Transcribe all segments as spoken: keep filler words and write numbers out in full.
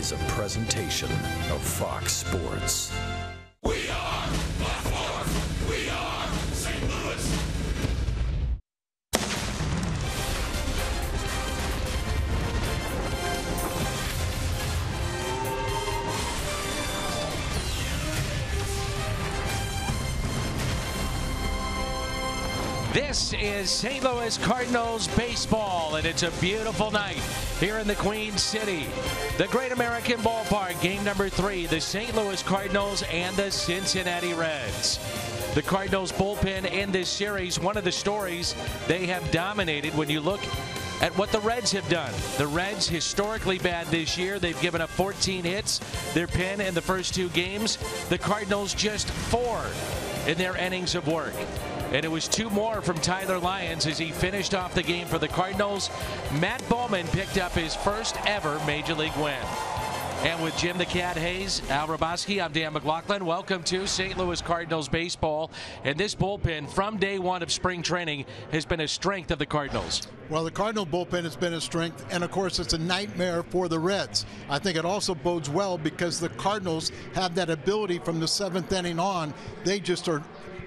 is a presentation of Fox Sports. We are Black Horse. We are Saint Louis. This is Saint Louis Cardinals baseball, and it's a beautiful night here in the Queen City. The Great American Ballpark, game number three, the Saint Louis Cardinals and the Cincinnati Reds. The Cardinals bullpen in this series, one of the stories they have dominated when you look at what the Reds have done. The Reds historically bad this year. They've given up fourteen hits. Their pin in the first two games. The Cardinals just four in their innings of work. And it was two more from Tyler Lyons as he finished off the game for the Cardinals. Matt Bowman picked up his first ever Major League win. And with Jim the Cat Hayes, Al Hrabosky, I'm Dan McLaughlin. Welcome to Saint Louis Cardinals baseball. And this bullpen from day one of spring training has been a strength of the Cardinals. Well, the Cardinal bullpen has been a strength, and of course it's a nightmare for the Reds. I think it also bodes well because the Cardinals have that ability from the seventh inning on. They just are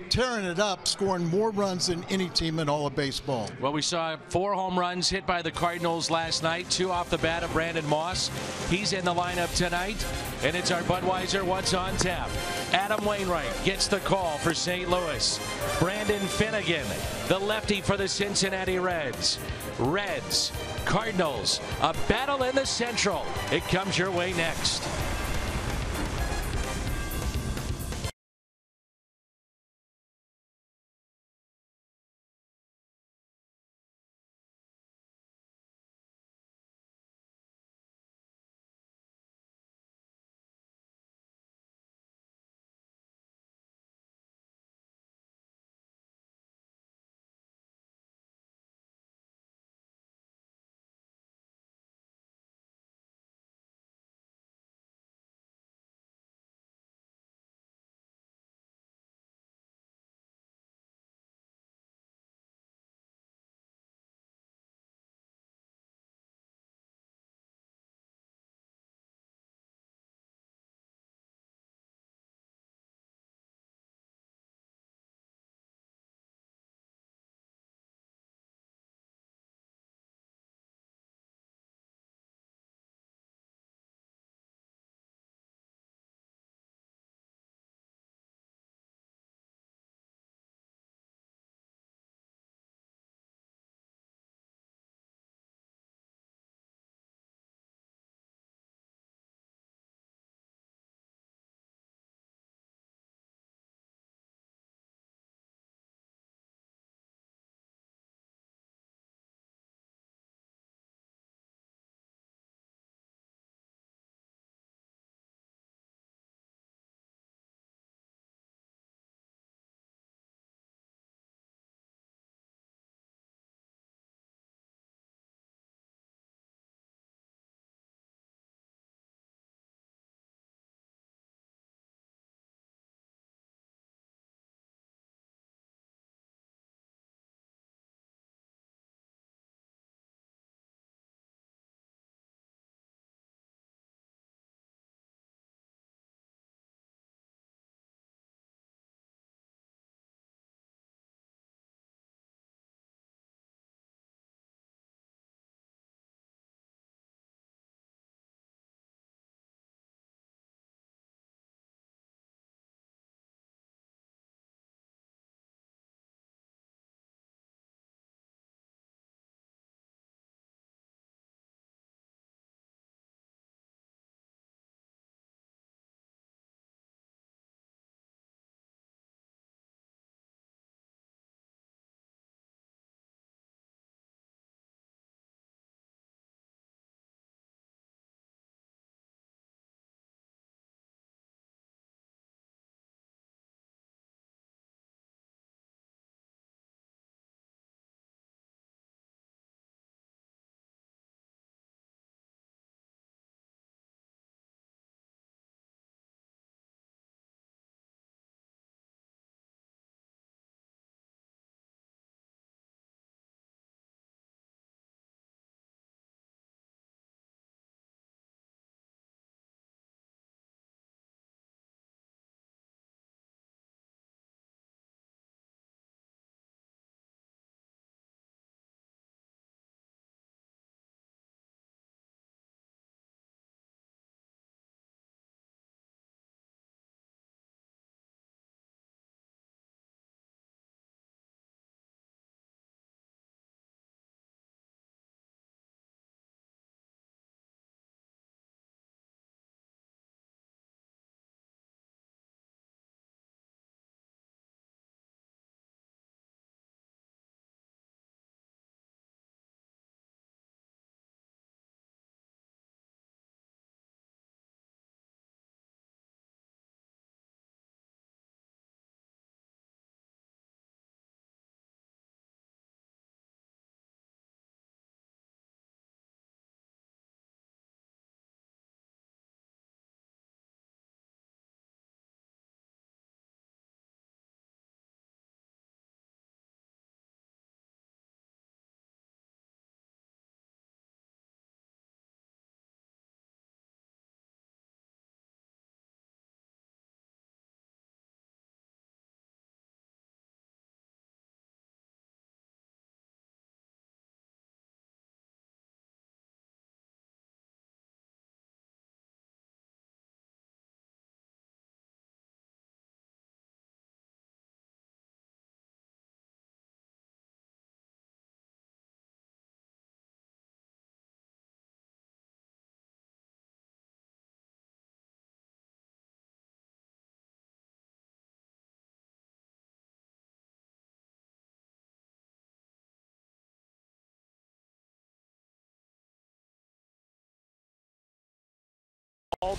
tearing it up, scoring more runs than any team in all of baseball. Well, we saw four home runs hit by the Cardinals last night, two off the bat of Brandon Moss. He's in the lineup tonight, and it's our Budweiser What's on Tap. Adam Wainwright gets the call for Saint Louis. Brandon Finnegan, the lefty for the Cincinnati Reds. Reds, Cardinals, a battle in the Central. It comes your way next.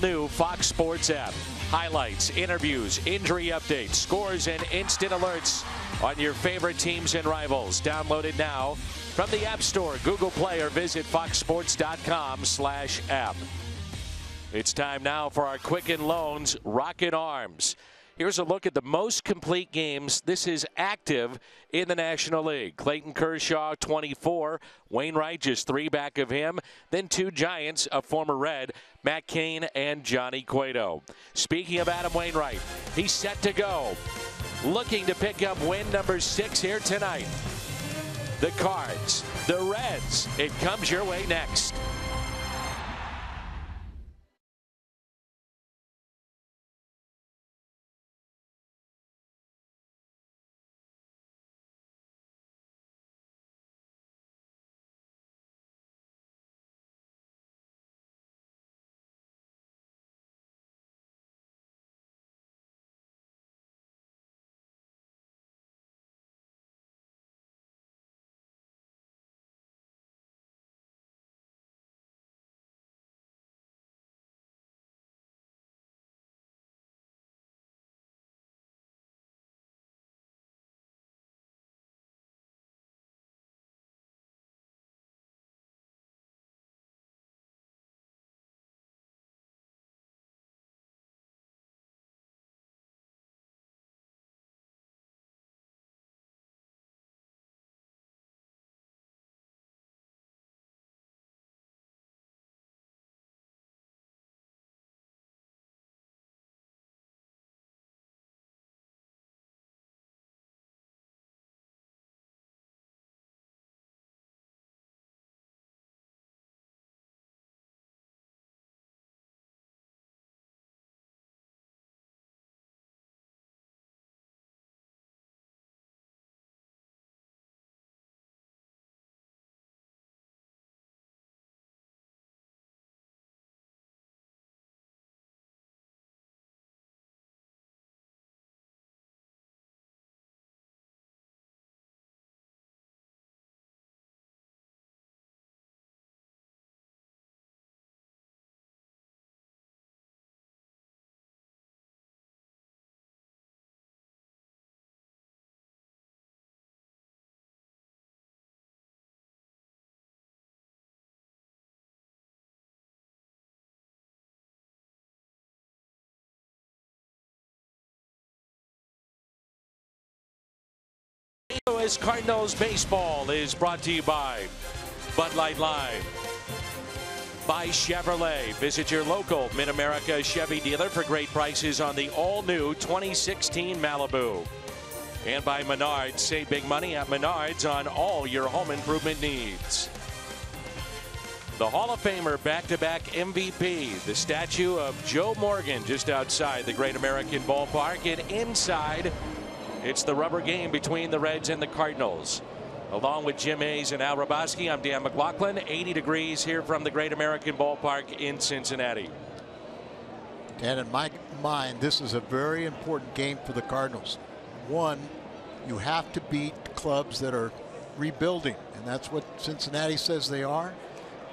all-new Fox Sports app. Highlights, interviews, injury updates, scores, and instant alerts on your favorite teams and rivals. Download it now from the App Store, Google Play, or visit fox sports dot com slash app. It's time now for our Quicken Loans Rocket Arms. Here's a look at the most complete games. This is active in the National League. Clayton Kershaw, twenty-four. Wainwright, just three back of him. Then two Giants, a former Red, Matt Cain and Johnny Cueto. Speaking of Adam Wainwright, he's set to go. Looking to pick up win number six here tonight. The Cards, the Reds. It comes your way next. Saint Louis Cardinals baseball is brought to you by Bud Light Live, by Chevrolet. Visit your local Mid-America Chevy dealer for great prices on the all-new twenty sixteen Malibu, and by Menards. Save big money at Menards on all your home improvement needs. The Hall of Famer back-to-back M V P, the statue of Joe Morgan, just outside the Great American Ballpark, and inside it's the rubber game between the Reds and the Cardinals. Along with Jim Hayes and Al Hrabosky, I'm Dan McLaughlin. eighty degrees here from the Great American Ballpark in Cincinnati. And in my mind, this is a very important game for the Cardinals. One, you have to beat clubs that are rebuilding, and that's what Cincinnati says they are.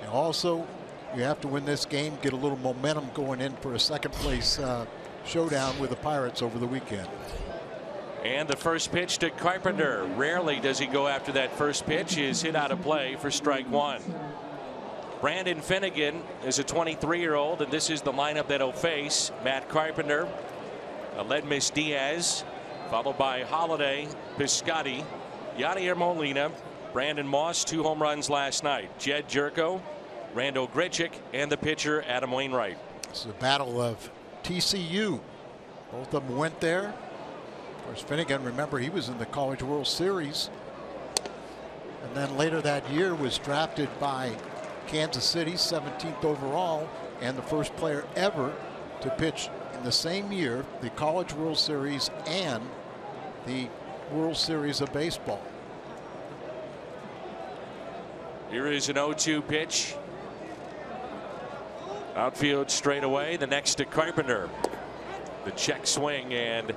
And also, you have to win this game, get a little momentum going in for a second place uh, showdown with the Pirates over the weekend. And the first pitch to Carpenter. Rarely does he go after that first pitch. Is hit out of play for strike one. Brandon Finnegan is a twenty-three-year-old, and this is the lineup that he'll face. Matt Carpenter, Aledmys Díaz, followed by Holiday, Piscotty, Yadier Molina, Brandon Moss, two home runs last night, Jed Gyorko, Randal Grichuk, and the pitcher Adam Wainwright. This is a battle of T C U. Both of them went there. Of course, Finnegan, remember, he was in the College World Series, and then later that year was drafted by Kansas City, seventeenth overall, and the first player ever to pitch in the same year the College World Series and the World Series of Baseball. Here is an oh two pitch. Outfield straight away. The next to Carpenter. The check swing, and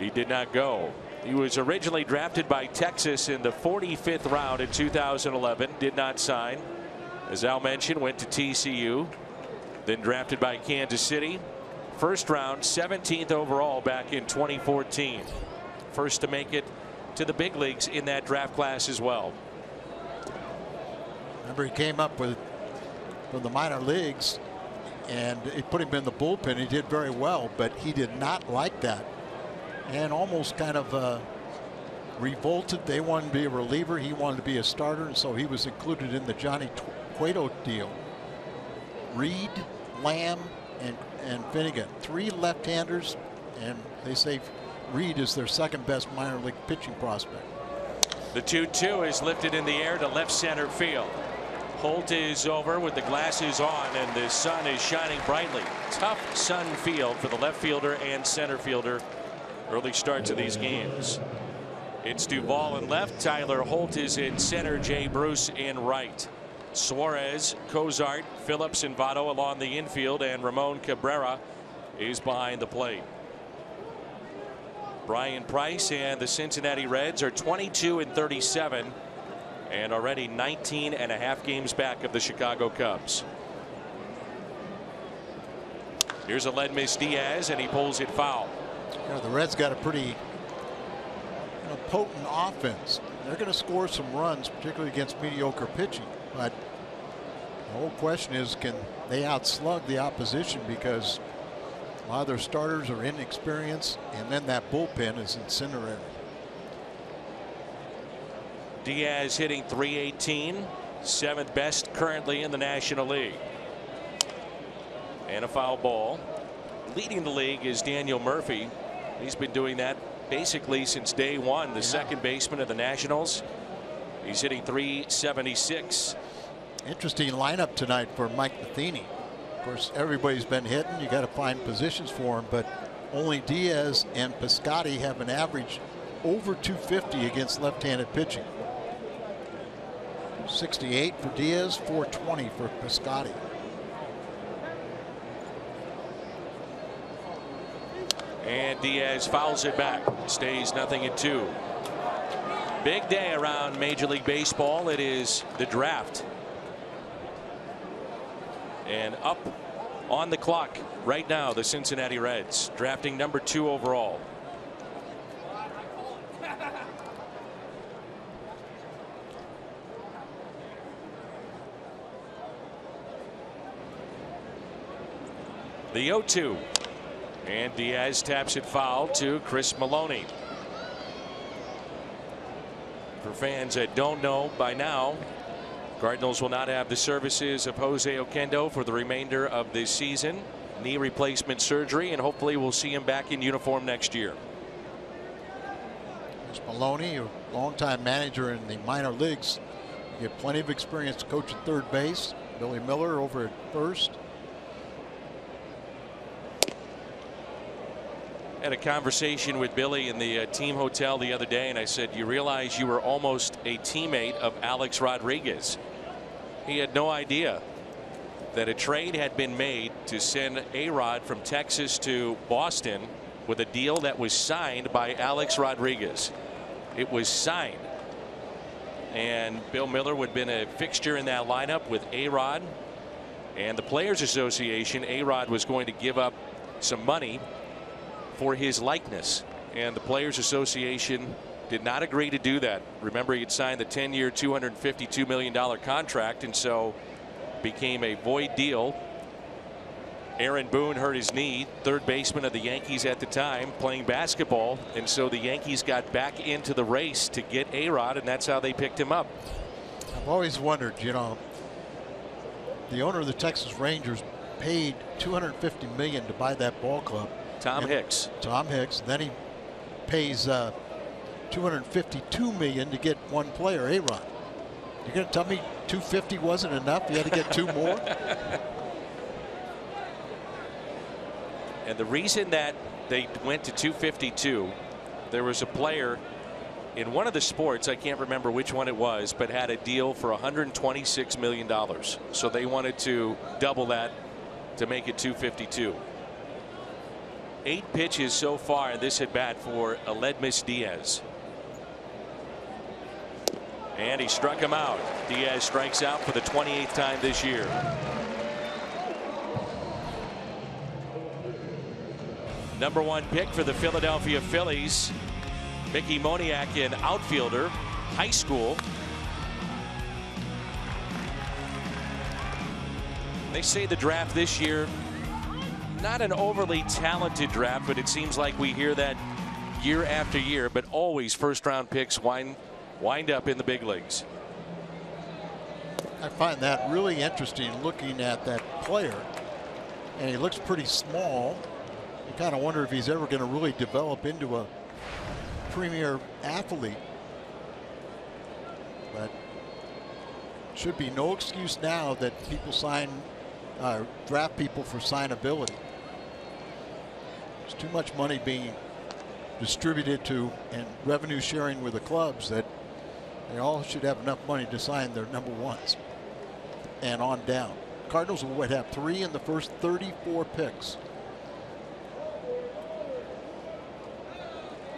he did not go. He was originally drafted by Texas in the forty-fifth round in two thousand eleven. Did not sign. As Al mentioned, went to T C U. Then drafted by Kansas City, first round, seventeenth overall back in twenty fourteen. First to make it to the big leagues in that draft class as well. Remember, he came up with from the minor leagues, and it put him in the bullpen. He did very well, but he did not like that, and almost kind of uh, revolted. They wanted to be a reliever. He wanted to be a starter, and so he was included in the Johnny Cueto deal. Reed, Lamb, and and Finnegan, three left-handers, and they say Reed is their second best minor league pitching prospect. The two two is lifted in the air to left center field. Holt is over with the glasses on, and the sun is shining brightly. Tough sun field for the left fielder and center fielder. Early starts of these games. It's Duvall in left. Tyler Holt is in center. Jay Bruce in right. Suarez, Cozart, Phillips, and Votto along the infield, and Ramon Cabrera is behind the plate. Brian Price and the Cincinnati Reds are twenty-two and thirty-seven and already nineteen and a half games back of the Chicago Cubs. Here's Aledmys Díaz, and he pulls it foul. You know, the Reds got a pretty you know, potent offense. They're going to score some runs, particularly against mediocre pitching. But the whole question is, can they outslug the opposition, because a lot of their starters are inexperienced, and then that bullpen is incinerated. Diaz hitting three eighteen, seventh best currently in the National League. And a foul ball. Leading the league is Daniel Murphy. He's been doing that basically since day one, the yeah. second baseman of the Nationals. He's hitting three seventy-six. Interesting lineup tonight for Mike Matheny. Of course, everybody's been hitting. You got to find positions for him, but only Diaz and Piscotty have an average over two fifty against left-handed pitching. sixty-eight for Diaz, four twenty for Piscotty. And Diaz fouls it back. Stays nothing at two. Big day around Major League Baseball. It is the draft. And up on the clock right now, the Cincinnati Reds drafting number two overall. The oh two. And Diaz taps it foul to Chris Maloney. For fans that don't know by now, Cardinals will not have the services of Jose Oquendo for the remainder of this season. Knee replacement surgery, and hopefully we'll see him back in uniform next year. Chris Maloney, a longtime manager in the minor leagues, you get plenty of experience coaching third base. Billy Miller over at first. Had a conversation with Billy in the uh, team hotel the other day, and I said, you realize you were almost a teammate of Alex Rodriguez. He had no idea that a trade had been made to send A-Rod from Texas to Boston with a deal that was signed by Alex Rodriguez. It was signed, and Bill Miller would have been a fixture in that lineup with A-Rod, and the Players Association. A-Rod was going to give up some money for his likeness, and the Players Association did not agree to do that. Remember, he had signed the ten year two hundred fifty-two million dollar contract, and so became a void deal. Aaron Boone hurt his knee, third baseman of the Yankees at the time, playing basketball, and so the Yankees got back into the race to get A-Rod, and that's how they picked him up. I've always wondered, you know, the owner of the Texas Rangers paid two hundred fifty million dollars to buy that ball club. Tom and Hicks. Tom Hicks. Then he pays uh, two hundred fifty-two million dollars to get one player, A-Rod. You're going to tell me two hundred fifty wasn't enough? You had to get two more? And the reason that they went to two fifty-two, there was a player in one of the sports, I can't remember which one it was, but had a deal for one hundred twenty-six million dollars. So they wanted to double that to make it two fifty-two. Eight pitches so far this at bat for Aledmys Díaz. And he struck him out. Diaz strikes out for the twenty-eighth time this year. number one pick for the Philadelphia Phillies. Mickey Moniak, an outfielder, high school. They say the draft this year, not an overly talented draft, but it seems like we hear that year after year, but always first round picks wind wind up in the big leagues. I find that really interesting looking at that player, and he looks pretty small. You kind of wonder if he's ever going to really develop into a premier athlete. But should be no excuse now that people sign uh, draft people for signability. There's too much money being distributed to and revenue sharing with the clubs that they all should have enough money to sign their number ones and on down. Cardinals will have three in the first thirty-four picks.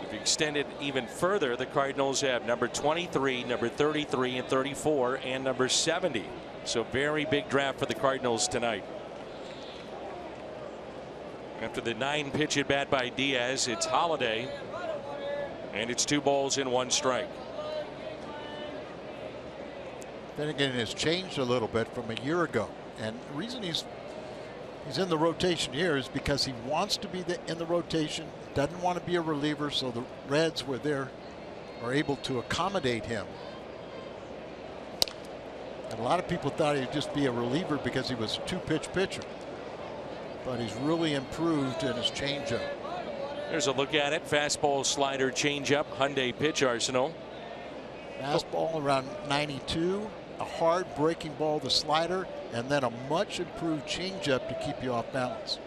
If extended even further, the Cardinals have number twenty-three, number thirty-three, and thirty-four, and number seventy. So very big draft for the Cardinals tonight. After the nine pitch at bat by Diaz, it's Holiday, and it's two balls and one strike. Finnegan has changed a little bit from a year ago, and the reason he's he's in the rotation here is because he wants to be the, in the rotation, doesn't want to be a reliever, so the Reds were there are able to accommodate him. And a lot of people thought he'd just be a reliever because he was a two-pitch pitcher, but he's really improved in his changeup. There's a look at it. Fastball, slider, changeup, Hyundai pitch arsenal. Fastball around ninety-two, a hard breaking ball, the slider, and then a much improved changeup to keep you off balance.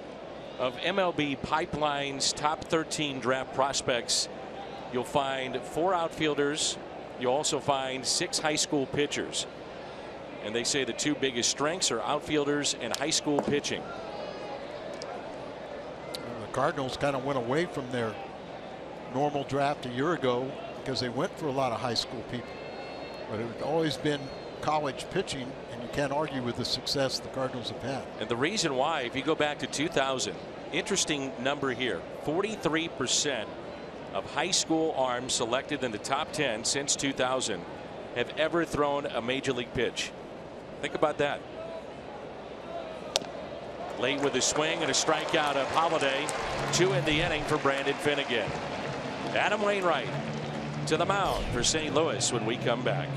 Of M L B Pipeline's top thirteen draft prospects, you'll find four outfielders. You'll also find six high school pitchers. And they say the two biggest strengths are outfielders and high school pitching. The Cardinals kind of went away from their normal draft a year ago because they went for a lot of high school people. But it had always been college pitching, and you can't argue with the success the Cardinals have had. And the reason why, if you go back to two thousand, interesting number here, forty-three percent of high school arms selected in the top ten since two thousand have ever thrown a major league pitch. Think about that. Late with a swing and a strikeout of Holiday. Two in the inning for Brandon Finnegan. Adam Wainwright to the mound for Saint Louis when we come back.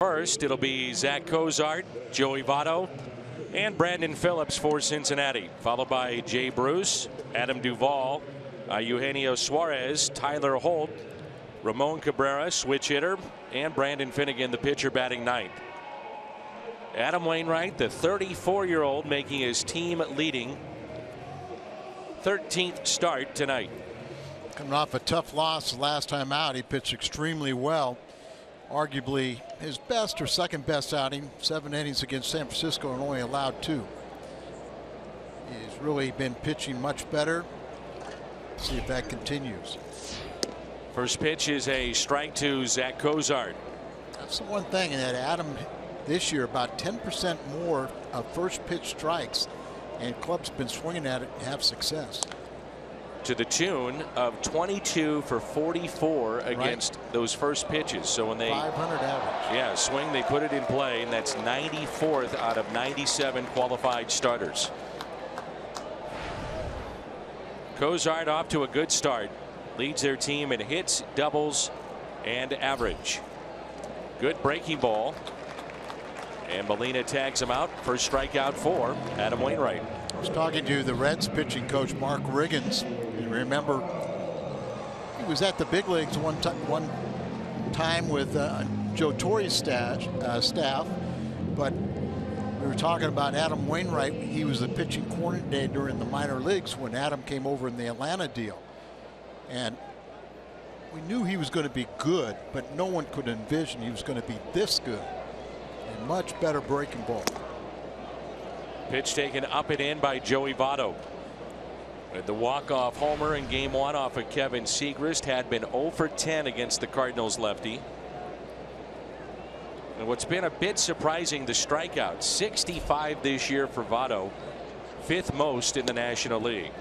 First, it'll be Zach Cozart, Joey Votto, and Brandon Phillips for Cincinnati, followed by Jay Bruce, Adam Duvall, uh, Eugenio Suarez, Tyler Holt, Ramon Cabrera, switch hitter, and Brandon Finnegan, the pitcher, batting ninth. Adam Wainwright, the thirty-four-year-old, making his team-leading thirteenth start tonight. Coming off a tough loss last time out, he pitched extremely well. arguably his best or second best outing, seven innings against San Francisco and only allowed two. He's really been pitching much better. See if that continues. First pitch is a strike to Zach Cozart. That's the one thing that Adam this year, about ten percent more of first pitch strikes, and club's been swinging at it and have success. To the tune of twenty-two for forty-four against right. those first pitches. So when they five hundred average. Yeah, swing, they put it in play, and that's ninety-fourth out of ninety-seven qualified starters. Cozart off to a good start, leads their team in hits, doubles, and average. Good breaking ball. And Molina tags him out. First strikeout for Adam Wainwright. I was talking to the Reds pitching coach Mark Riggins. You remember he was at the big leagues one time, one time with uh, Joe Torre's staff, uh, staff. But we were talking about Adam Wainwright. He was the pitching coordinator in the minor leagues when Adam came over in the Atlanta deal, and we knew he was going to be good, but no one could envision he was going to be this good. And much better breaking ball. Pitch taken up and in by Joey Votto. With the walk-off homer in game one off of Kevin Siegrist, had been oh for ten against the Cardinals lefty. And what's been a bit surprising, the strikeout, sixty-five this year for Votto, fifth most in the National League.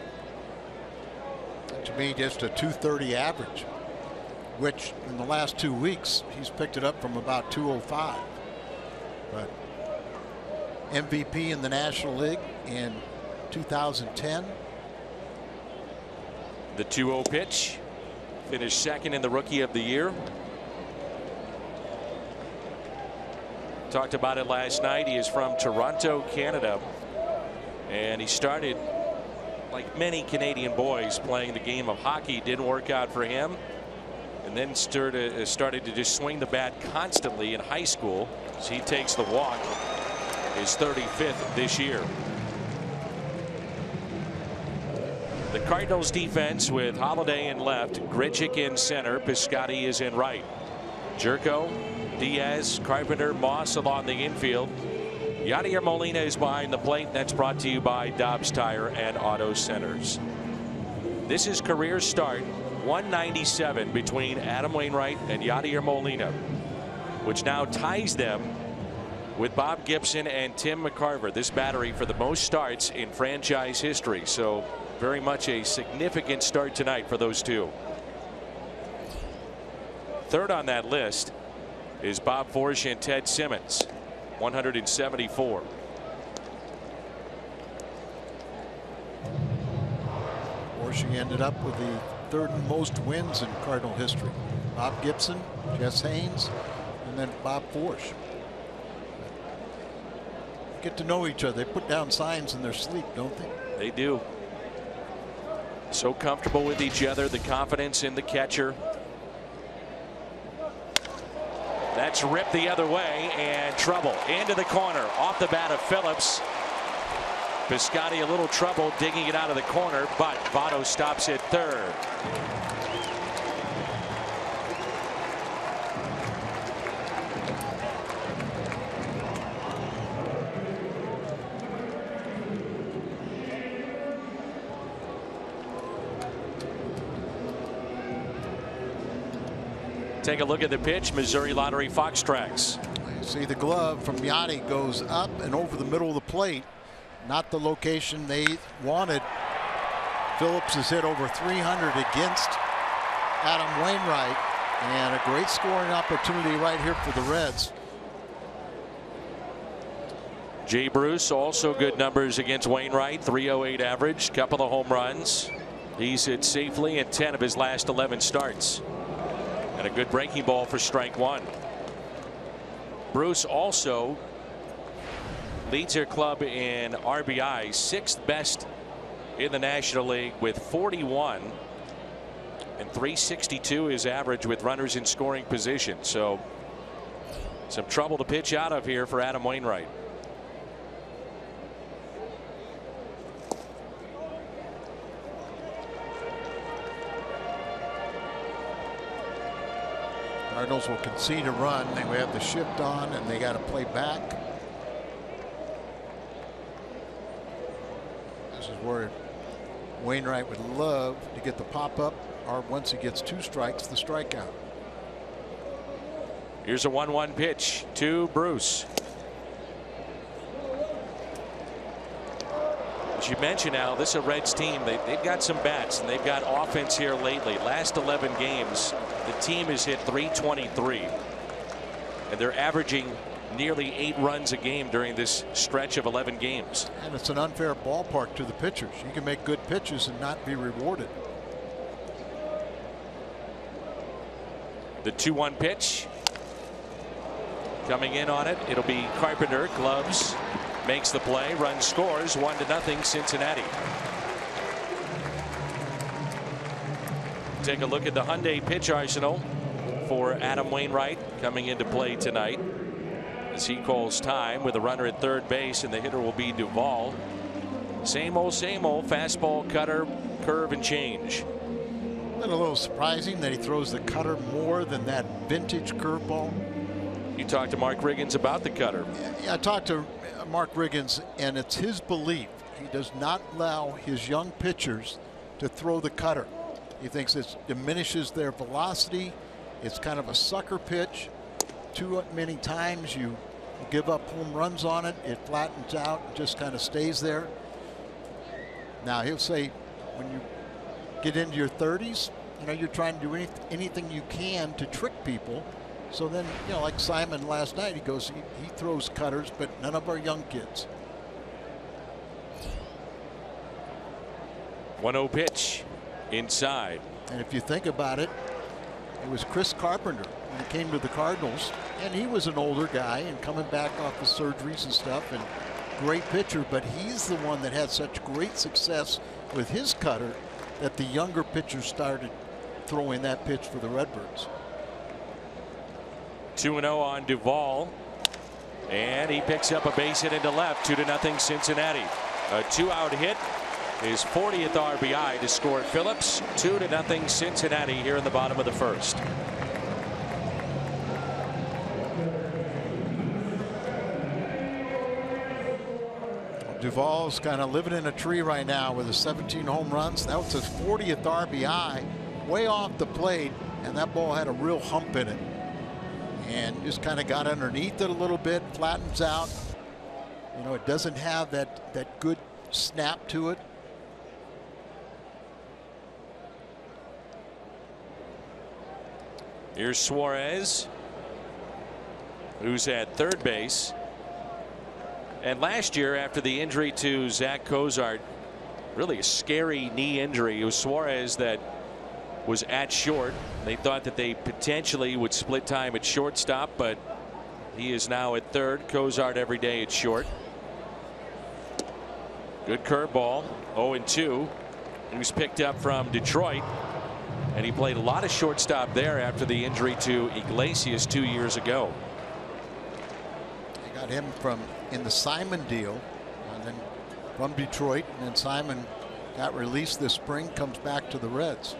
To me, just a two thirty average, which in the last two weeks he's picked it up from about two oh five. But M V P in the National League in two thousand ten. The two oh pitch, finished second in the Rookie of the Year. Talked about it last night. He is from Toronto, Canada, and he started like many Canadian boys playing the game of hockey. Didn't work out for him, and then started to just swing the bat constantly in high school. So he takes the walk, his thirty-fifth this year. The Cardinals defense with Holiday in left, Grichuk in center, Piscotty is in right. Gyorko, Diaz, Carpenter, Moss along the infield. Yadier Molina is behind the plate. That's brought to you by Dobbs Tire and Auto Centers. This is career start one ninety-seven between Adam Wainwright and Yadier Molina, which now ties them with Bob Gibson and Tim McCarver, this battery, for the most starts in franchise history. So very much a significant start tonight for those two. Third on that list is Bob Forsch and Ted Simmons, one hundred seventy-four. Forsch ended up with the third most wins in Cardinal history. Bob Gibson, Jess Haynes, and then Bob Forsch. Get to know each other. They put down signs in their sleep, don't they? They do. So comfortable with each other, the confidence in the catcher. That's ripped the other way, and trouble into the corner off the bat of Phillips. Piscotty a little trouble digging it out of the corner, but Votto stops at third. Take a look at the pitch, Missouri Lottery Fox Tracks. See the glove from Yachty goes up and over the middle of the plate. Not the location they wanted. Phillips has hit over three hundred against Adam Wainwright, and a great scoring opportunity right here for the Reds. Jay Bruce also good numbers against Wainwright, three oh eight average, couple of home runs. He's hit safely in ten of his last eleven starts. And a good breaking ball for strike one. Bruce also leads their club in R B I, sixth best in the National League with forty-one, and three sixty-two is average with runners in scoring position. So some trouble to pitch out of here for Adam Wainwright. Cardinals will concede a run. They will have the shift on, and they got to play back. This is where Wainwright would love to get the pop up, or once he gets two strikes, the strikeout. Here's a one one pitch to Bruce. As you mentioned, Al, this is a Reds team. They, they've got some bats, and they've got offense here lately. Last eleven games, the team has hit three twenty-three, and they're averaging nearly eight runs a game during this stretch of eleven games. And it's an unfair ballpark to the pitchers. You can make good pitches and not be rewarded. The two one pitch. Coming in on it, it'll be Carpenter. Gloves. Makes the play, run scores, one to nothing Cincinnati. Take a look at the Hyundai pitch arsenal for Adam Wainwright coming into play tonight as he calls time with a runner at third base, and the hitter will be Duvall. Same old, same old fastball, cutter, curve, and change. A little surprising that he throws the cutter more than that vintage curveball. You talked to Mark Riggins about the cutter. Yeah, I talked to Mark Riggins, and it's his belief he does not allow his young pitchers to throw the cutter. He thinks it diminishes their velocity. It's kind of a sucker pitch. Too many times you give up home runs on it, it flattens out and just kind of stays there. Now he'll say when you get into your thirties, you know, you're trying to do any, anything you can to trick people. So then, you know, like Simon last night, he goes, he, he throws cutters, but none of our young kids. one oh pitch inside. And if you think about it, it was Chris Carpenter when he came to the Cardinals, and he was an older guy and coming back off the surgeries and stuff, and great pitcher, but he's the one that had such great success with his cutter that the younger pitchers started throwing that pitch for the Redbirds. two and oh on Duvall, and he picks up a base hit into left. two to nothing Cincinnati. A two out hit, his fortieth R B I to score Phillips. two to nothing Cincinnati here in the bottom of the first. Duvall's kind of living in a tree right now with his seventeen home runs. That was his fortieth R B I, way off the plate, and that ball had a real hump in it. And just kind of got underneath it a little bit, flattens out. You know, it doesn't have that that good snap to it. Here's Suarez, who's at third base. And last year, after the injury to Zach Cozart, really a scary knee injury, it was Suarez that was at short. They thought that they potentially would split time at shortstop, but he is now at third. Cozart every day at short. Good curveball. oh and two. He was picked up from Detroit, and he played a lot of shortstop there after the injury to Iglesias two years ago. They got him from in the Simon deal, and then from Detroit, and then Simon got released this spring, comes back to the Reds.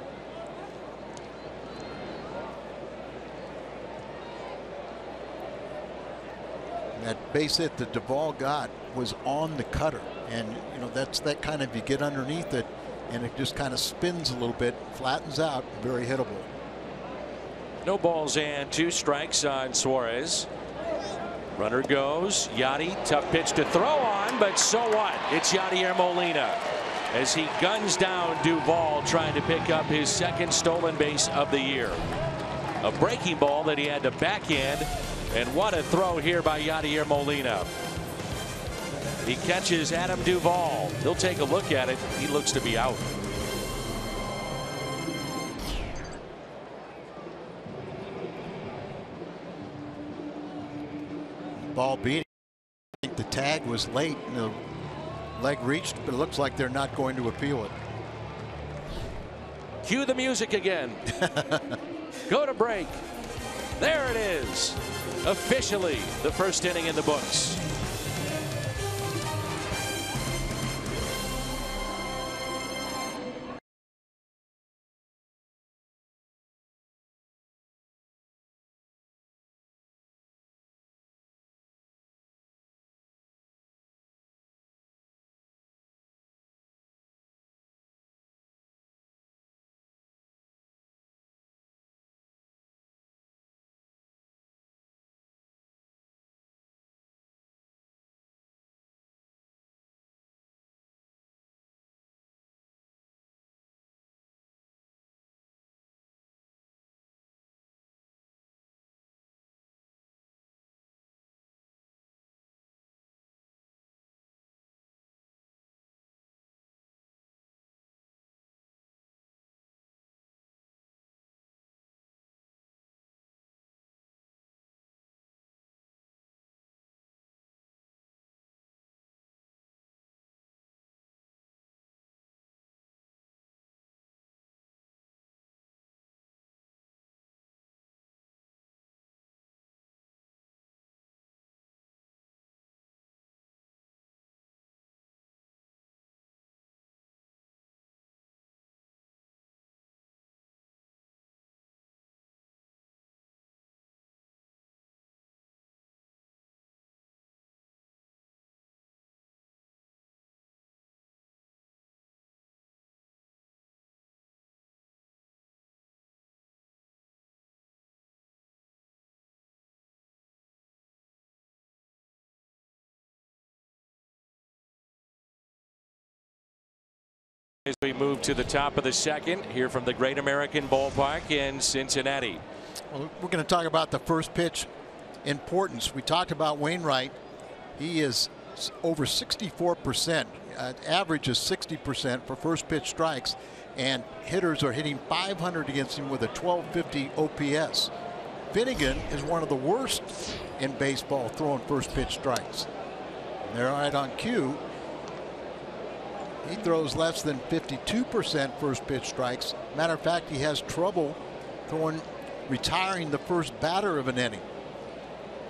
That base hit that Duvall got was on the cutter, and you know that's that kind of, you get underneath it and it just kind of spins a little bit, flattens out, very hittable. No balls and two strikes on Suarez. Runner goes. Yadi, tough pitch to throw on, but so what? It's Yadier Molina as he guns down Duvall trying to pick up his second stolen base of the year. A breaking ball that he had to backhand. And what a throw here by Yadier Molina. He catches Adam Duvall. He'll take a look at it. He looks to be out. Ball beating. I think the tag was late and the leg reached, but it looks like they're not going to appeal it. Cue the music again. Go to break. There it is. Officially, the first inning in the books. As we move to the top of the second here from the Great American Ballpark in Cincinnati. Well, we're going to talk about the first pitch importance. We talked about Wainwright. He is over sixty-four percent. Uh, average is sixty percent for first pitch strikes, and hitters are hitting five hundred against him with a twelve fifty O P S. Finnegan is one of the worst in baseball throwing first pitch strikes. And they're right on cue. He throws less than fifty-two percent first pitch strikes. Matter of fact, he has trouble throwing, retiring the first batter of an inning.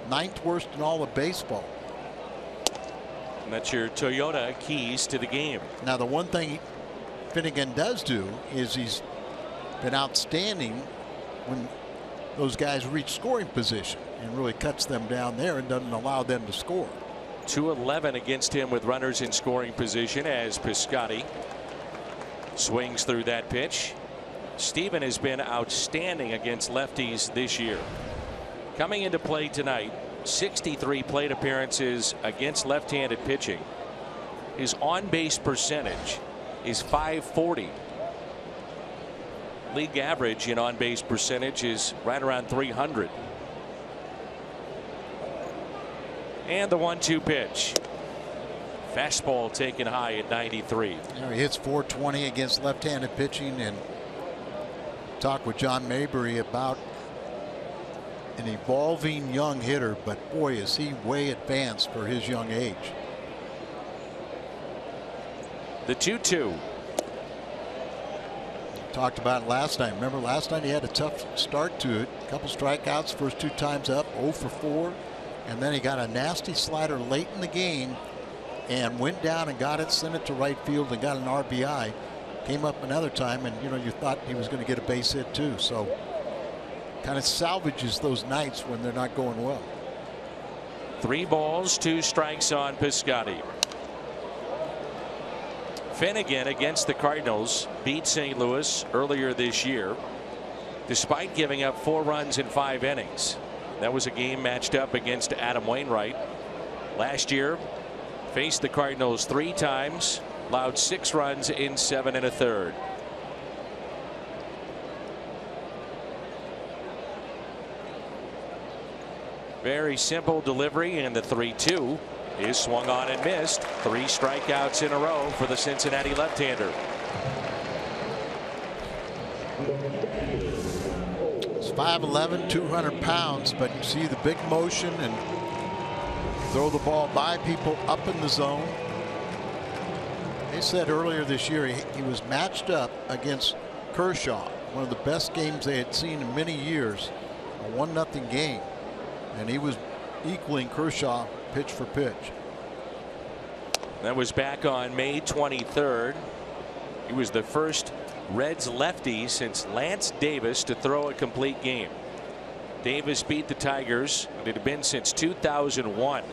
Ninth worst in all of baseball. And that's your Toyota keys to the game. Now, the one thing Finnegan does do is he's been outstanding when those guys reach scoring position and really cuts them down there and doesn't allow them to score. two eleven against him with runners in scoring position as Piscotty swings through that pitch. Steven has been outstanding against lefties this year. Coming into play tonight, sixty-three plate appearances against left-handed pitching. His on-base percentage is five forty. League average in on-base percentage is right around three hundred. And the one two pitch. Fastball taken high at ninety-three. There he hits four twenty against left-handed pitching, and talk with John Mabry about an evolving young hitter, but boy, is he way advanced for his young age. The two two. Talked about it last night. Remember last night he had a tough start to it. A couple strikeouts, first two times up, oh for four, and then he got a nasty slider late in the game and went down and got it, sent it to right field and got an R B I. Came up another time, and you know, you thought he was going to get a base hit too. So kind of salvages those nights when they're not going well. Three balls, two strikes on Piscotty. Finnegan against the Cardinals beat Saint Louis earlier this year despite giving up four runs in five innings. That was a game matched up against Adam Wainwright. Last year faced the Cardinals three times, allowed six runs in seven and a third. Very simple delivery, and the three two is swung on and missed. Three strikeouts in a row for the Cincinnati left-hander. It's five eleven, two hundred pounds, but you see the big motion and throw the ball by people up in the zone. They said earlier this year he, he was matched up against Kershaw, one of the best games they had seen in many years, a one nothing game. And he was equaling Kershaw pitch for pitch. That was back on May twenty-third. He was the first Reds lefty since Lance Davis to throw a complete game. Davis beat the Tigers, and it had been since two thousand one.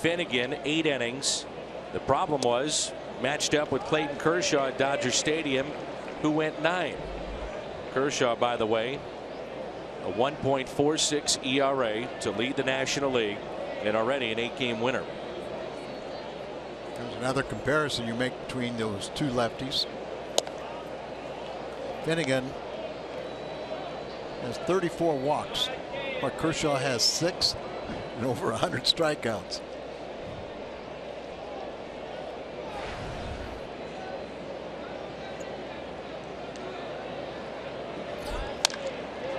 Finnegan, eight innings. The problem was matched up with Clayton Kershaw at Dodger Stadium, who went nine. Kershaw, by the way, a one point four six E R A to lead the National League, and already an eight game winner. There's another comparison you make between those two lefties. Finnegan has thirty-four walks, but Kershaw has six and over one hundred strikeouts.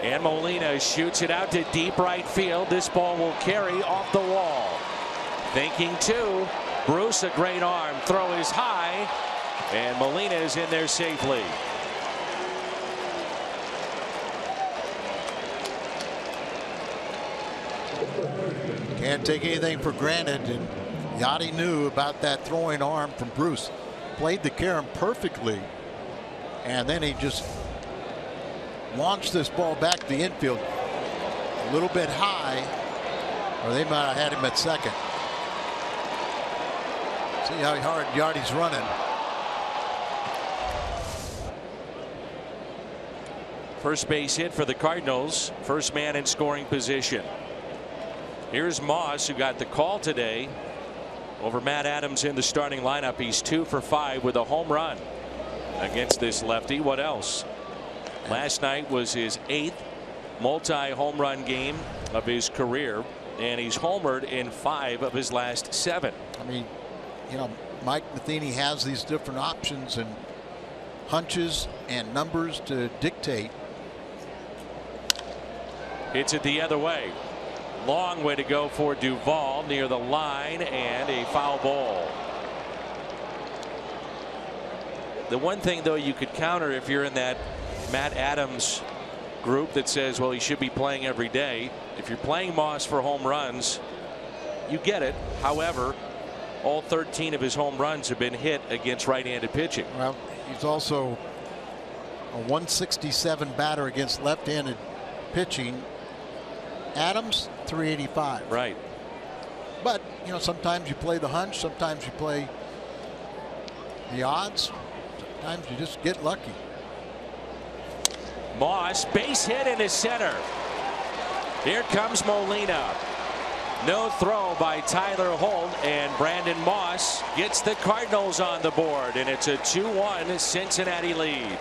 And Molina shoots it out to deep right field. This ball will carry off the wall. Thinking two. Bruce, a great arm. Throw is high. And Molina is in there safely. Can't take anything for granted. And Yadi knew about that throwing arm from Bruce. Played the carom perfectly. And then he just launched this ball back to the infield a little bit high, or they might have had him at second. See how hard Yardie's running. First base hit for the Cardinals, first man in scoring position. Here's Moss, who got the call today over Matt Adams in the starting lineup. He's two for five with a home run. against this lefty. What else? Last night was his eighth multi-home run game of his career, and he's homered in five of his last seven. I mean, you know, Mike Matheny has these different options and hunches and numbers to dictate. Hits it the other way. Long way to go for Duvall near the line, and a foul ball. The one thing, though, you could counter if you're in that Matt Adams group that says, well, he should be playing every day. If you're playing Moss for home runs, you get it. However, all thirteen of his home runs have been hit against right-handed pitching. Well, he's also a one sixty-seven batter against left-handed pitching. Adams, three eighty-five. Right. But, you know, sometimes you play the hunch, sometimes you play the odds, sometimes you just get lucky. Moss, base hit into center. Here comes Molina. No throw by Tyler Holt, and Brandon Moss gets the Cardinals on the board, and it's a two one Cincinnati lead.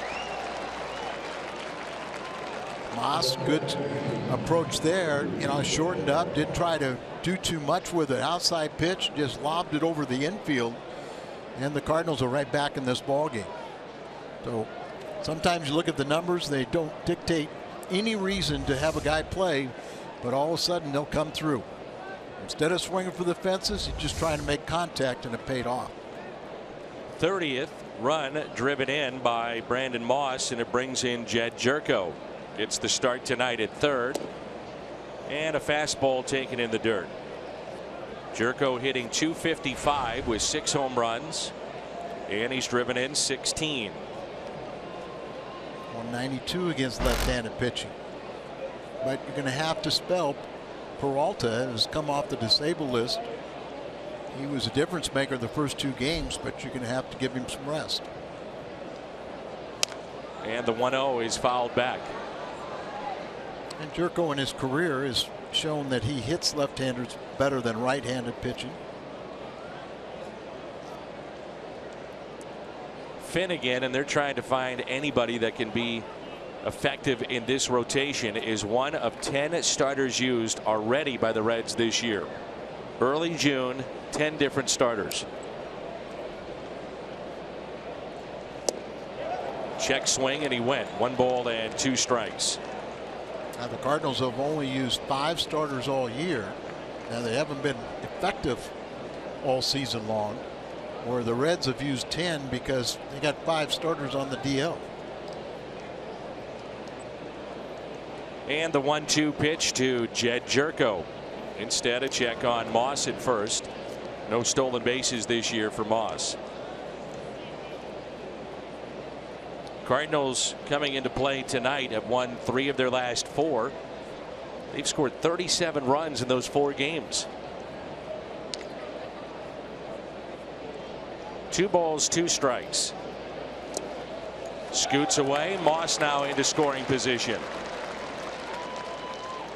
Moss, good approach there. You know, shortened up, didn't try to do too much with it. Outside pitch, just lobbed it over the infield, and the Cardinals are right back in this ball game. So sometimes you look at the numbers, they don't dictate any reason to have a guy play, but all of a sudden they'll come through. Instead of swinging for the fences, he's just trying to make contact, and it paid off. thirtieth run driven in by Brandon Moss, and it brings in Jed Gyorko. It's the start tonight at third, and a fastball taken in the dirt. Gyorko hitting two fifty-five with six home runs, and he's driven in sixteen. one ninety-two against left-handed pitching, but you're going to have to spell Peralta has come off the disabled list. He was a difference maker the first two games, but you're going to have to give him some rest. And the one oh is fouled back. And Gyorko in his career has shown that he hits left-handers better than right-handed pitching. Finnegan, and they're trying to find anybody that can be effective in this rotation, is one of ten starters used already by the Reds this year. Early June, ten different starters. Check swing, and he went. One ball and two strikes. Now the Cardinals have only used five starters all year, and they haven't been effective all season long, where the Reds have used ten because they got five starters on the D L. And the one two pitch to Jed Gyorko. Instead, a check on Moss at first. No stolen bases this year for Moss. Cardinals coming into play tonight have won three of their last four. They've scored thirty-seven runs in those four games. Two balls, two strikes. Scoots away. Moss now into scoring position.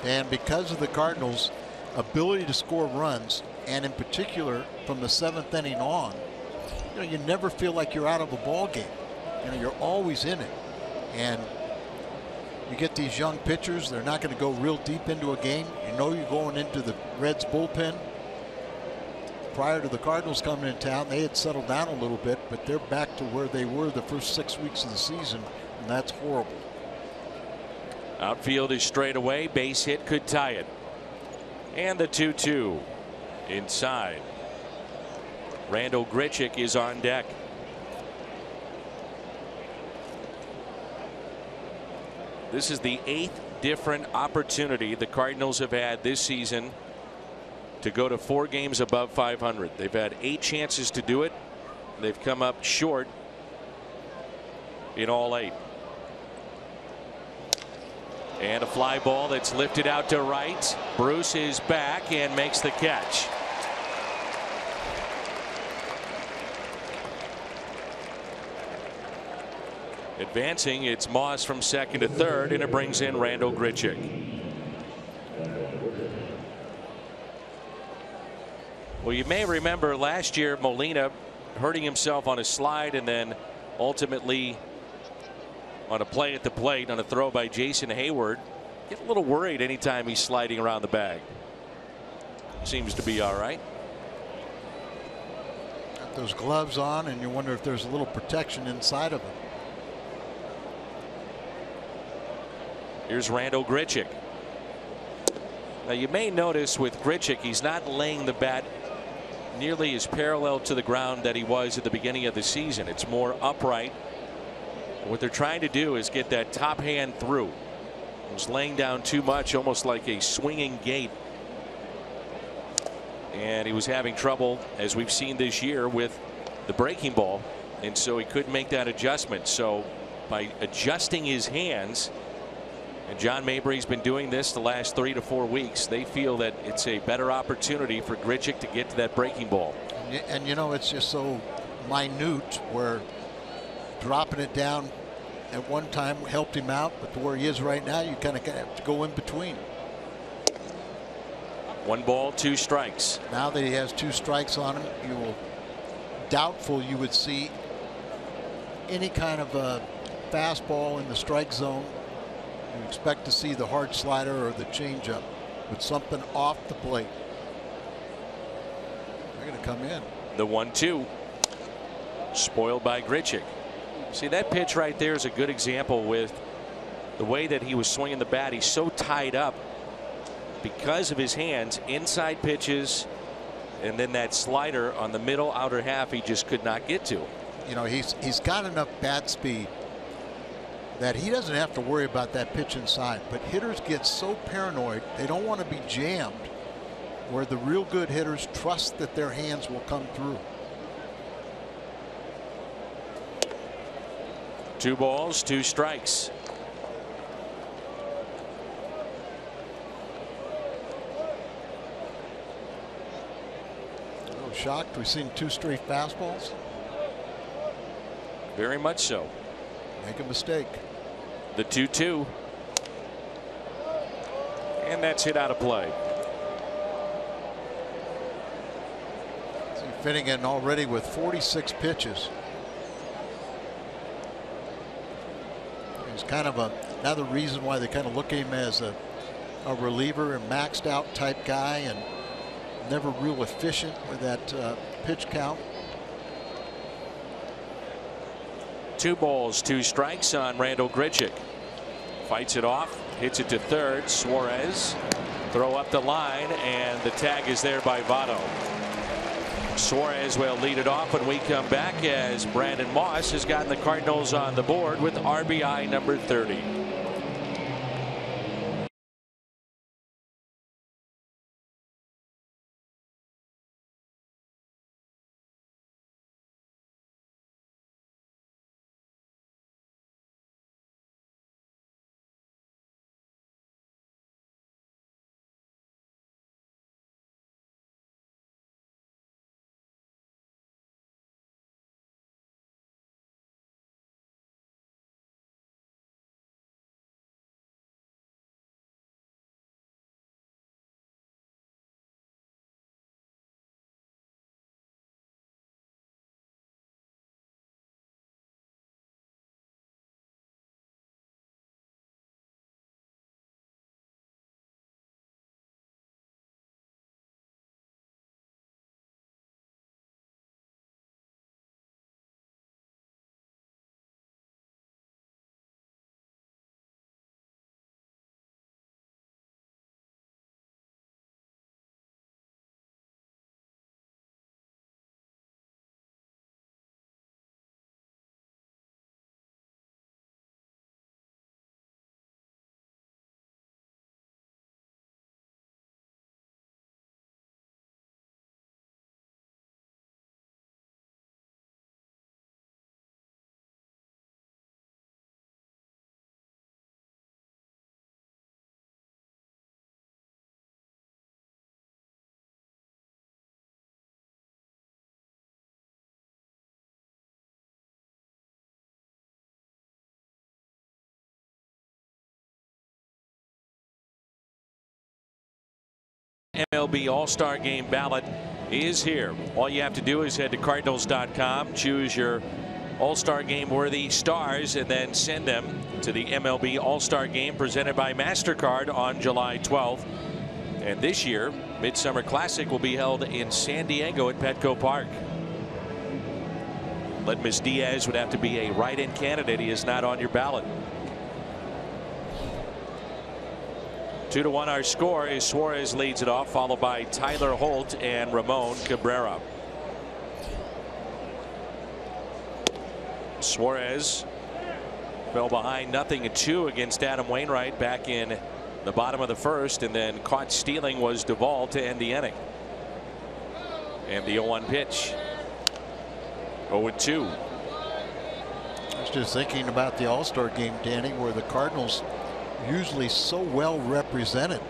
And because of the Cardinals' ability to score runs, and in particular from the seventh inning on, you know, you never feel like you're out of a ball game. You know, you're always in it. And you get these young pitchers, they're not going to go real deep into a game. You know you're going into the Reds' bullpen. Prior to the Cardinals coming in town, they had settled down a little bit, but they're back to where they were the first six weeks of the season, and that's horrible. Outfield is straight away. Base hit could tie it. And the two two inside. Randal Grichuk is on deck. This is the eighth different opportunity the Cardinals have had this season to go to four games above five hundred. They've had eight chances to do it. They've come up short in all eight. And a fly ball that's lifted out to right. Bruce is back and makes the catch. Advancing, it's Moss from second to third, and it brings in Randal Grichuk. Well, you may remember last year Molina hurting himself on a slide and then ultimately on a play at the plate on a throw by Jason Hayward. Get a little worried anytime he's sliding around the bag. Seems to be all right. Got those gloves on, and you wonder if there's a little protection inside of them. Here's Randal Grichuk. Now you may notice with Grichuk, he's not laying the bat nearly as parallel to the ground that he was at the beginning of the season. It's more upright. What they're trying to do is get that top hand through. He was laying down too much, almost like a swinging gate. And he was having trouble, as we've seen this year, with the breaking ball, and so he couldn't make that adjustment. So by adjusting his hands, and John Mabry's been doing this the last three to four weeks, they feel that it's a better opportunity for Grichuk to get to that breaking ball. And, and you know, it's just so minute where dropping it down at one time helped him out, but to where he is right now, you kind of have to go in between. One ball, two strikes. Now that he has two strikes on him, you will doubtful you would see any kind of a fastball in the strike zone. You expect to see the hard slider or the changeup, with something off the plate. They're going to come in. The one two, spoiled by Grichuk. See, that pitch right there is a good example with the way that he was swinging the bat. He's so tied up because of his hands, inside pitches, and then that slider on the middle outer half he just could not get to. You know, he's he's got enough bat speed that he doesn't have to worry about that pitch inside. But hitters get so paranoid, they don't want to be jammed, where the real good hitters trust that their hands will come through. Two balls, two strikes. A little shocked we've seen two straight fastballs. Very much so. Make a mistake. The two two, and that's hit out of play. See Finnegan already with forty-six pitches. It's kind of a, another reason why they kind of look at him as a, a reliever and maxed out type guy, and never real efficient with that uh, pitch count. Two balls, two strikes on Randal Grichuk. Fights it off, hits it to third. Suarez throw up the line, and the tag is there by Votto. Suarez will lead it off when we come back, as Brandon Moss has gotten the Cardinals on the board with R B I number thirty. M L B All-Star Game ballot is here. All you have to do is head to Cardinals dot com, choose your All-Star Game worthy stars and then send them to the M L B All-Star Game presented by MasterCard on July twelfth. And this year, Midsummer Classic will be held in San Diego at Petco Park. Aledmys Díaz would have to be a write-in candidate. He is not on your ballot. Two to one our score is Suarez leads it off, followed by Tyler Holt and Ramon Cabrera. Suarez fell behind nothing and two against Adam Wainwright back in the bottom of the first, and then caught stealing was Duvall to end the inning. And the oh one pitch. oh and two. I was just thinking about the All-Star Game, Danny, where the Cardinals usually so well represented.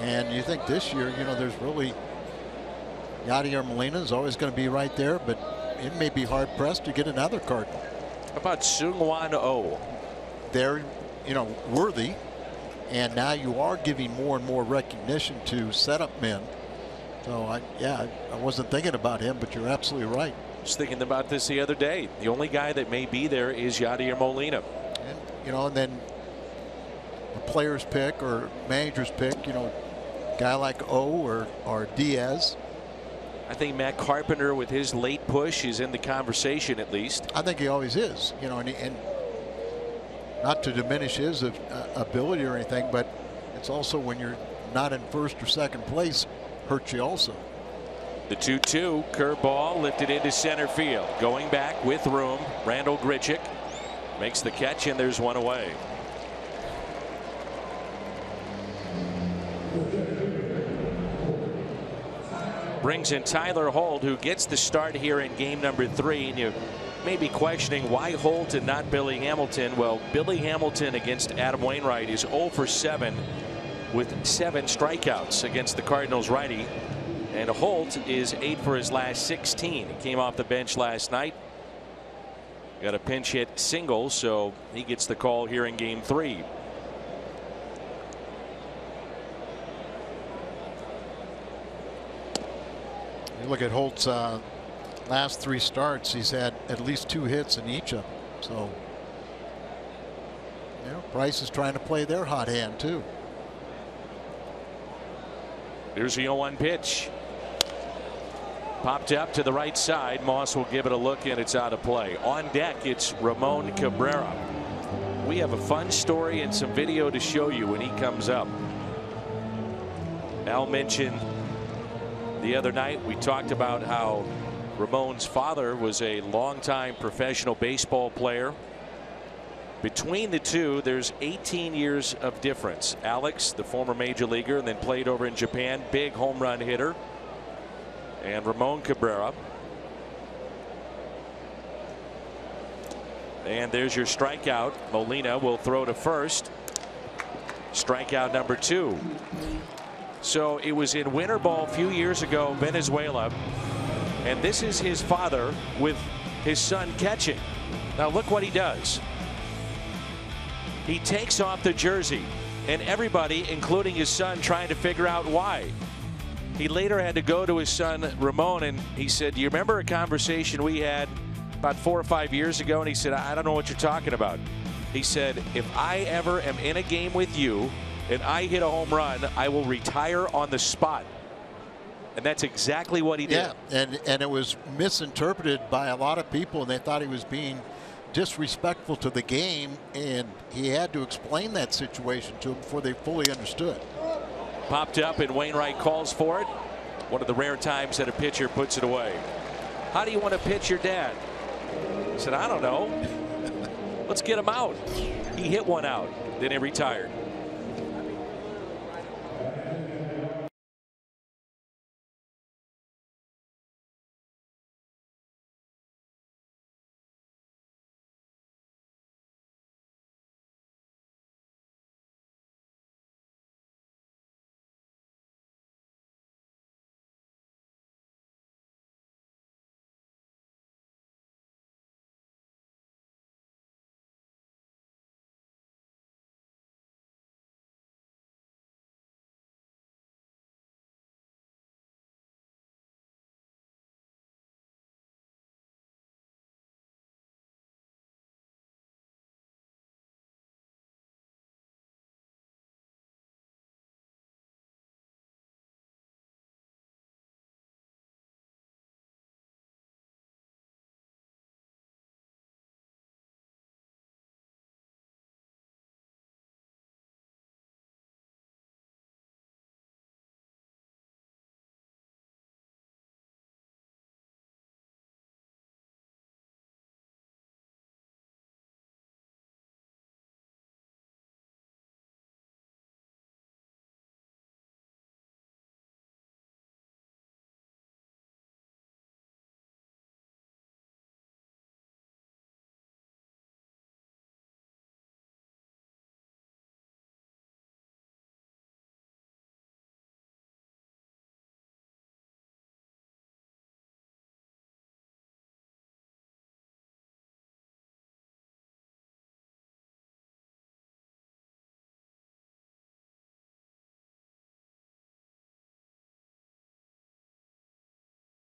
And you think this year, you know, there's really Yadier Molina is always going to be right there, but it may be hard pressed to get another Cardinal. How about Seungwan Oh? They're, you know, worthy, and now you are giving more and more recognition to setup men. So I, yeah, I wasn't thinking about him, but you're absolutely right. I was thinking about this the other day. The only guy that may be there is Yadier Molina. And, you know, and then the player's pick or manager's pick, you know, guy like O or, or Diaz. I think Matt Carpenter, with his late push, is in the conversation at least. I think he always is, you know, and, and not to diminish his uh, ability or anything, but it's also when you're not in first or second place, hurts you also. The two two curveball lifted into center field, going back with room. Randal Grichuk makes the catch, and there's one away. Brings in Tyler Holt, who gets the start here in game number three. And you may be questioning why Holt and not Billy Hamilton. Well, Billy Hamilton against Adam Wainwright is oh for seven with seven strikeouts against the Cardinals righty. And Holt is eight for his last sixteen. He came off the bench last night. Got a pinch hit single, so he gets the call here in game three. Look at Holt's uh, last three starts. He's had at least two hits in each of them. So, you know, Price is trying to play their hot hand too. Here's the oh one pitch. Popped up to the right side. Moss will give it a look, and it's out of play. On deck, it's Ramon Cabrera. We have a fun story and some video to show you when he comes up. Al mentioned the other night we talked about how Ramon's father was a longtime professional baseball player. Between the two, there's eighteen years of difference. Alex, the former major leaguer, and then played over in Japan, big home run hitter. And Ramon Cabrera. And there's your strikeout. Molina will throw to first. Strikeout number two. So it was in winter ball a few years ago, Venezuela, and this is his father with his son catching. Now look what he does. He takes off the jersey, and everybody, including his son, trying to figure out why. He later had to go to his son Ramon, and he said, "Do you remember a conversation we had about four or five years ago?" And he said, "I don't know what you're talking about." He said, "If I ever am in a game with you and I hit a home run, I will retire on the spot." And that's exactly what he did. Yeah, and and it was misinterpreted by a lot of people, and they thought he was being disrespectful to the game, and he had to explain that situation to them before they fully understood. Popped up, and Wainwright calls for it. One of the rare times that a pitcher puts it away. "How do you want to pitch your dad?" He said, "I don't know. Let's get him out." He hit one out, then he retired.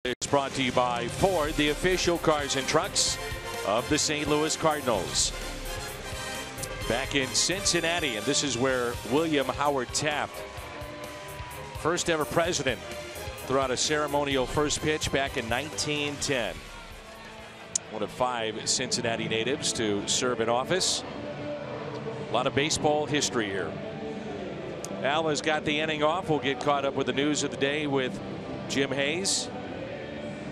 It's brought to you by Ford, the official cars and trucks of the Saint Louis Cardinals. Back in Cincinnati, and this is where William Howard Taft, first ever president, threw out a ceremonial first pitch back in nineteen ten. One of five Cincinnati natives to serve in office. A lot of baseball history here. Al has got the inning off. We'll get caught up with the news of the day with Jim Hayes.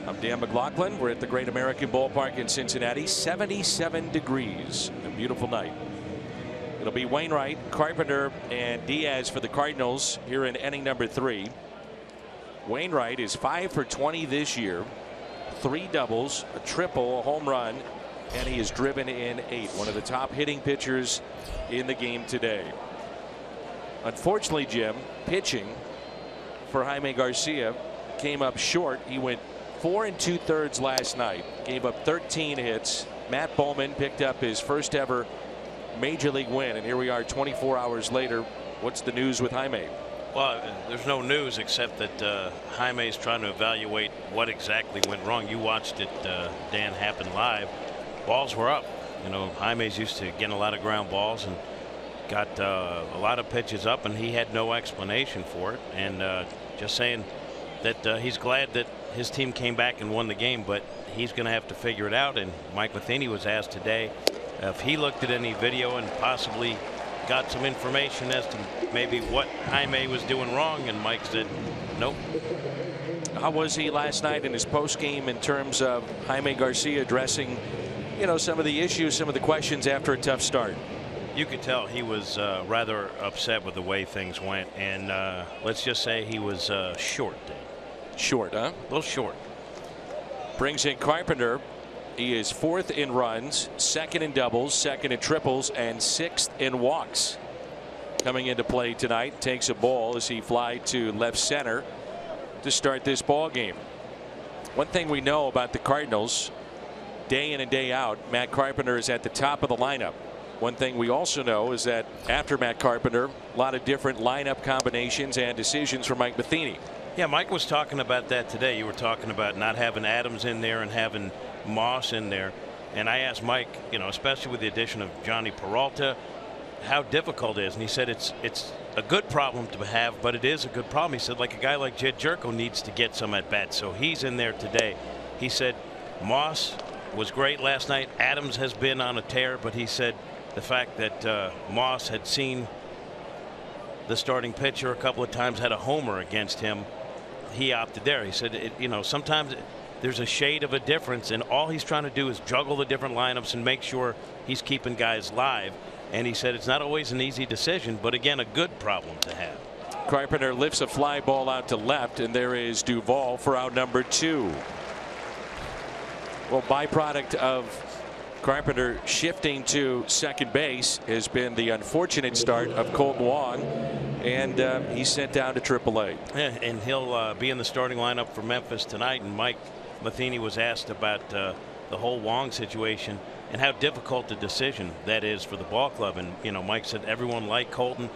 I'm Dan McLaughlin. We're at the Great American Ballpark in Cincinnati. seventy-seven degrees. A beautiful night. It'll be Wainwright, Carpenter, and Diaz for the Cardinals here in inning number three. Wainwright is five for twenty this year. Three doubles, a triple, a home run, and he has driven in eight. One of the top hitting pitchers in the game today. Unfortunately, Jim, pitching for Jaime Garcia came up short. He went four and two thirds last night, gave up thirteen hits. Matt Bowman picked up his first ever major league win, and here we are twenty-four hours later. What's the news with Jaime? Well, there's no news except that uh, Jaime is trying to evaluate what exactly went wrong. You watched it, uh, Dan, happen live. Balls were up. You know, Jaime's used to getting a lot of ground balls and got uh, a lot of pitches up, and he had no explanation for it. And uh, just saying that uh, he's glad that his team came back and won the game, but he's going to have to figure it out. And Mike Matheny was asked today if he looked at any video and possibly got some information as to maybe what Jaime was doing wrong, and Mike said nope. How was he last night in his post game in terms of Jaime Garcia addressing, you know, some of the issues, some of the questions after a tough start? You could tell he was uh, rather upset with the way things went, and uh, let's just say he was uh, short. Short, huh? A little short. Brings in Carpenter. He is fourth in runs, second in doubles, second in triples, and sixth in walks. Coming into play tonight, takes a ball as he fly to left center to start this ball game. One thing we know about the Cardinals, day in and day out, Matt Carpenter is at the top of the lineup. One thing we also know is that after Matt Carpenter, a lot of different lineup combinations and decisions for Mike Matheny. Yeah, Mike was talking about that today. You were talking about not having Adams in there and having Moss in there, and I asked Mike, you know, especially with the addition of Johnny Peralta, how difficult it is, and he said it's it's a good problem to have, but it is a good problem. He said, like, a guy like Jed Gyorko needs to get some at bats, so he's in there today. He said Moss was great last night. Adams has been on a tear, but he said the fact that uh, Moss had seen the starting pitcher a couple of times, had a homer against him, he opted there. He said, it, you know, sometimes there's a shade of a difference, and all he's trying to do is juggle the different lineups and make sure he's keeping guys live. And he said it's not always an easy decision, but again, a good problem to have. Carpenter lifts a fly ball out to left, and there is Duvall for out number two. Well, byproduct of Carpenter shifting to second base has been the unfortunate start of Colton Wong, and uh, he's sent down to triple A. Yeah, and he'll uh, be in the starting lineup for Memphis tonight. And Mike Matheny was asked about uh, the whole Wong situation and how difficult the decision that is for the ball club. And, you know, Mike said everyone liked Colton,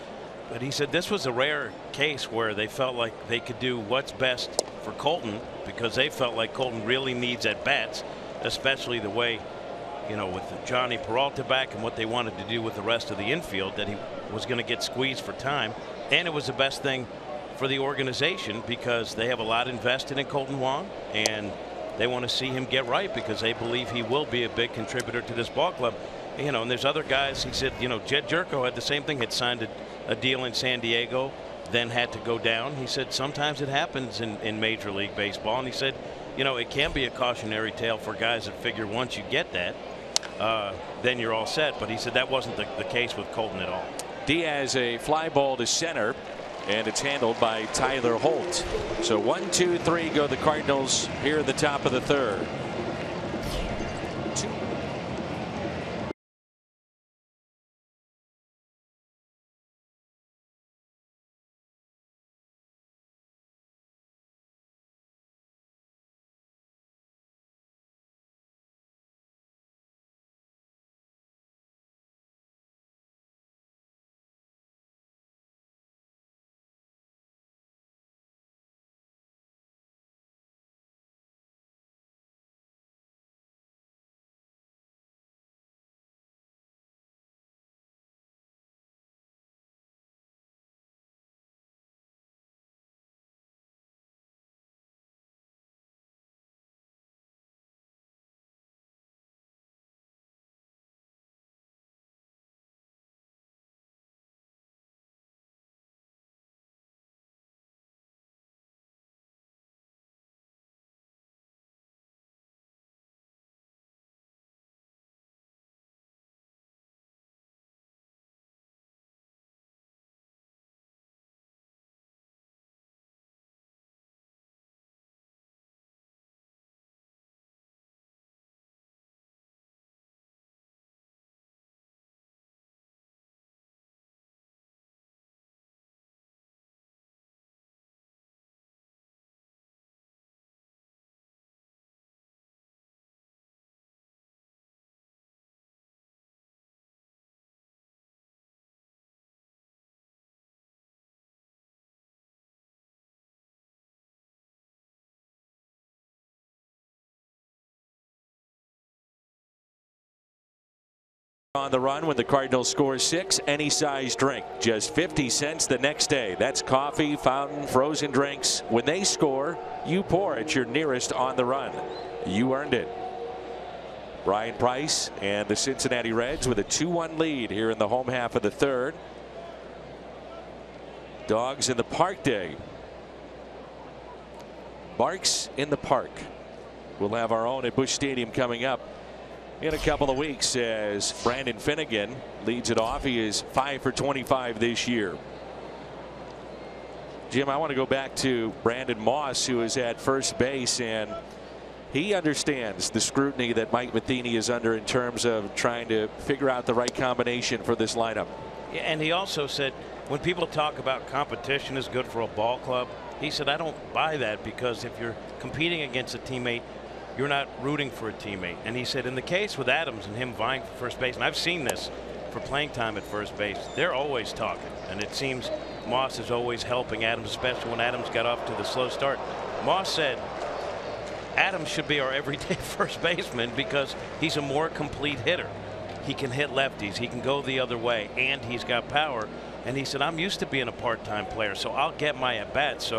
but he said this was a rare case where they felt like they could do what's best for Colton, because they felt like Colton really needs at bats, especially the way, you know, with Johnny Peralta back and what they wanted to do with the rest of the infield, that he was going to get squeezed for time. And it was the best thing for the organization because they have a lot invested in Colton Wong, and they want to see him get right because they believe he will be a big contributor to this ball club. You know, and there's other guys. He said, you know, Jed Gyorko had the same thing, had signed a, a deal in San Diego, then had to go down. He said sometimes it happens in, in Major League Baseball, and he said, you know, it can be a cautionary tale for guys that figure once you get that, Uh, then you're all set. But he said that wasn't the, the case with Colton at all. Diaz, a fly ball to center, and it's handled by Tyler Holt. So one, two, three go the Cardinals here at the top of the third. Two. on the run when the Cardinals score six. Any size drink, just fifty cents the next day. That's coffee, fountain, frozen drinks. When they score, you pour at your nearest on the run. You earned it. Brian Price and the Cincinnati Reds with a two one lead here in the home half of the third. Dogs in the park day. Barks in the park. We'll have our own at Busch Stadium coming up in a couple of weeks as Brandon Finnegan leads it off. He is five for twenty-five this year. Jim, I want to go back to Brandon Moss, who is at first base, and he understands the scrutiny that Mike Matheny is under in terms of trying to figure out the right combination for this lineup. And he also said, when people talk about competition is good for a ball club, he said, I don't buy that, because if you're competing against a teammate, you're not rooting for a teammate. And he said, in the case with Adams and him vying for first base, and I've seen this for playing time at first base, they're always talking. And it seems Moss is always helping Adams, especially when Adams got off to the slow start. Moss said, Adams should be our everyday first baseman because he's a more complete hitter. He can hit lefties, he can go the other way, and he's got power. And he said, I'm used to being a part-time player, so I'll get my at-bat. So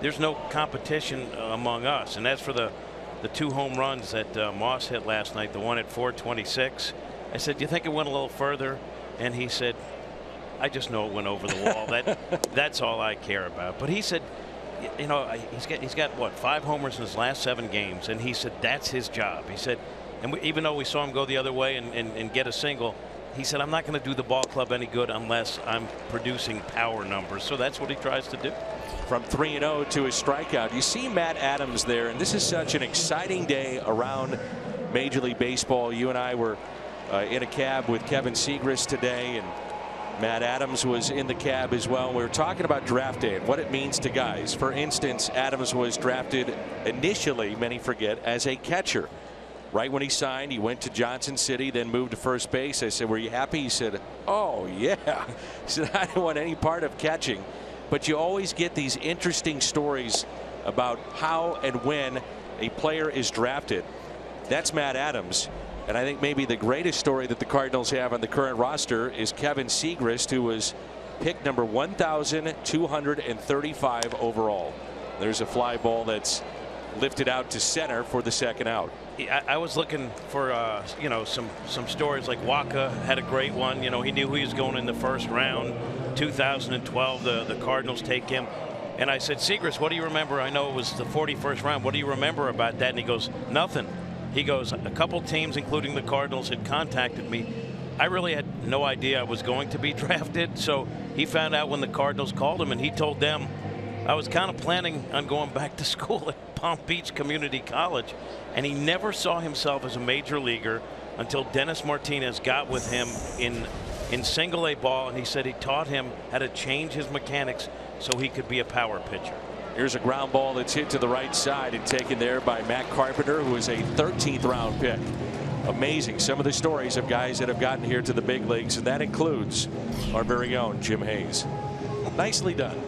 there's no competition among us. And as for the the two home runs that uh, Moss hit last night, the one at four twenty-six, I said, do you think it went a little further? And he said, I just know it went over the wall. that that's all I care about. But he said, you know, he's got he's got what, five homers in his last seven games, and he said that's his job. He said, and we, even though we saw him go the other way and, and, and get a single, he said, I'm not going to do the ball club any good unless I'm producing power numbers. So that's what he tries to do. From three and oh to his strikeout. You see Matt Adams there, and this is such an exciting day around Major League Baseball. You and I were uh, in a cab with Kevin Segris today, and Matt Adams was in the cab as well. We were talking about draft day and what it means to guys. For instance, Adams was drafted initially, many forget, as a catcher. Right when he signed, he went to Johnson City, then moved to first base. I said, were you happy? He said, oh, yeah. He said, I don't want any part of catching. But you always get these interesting stories about how and when a player is drafted. That's Matt Adams. And I think maybe the greatest story that the Cardinals have on the current roster is Kevin Segris, who was pick number one thousand two hundred thirty-five overall. There's a fly ball that's lifted out to center for the second out. I, I was looking for uh, you know, some some stories like Waka had a great one. You know, he knew he was going in the first round. two thousand twelve, the the Cardinals take him, and I said, Segris, what do you remember? I know it was the forty-first round. What do you remember about that? And he goes, nothing. He goes, a couple teams, including the Cardinals, had contacted me. I really had no idea I was going to be drafted. So he found out when the Cardinals called him, and he told them, I was kind of planning on going back to school at Palm Beach Community College. And he never saw himself as a major leaguer until Dennis Martinez got with him in in single A ball, and he said he taught him how to change his mechanics so he could be a power pitcher. Here's a ground ball that's hit to the right side and taken there by Matt Carpenter, who is a thirteenth round pick. Amazing, some of the stories of guys that have gotten here to the big leagues, and that includes our very own Jim Hayes. Nicely done.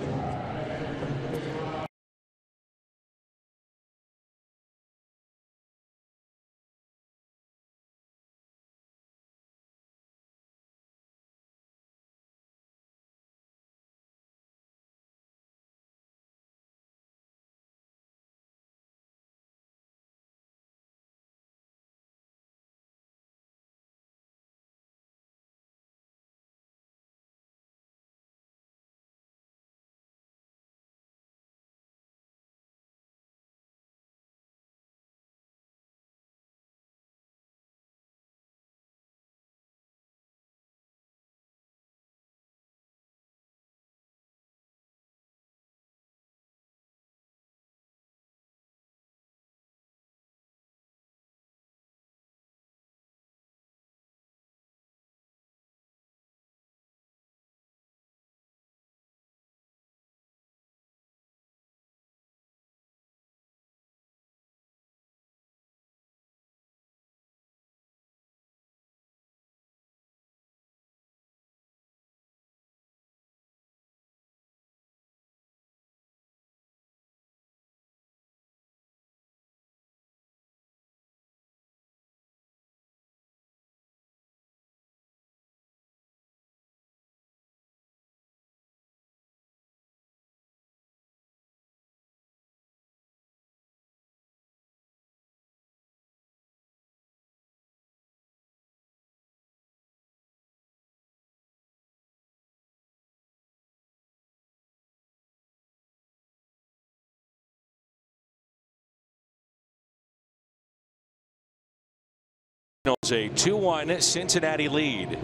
A two one Cincinnati lead.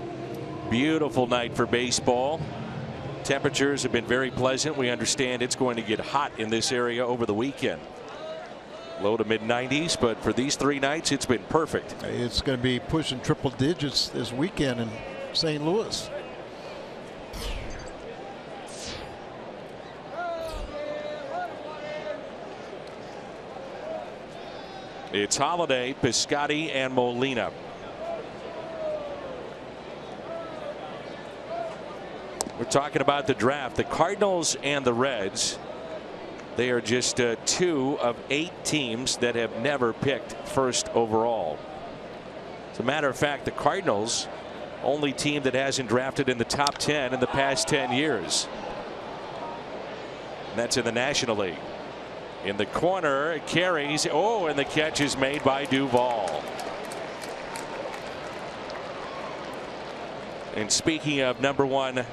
Beautiful night for baseball. Temperatures have been very pleasant. We understand it's going to get hot in this area over the weekend. Low to mid nineties, but for these three nights it's been perfect. It's going to be pushing triple digits this weekend in Saint Louis. It's Holiday, Piscotty, and Molina. We're talking about the draft. The Cardinals and the Reds, they are just uh, two of eight teams that have never picked first overall. As a matter of fact, the Cardinals, only team that hasn't drafted in the top ten in the past ten years. And that's in the National League. In the corner, it carries. Oh, and the catch is made by Duvall. And speaking of number one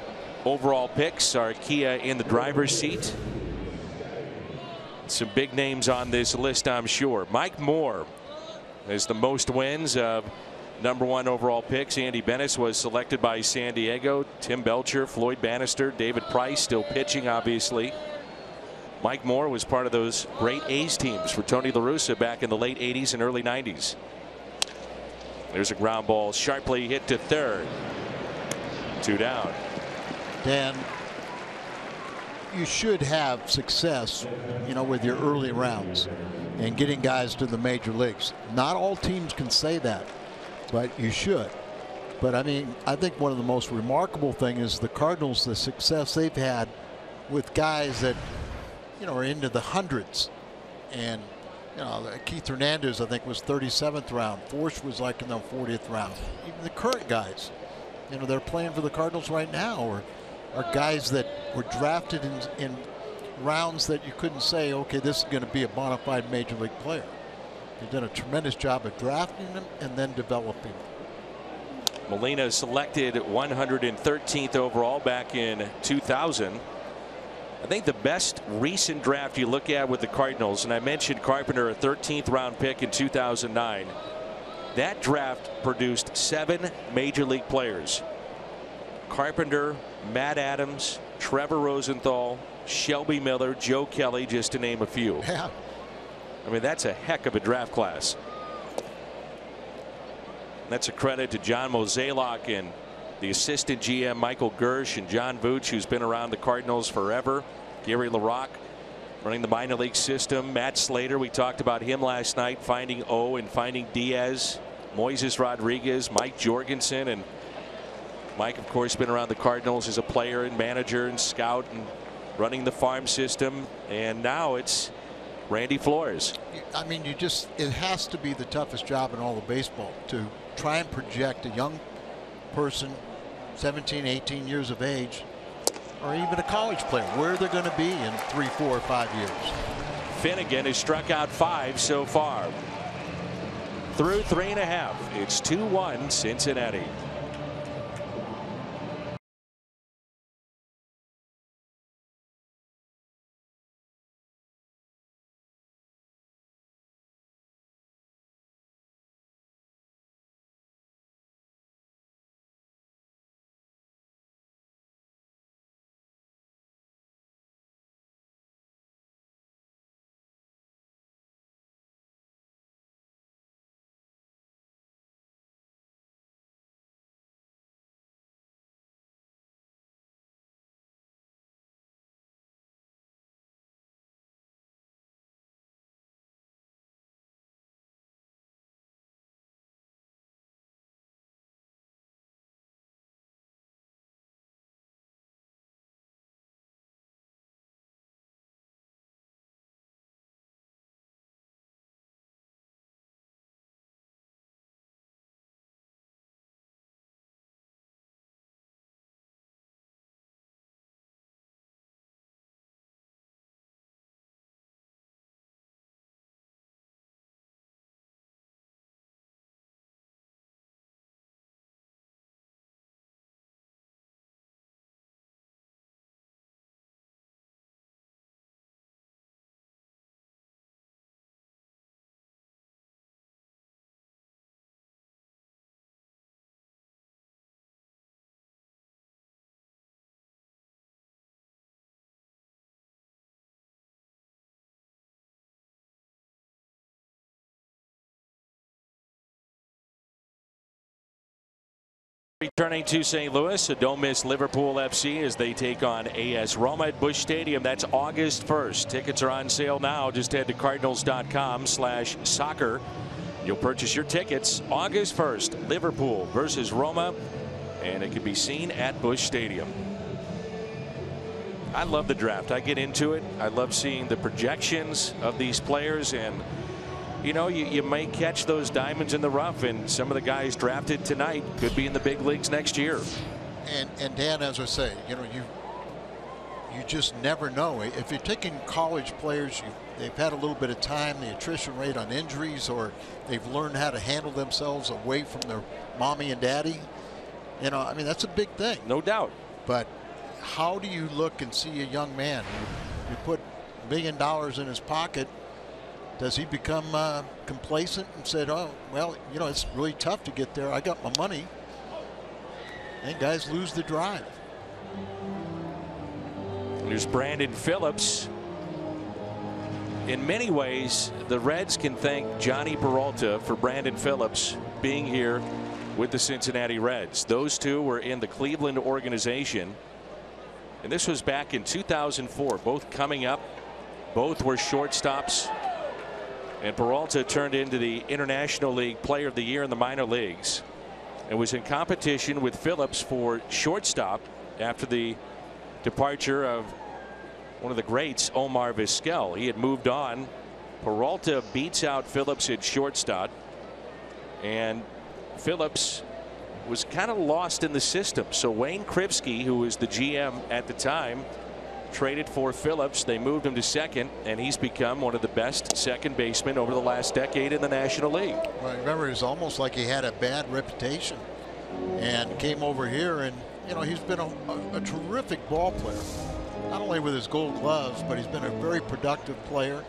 overall picks, are Kia in the driver's seat. Some big names on this list, I'm sure. Mike Moore is the most wins of number one overall picks. Andy Bennis was selected by San Diego. Tim Belcher, Floyd Bannister, David Price still pitching, obviously. Mike Moore was part of those great A's teams for Tony La Russa back in the late eighties and early nineties. There's a ground ball sharply hit to third. Two down. Dan, you should have success, you know, with your early rounds and getting guys to the major leagues. Not all teams can say that, but you should. But I mean, I think one of the most remarkable things is the Cardinals, the success they've had with guys that, you know, are into the hundreds. And you know, Keith Hernandez, I think, was thirty-seventh round. Forsch was like in the fortieth round. Even the current guys, you know, they're playing for the Cardinals right now, or are guys that were drafted in, in rounds that you couldn't say, okay, this is going to be a bona fide major league player. They've done a tremendous job of drafting them and then developing them. Molina selected one hundred thirteenth overall back in two thousand. I think the best recent draft you look at with the Cardinals, and I mentioned Carpenter, a thirteenth round pick in two thousand nine. That draft produced seven major league players. Carpenter, Matt Adams, Trevor Rosenthal, Shelby Miller, Joe Kelly, just to name a few. Yeah. I mean, that's a heck of a draft class. That's a credit to John Mozeliak and the assistant G M Michael Gersh and John Vooch, who's been around the Cardinals forever. Gary LaRocque running the minor league system. Matt Slater, we talked about him last night, finding O and finding Diaz. Moises Rodriguez, Mike Jorgensen, and Mike, of course, been around the Cardinals as a player and manager and scout and running the farm system. And now it's Randy Flores. I mean, you just, it has to be the toughest job in all of baseball to try and project a young person, seventeen, eighteen years of age, or even a college player, where they're going to be in three, four, five years. Finnegan has struck out five so far. Through three and a half, it's two one Cincinnati. Returning to Saint Louis, so don't miss Liverpool F C as they take on AS Roma at Busch Stadium. That's August first. Tickets are on sale now. Just head to cardinals dot com slash soccer. You'll purchase your tickets August first. Liverpool versus Roma, and it can be seen at Busch Stadium. I love the draft. I get into it. I love seeing the projections of these players, and you know, you, you may catch those diamonds in the rough, and some of the guys drafted tonight could be in the big leagues next year. And, and Dan, as I say, you know, you you just never know. If you're taking college players, you, they've had a little bit of time, the attrition rate on injuries, or they've learned how to handle themselves away from their mommy and daddy. You know, I mean, that's a big thing. No doubt. But how do you look and see a young man? You, you put a million dollars in his pocket. Does he become uh, complacent and said, oh, well, you know, it's really tough to get there. I got my money. And guys lose the drive. There's Brandon Phillips. In many ways, the Reds can thank Johnny Peralta for Brandon Phillips being here with the Cincinnati Reds. Those two were in the Cleveland organization. And this was back in two thousand four, both coming up. Both were shortstops. And Peralta turned into the International League Player of the Year in the minor leagues and was in competition with Phillips for shortstop after the departure of one of the greats, Omar Vizquel. He had moved on. Peralta beats out Phillips at shortstop, and Phillips was kind of lost in the system. So Wayne Krivsky, who was the G M at the time, traded for Phillips. They moved him to second, and he's become one of the best second basemen over the last decade in the National League. Well, I remember, it was almost like he had a bad reputation and came over here, and you know, he's been a, a, a terrific ball player, not only with his gold gloves, but he's been a very productive player.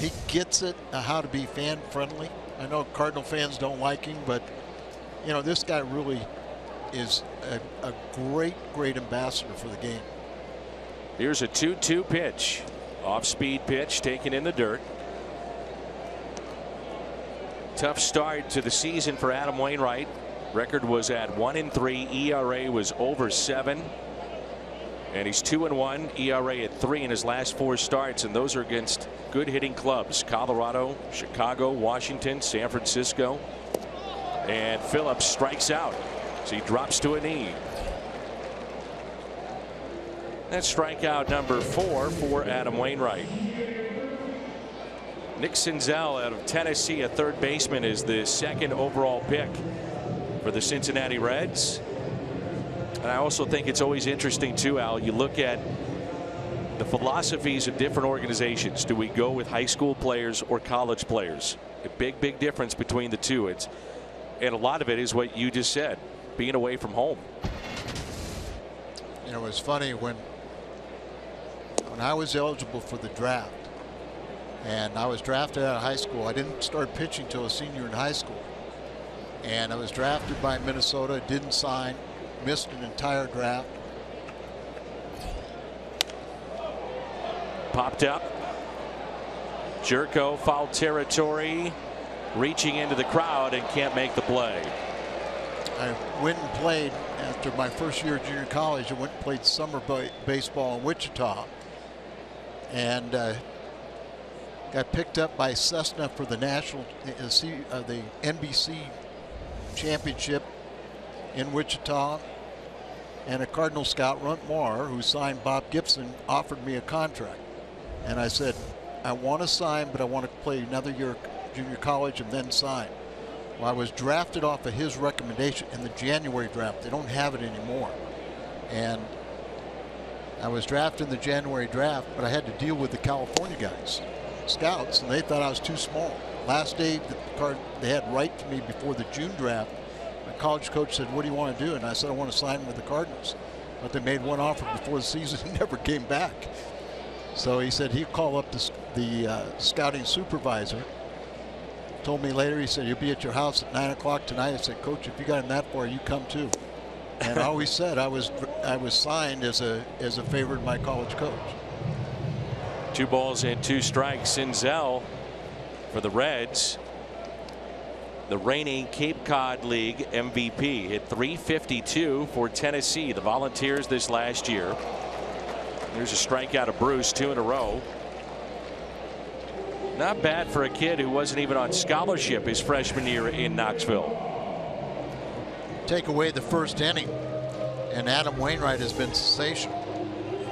He gets it, uh, how to be fan friendly. I know Cardinal fans don't like him, but you know, this guy really is a, a great great ambassador for the game. Here's a two two pitch. Off-speed pitch taken in the dirt. Tough start to the season for Adam Wainwright. Record was at one and three. E R A was over seven. And he's two and one. E R A at three in his last four starts. And those are against good hitting clubs. Colorado, Chicago, Washington, San Francisco. And Phillips strikes out. So he drops to a knee. That's strikeout number four for Adam Wainwright. Nick Senzel out of Tennessee, a third baseman, is the second overall pick for the Cincinnati Reds. And I also think it's always interesting too, Al, you look at the philosophies of different organizations. Do we go with high school players or college players? A big, big difference between the two. It's, and a lot of it is what you just said, being away from home. You know, it was funny when when I was eligible for the draft, and I was drafted out of high school. I didn't start pitching till a senior in high school, and I was drafted by Minnesota. Didn't sign, missed an entire draft. Popped up. Gyorko, foul territory, reaching into the crowd and can't make the play. I went and played after my first year of junior college. I went and played summer baseball in Wichita, and uh, got picked up by Cessna for the national, uh, C, uh, the N B C championship in Wichita. And a Cardinal scout, Runt Moore, who signed Bob Gibson, offered me a contract, and I said, I want to sign, but I want to play another year of junior college and then sign. Well, I was drafted off of his recommendation in the January draft. They don't have it anymore. And I was drafted in the January draft, but I had to deal with the California guys, scouts, and they thought I was too small. Last day, the card, they had right to me before the June draft. My college coach said, what do you want to do? And I said, I want to sign with the Cardinals. But they made one offer before the season and never came back. So he said he'd call up the, the uh, scouting supervisor. Told me later, he said, you'll be at your house at nine o'clock tonight. I said, Coach, if you got him that far, you come too. And I always said I was I was signed as a as a favorite of my college coach. Two balls and two strikes. Senzel for the Reds. the reigning Cape Cod League M V P. Hit three fifty-two for Tennessee, the Volunteers, this last year. There's a strikeout of Bruce, two in a row. Not bad for a kid who wasn't even on scholarship his freshman year in Knoxville. Take away the first inning, and Adam Wainwright has been sensational.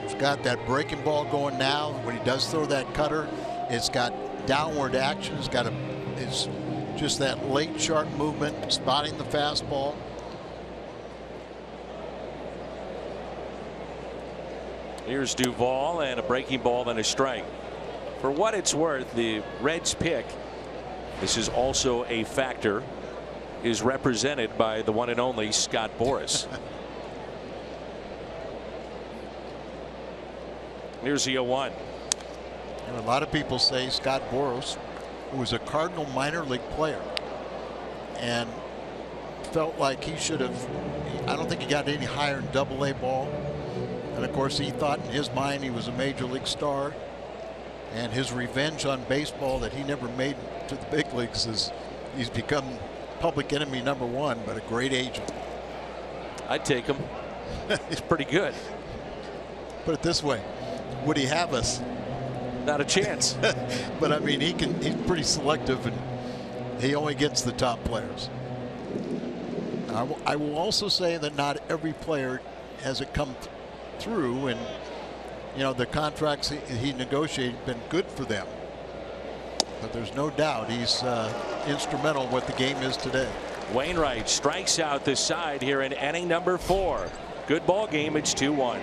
He's got that breaking ball going now. When he does throw that cutter, it's got downward action. It's got a, it's just that late sharp movement, spotting the fastball. Here's Duvall, and a breaking ball and a strike. For what it's worth, the Reds pick, this is also a factor, is represented by the one and only Scott Boris. Here's the oh one. And a lot of people say Scott Boris was a Cardinal minor league player and felt like he should have, I don't think he got any higher in double A ball. And of course, he thought in his mind he was a major league star. And his revenge on baseball that he never made to the big leagues is he's become public enemy number one, but a great agent. I'd take him. He's pretty good. Put it this way, would he have us? Not a chance. But I mean, he can. He's pretty selective, and he only gets the top players. I, w I will also say that not every player has it come th through and. You know, the contracts he, he negotiated have been good for them. But there's no doubt he's uh, instrumental in what the game is today. Wainwright strikes out the side here in inning number four. Good ball game. It's two one.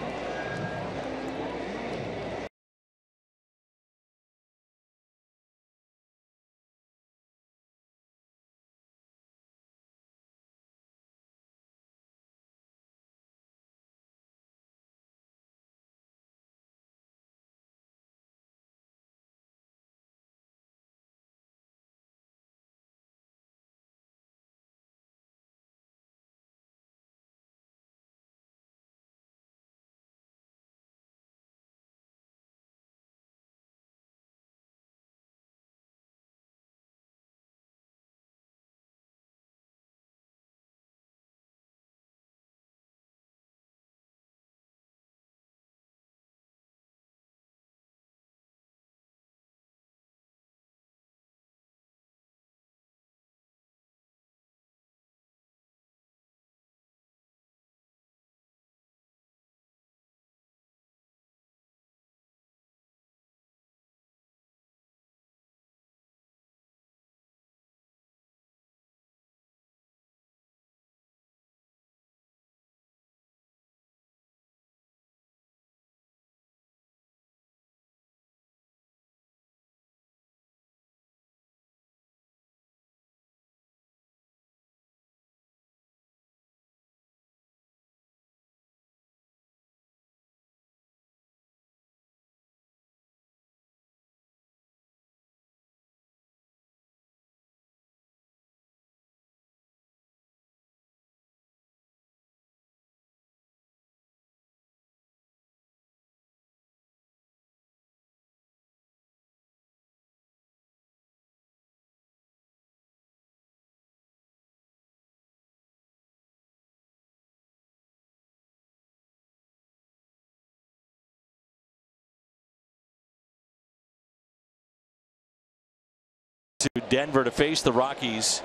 To Denver to face the Rockies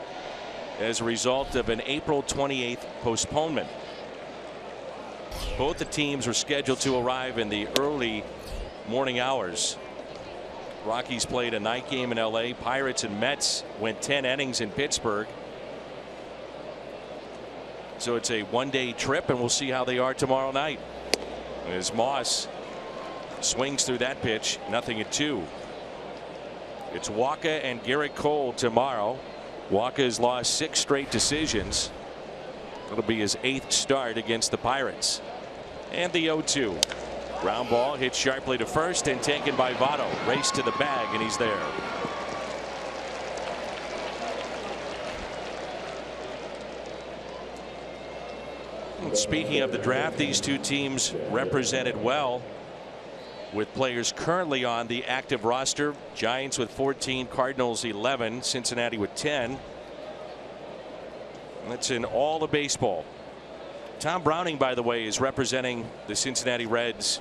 as a result of an April twenty-eighth postponement. Both the teams were scheduled to arrive in the early morning hours. Rockies played a night game in L A. Pirates and Mets went ten innings in Pittsburgh. So it's a one-day trip, and we'll see how they are tomorrow night. As Moss swings through that pitch, nothing at two. It's Waka and Garrett Cole tomorrow. Waka has lost six straight decisions. It'll be his eighth start against the Pirates. And the oh two. Ground ball hit sharply to first and taken by Votto. Race to the bag, and he's there. And speaking of the draft, these two teams represented well with players currently on the active roster. Giants with fourteen, Cardinals eleven, Cincinnati with ten. That's in all of baseball. Tom Browning, by the way, is representing the Cincinnati Reds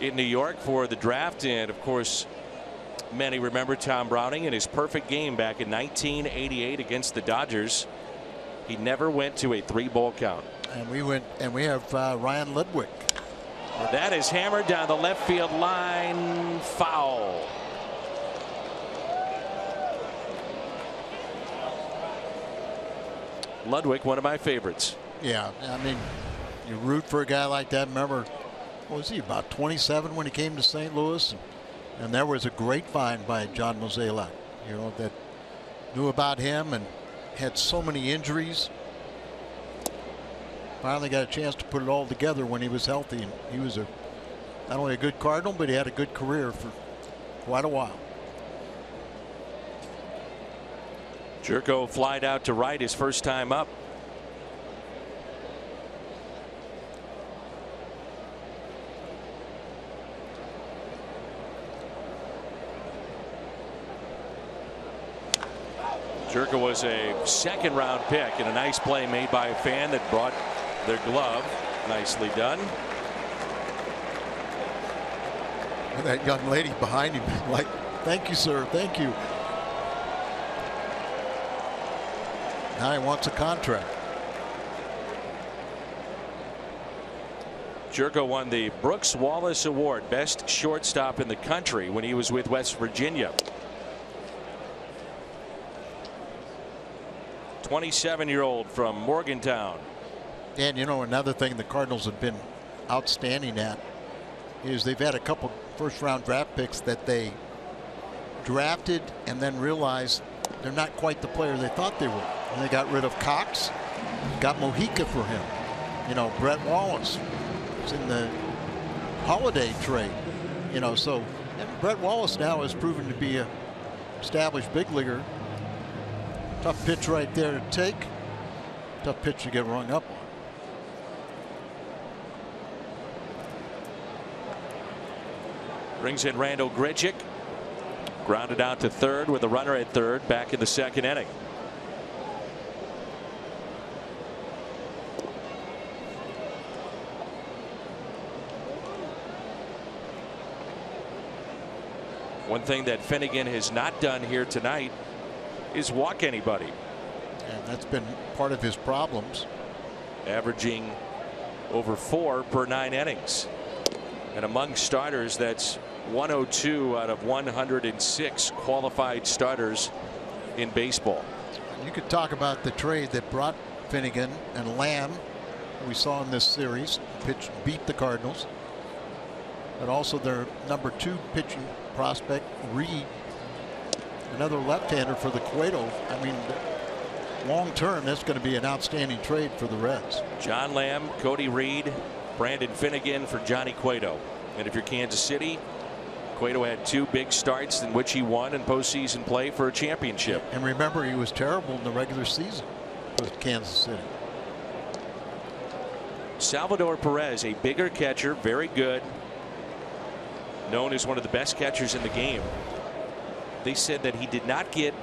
in New York for the draft. And of course, many remember Tom Browning in his perfect game back in nineteen eighty-eight against the Dodgers. He never went to a three ball count. And we went and we have uh, Ryan Ludwig. That is hammered down the left field line. Foul. Ludwig, one of my favorites. Yeah, I mean, you root for a guy like that. Remember, what was he, about twenty-seven when he came to Saint Louis? And there was a great find by John Mozeliak, you know, that knew about him and had so many injuries. Finally got a chance to put it all together when he was healthy. And he was a not only a good Cardinal, but he had a good career for quite a while. Gyorko flied out to right his first time up. Gyorko was a second round pick, and a nice play made by a fan that brought their glove. Nicely done. And that young lady behind him, like, thank you, sir, thank you. Now he wants a contract. Gyorko won the Brooks Wallace Award, best shortstop in the country, when he was with West Virginia. twenty-seven year old from Morgantown. And you know, another thing the Cardinals have been outstanding at is they've had a couple first round draft picks that they drafted and then realized they're not quite the player they thought they were. And they got rid of Cox, got Mojica for him. You know, Brett Wallace was in the Holiday trade. You know, so Brett Wallace now has proven to be a established big leaguer. Tough pitch right there to take. Tough pitch to get rung up on. Brings in Randal Grichuk. Grounded out to third with a runner at third, back in the second inning. One thing that Finnegan has not done here tonight is walk anybody. And that's been part of his problems. Averaging over four per nine innings. And among starters, that's one oh two out of one hundred six qualified starters in baseball. You could talk about the trade that brought Finnegan and Lamb, we saw in this series, pitch beat the Cardinals. But also their number two pitching prospect, Reed, another left-hander for the Cueto. I mean, long term, that's going to be an outstanding trade for the Reds. John Lamb, Cody Reed, Brandon Finnegan for Johnny Cueto. And if you're Kansas City, Cueto had two big starts in which he won in postseason play for a championship. And remember, he was terrible in the regular season with Kansas City. Salvador Perez, a bigger catcher, very good, known as one of the best catchers in the game. They said that he did not get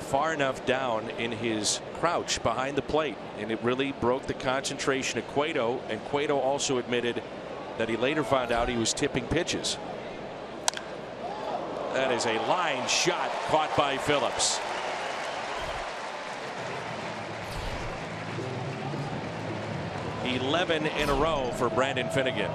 far enough down in his crouch behind the plate, and it really broke the concentration of Cueto. And Cueto also admitted that he later found out he was tipping pitches. That is a line shot caught by Phillips. eleven in a row for Brandon Finnegan.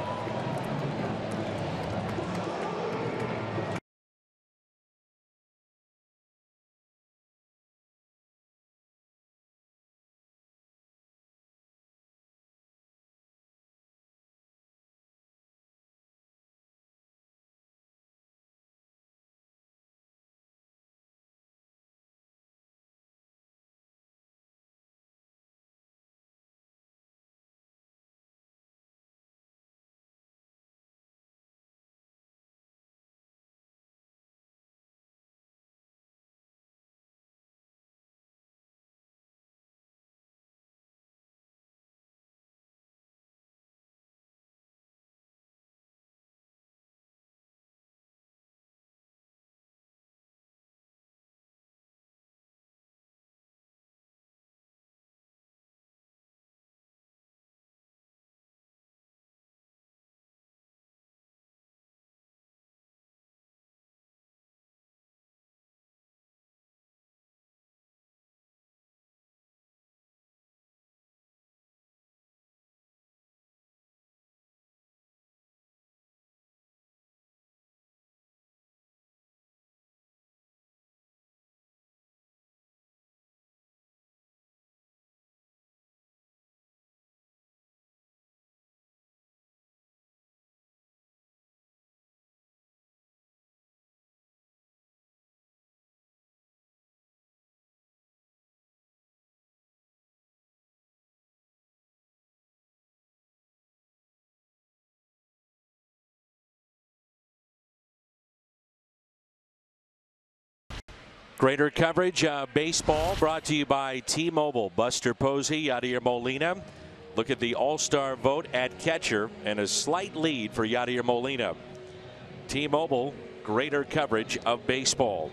Greater coverage of baseball brought to you by T-Mobile. Buster Posey, Yadier Molina. Look at the All-Star vote at catcher, and a slight lead for Yadier Molina. T-Mobile, greater coverage of baseball.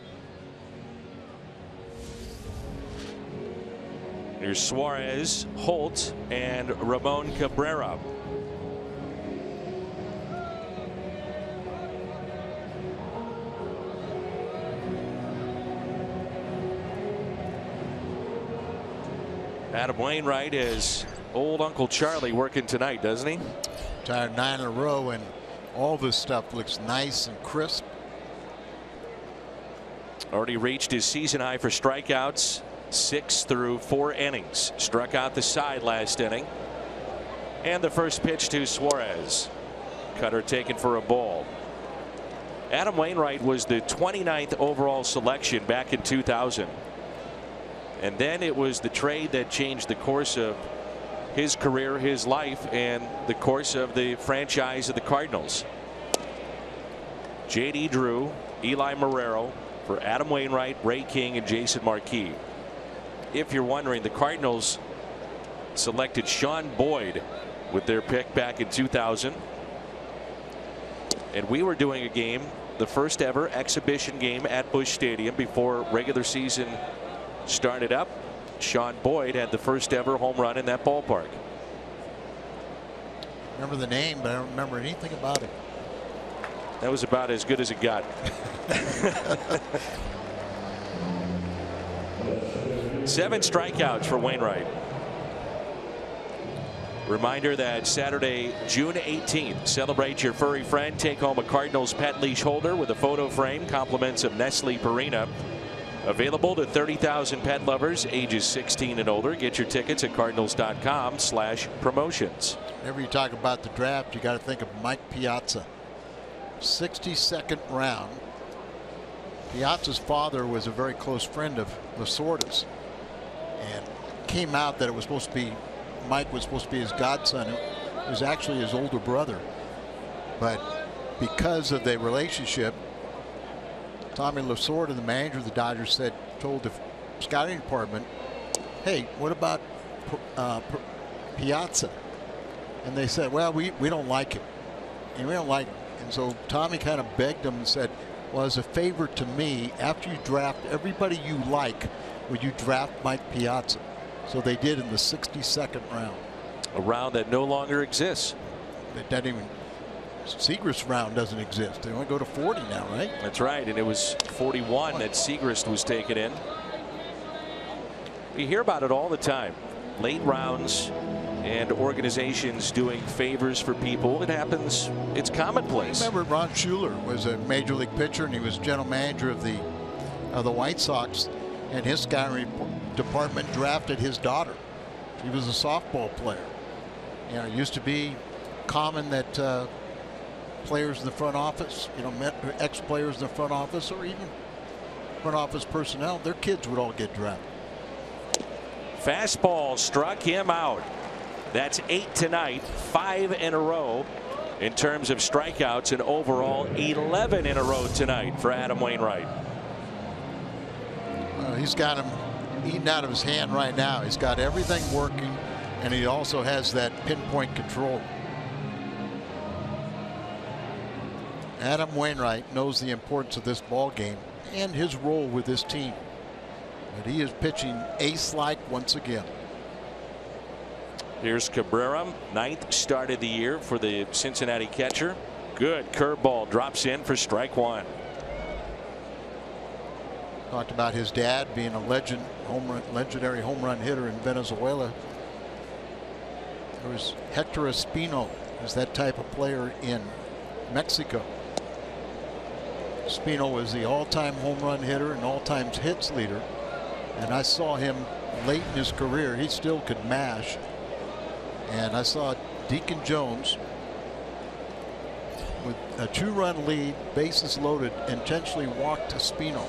Here's Suarez, Holt, and Ramon Cabrera. Adam Wainwright is old Uncle Charlie working tonight, doesn't he? Tired nine in a row, and all this stuff looks nice and crisp. Already reached his season high for strikeouts, six through four innings. Struck out the side last inning. And the first pitch to Suarez. Cutter taken for a ball. Adam Wainwright was the twenty-ninth overall selection back in two thousand. And then it was the trade that changed the course of his career, his life, and the course of the franchise of the Cardinals. J D. Drew, Eli Marrero for Adam Wainwright, Ray King, and Jason Marquis. If you're wondering, the Cardinals selected Sean Boyd with their pick back in two thousand. And we were doing a game, the first ever exhibition game at Busch Stadium before regular season started up. Sean Boyd had the first ever home run in that ballpark. Remember the name, but I don't remember anything about it. That was about as good as it got. Seven strikeouts for Wainwright. Reminder that Saturday, June eighteenth, celebrate your furry friend. Take home a Cardinals pet leash holder with a photo frame, compliments of Nestle Purina. Available to thirty thousand pet lovers ages sixteen and older. Get your tickets at cardinals dot com slash promotions. Whenever you talk about the draft, you got to think of Mike Piazza. sixty-second round. Piazza's father was a very close friend of Lasorda's, and it came out that it was supposed to be Mike was supposed to be his godson. It was actually his older brother, but because of the relationship, Tommy Lasorda, the manager of the Dodgers, said, told the scouting department, hey, what about uh, Piazza? And they said, well, we, we don't like him. And we don't like him. And so Tommy kind of begged him and said, well, as a favor to me, after you draft everybody you like, would you draft Mike Piazza? So they did in the sixty-second round. A round that no longer exists. That doesn't even... Siegrist round doesn't exist. They only go to forty now, right? That's right, and it was forty-one that Siegrist was taken in. You hear about it all the time. Late rounds and organizations doing favors for people. It happens. It's commonplace. I remember Ron Schuler was a major league pitcher, and he was general manager of the of the White Sox, and his scouting department drafted his daughter. He was a softball player. You know, it used to be common that uh, players in the front office, you know, ex-players in the front office, or even front office personnel, their kids would all get drafted. Fastball struck him out. That's eight tonight, five in a row in terms of strikeouts, and overall eleven in a row tonight for Adam Wainwright. Well, he's got him eating out of his hand right now. He's got everything working, and he also has that pinpoint control. Adam Wainwright knows the importance of this ball game and his role with this team. And he is pitching ace-like once again. Here's Cabrera, ninth start of the year for the Cincinnati catcher. Good curveball, drops in for strike one. Talked about his dad being a legend, home run, legendary home run hitter in Venezuela. There was Hector Espino, is that type of player in Mexico. Espino was the all-time home run hitter and all-time hits leader, and I saw him late in his career. He still could mash, and I saw Deacon Jones with a two-run lead, bases loaded, intentionally walked Espino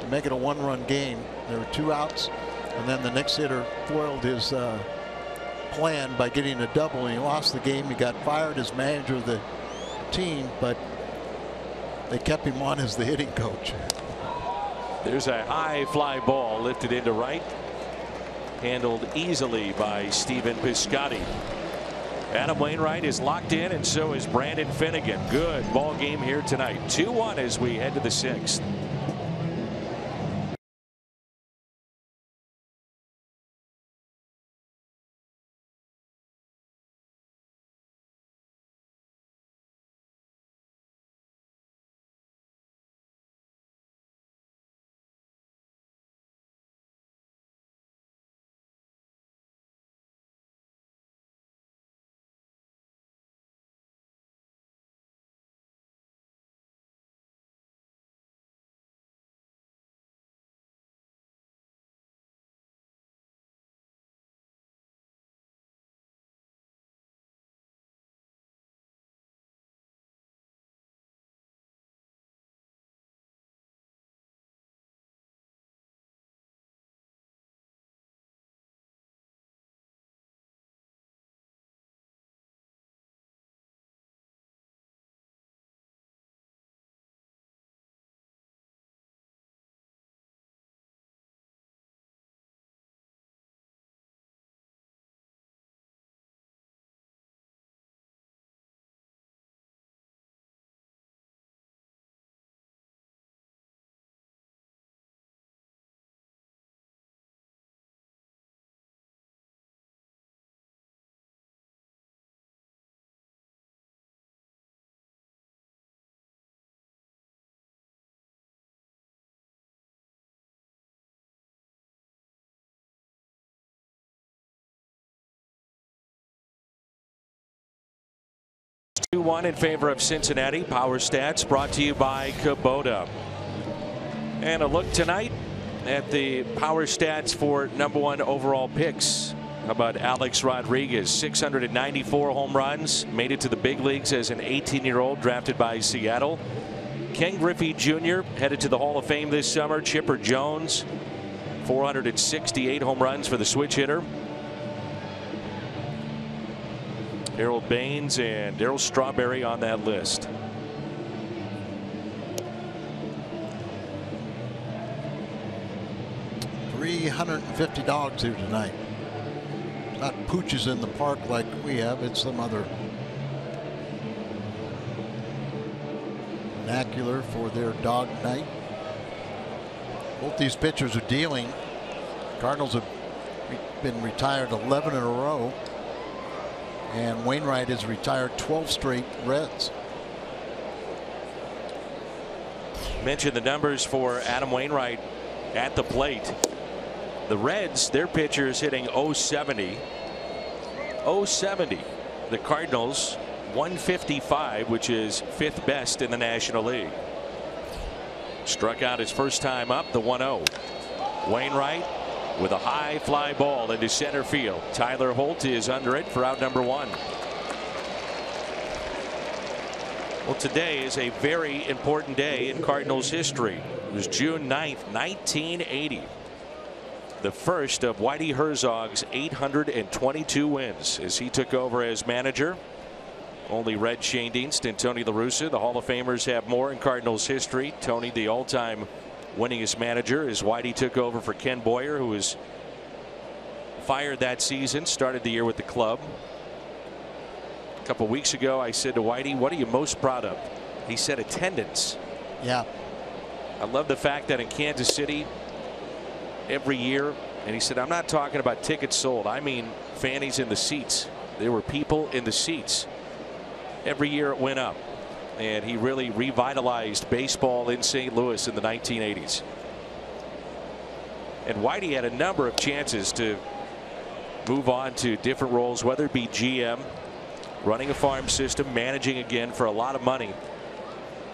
to make it a one-run game. There were two outs, and then the next hitter foiled his uh, plan by getting a double, and he lost the game. He got fired as manager of the team, but they kept him on as the hitting coach. There's a high fly ball lifted into right, handled easily by Stephen Piscotty. Adam Wainwright is locked in, and so is Brandon Finnegan. Good ball game here tonight. two one as we head to the sixth. two one in favor of Cincinnati. Power Stats brought to you by Kubota. And a look tonight at the Power Stats for number one overall picks. How about Alex Rodriguez? six hundred ninety-four home runs, made it to the big leagues as an eighteen year old drafted by Seattle. Ken Griffey Junior headed to the Hall of Fame this summer. Chipper Jones, four hundred sixty-eight home runs for the switch hitter. Harold Baines and Darryl Strawberry on that list. three hundred fifty dogs here tonight. Not pooches in the park like we have. It's some other vernacular for their dog night. Both these pitchers are dealing. Cardinals have been retired eleven in a row. And Wainwright has retired twelve straight Reds. Mention the numbers for Adam Wainwright at the plate. The Reds, their pitcher is hitting oh seventy. The Cardinals one fifty-five, which is fifth best in the National League. Struck out his first time up, the one oh. Wainwright with a high fly ball into center field. Tyler Holt is under it for out number one. Well, today is a very important day in Cardinals history. It was June ninth, nineteen eighty. The first of Whitey Herzog's eight hundred twenty-two wins as he took over as manager. Only Red Shane Dienst and Tony La Russa. The Hall of Famers have more in Cardinals history. Tony, the all-time winningest manager, is Whitey took over for Ken Boyer, who was fired that season, started the year with the club. A couple weeks ago, I said to Whitey, what are you most proud of? He said attendance. Yeah. I love the fact that in Kansas City every year, and he said, I'm not talking about tickets sold. I mean fannies in the seats. There were people in the seats. Every year it went up. And he really revitalized baseball in Saint Louis in the nineteen eighties. And Whitey had a number of chances to move on to different roles, whether it be G M, running a farm system, managing again for a lot of money.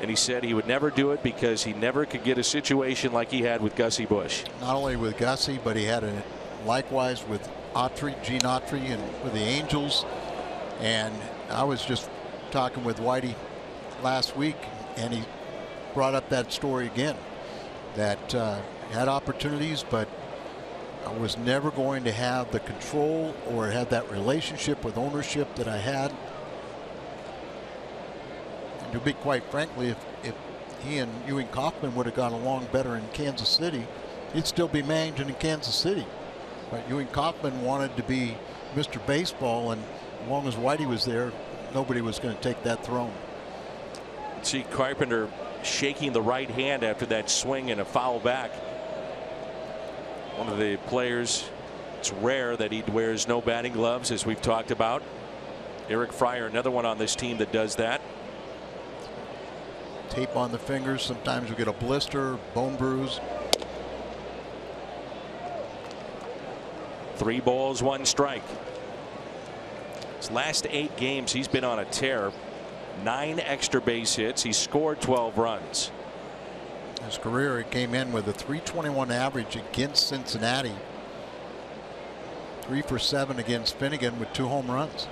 And he said he would never do it because he never could get a situation like he had with Gussie Bush. Not only with Gussie, but he had it likewise with Autry, Gene Autry, and with the Angels. And I was just talking with Whitey last week, and he brought up that story again, that uh, had opportunities but was never going to have the control or have that relationship with ownership that I had. And to be quite frankly, if, if he and Ewing Kaufman would have gone along better in Kansas City. He'd still be managing in Kansas City. But Ewing Kaufman wanted to be Mister Baseball, and as long as Whitey was there, nobody was going to take that throne. See Carpenter shaking the right hand after that swing and a foul back. One of the players, it's rare that he wears no batting gloves, as we've talked about. Eric Fryer, another one on this team that does that. Tape on the fingers. Sometimes we get a blister, bone bruise. Three balls, one strike. His last eight games, he's been on a tear. Nine extra base hits. He scored twelve runs. His career, he came in with a three twenty-one average against Cincinnati. Three for seven against Finnegan with two home runs.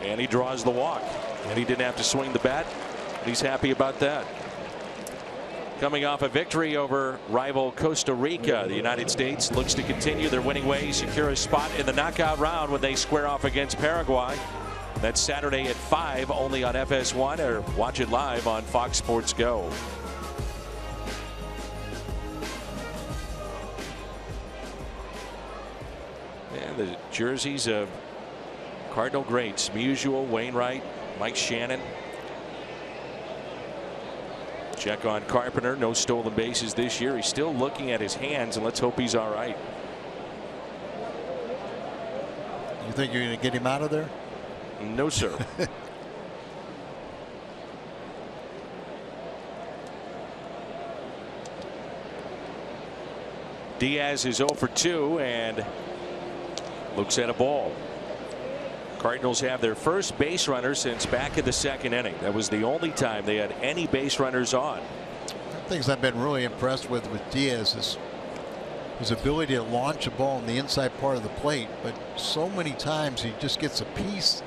And he draws the walk. And he didn't have to swing the bat. He's happy about that. Coming off a victory over rival Costa Rica, the United States looks to continue their winning ways, secure a spot in the knockout round when they square off against Paraguay. That's Saturday at five, only on F S one, or watch it live on Fox Sports Go. And the jerseys of Cardinal greats, Musial, Wainwright, Mike Shannon. Check on Carpenter. No stolen bases this year. He's still looking at his hands, and let's hope he's all right. You think you're going to get him out of there? No, sir. Diaz is oh for two and looks at a ball. Cardinals have their first base runner since back in the second inning. That was the only time they had any base runners on. Things I've been really impressed with with Diaz is his ability to launch a ball in the inside part of the plate, but so many times he just gets a piece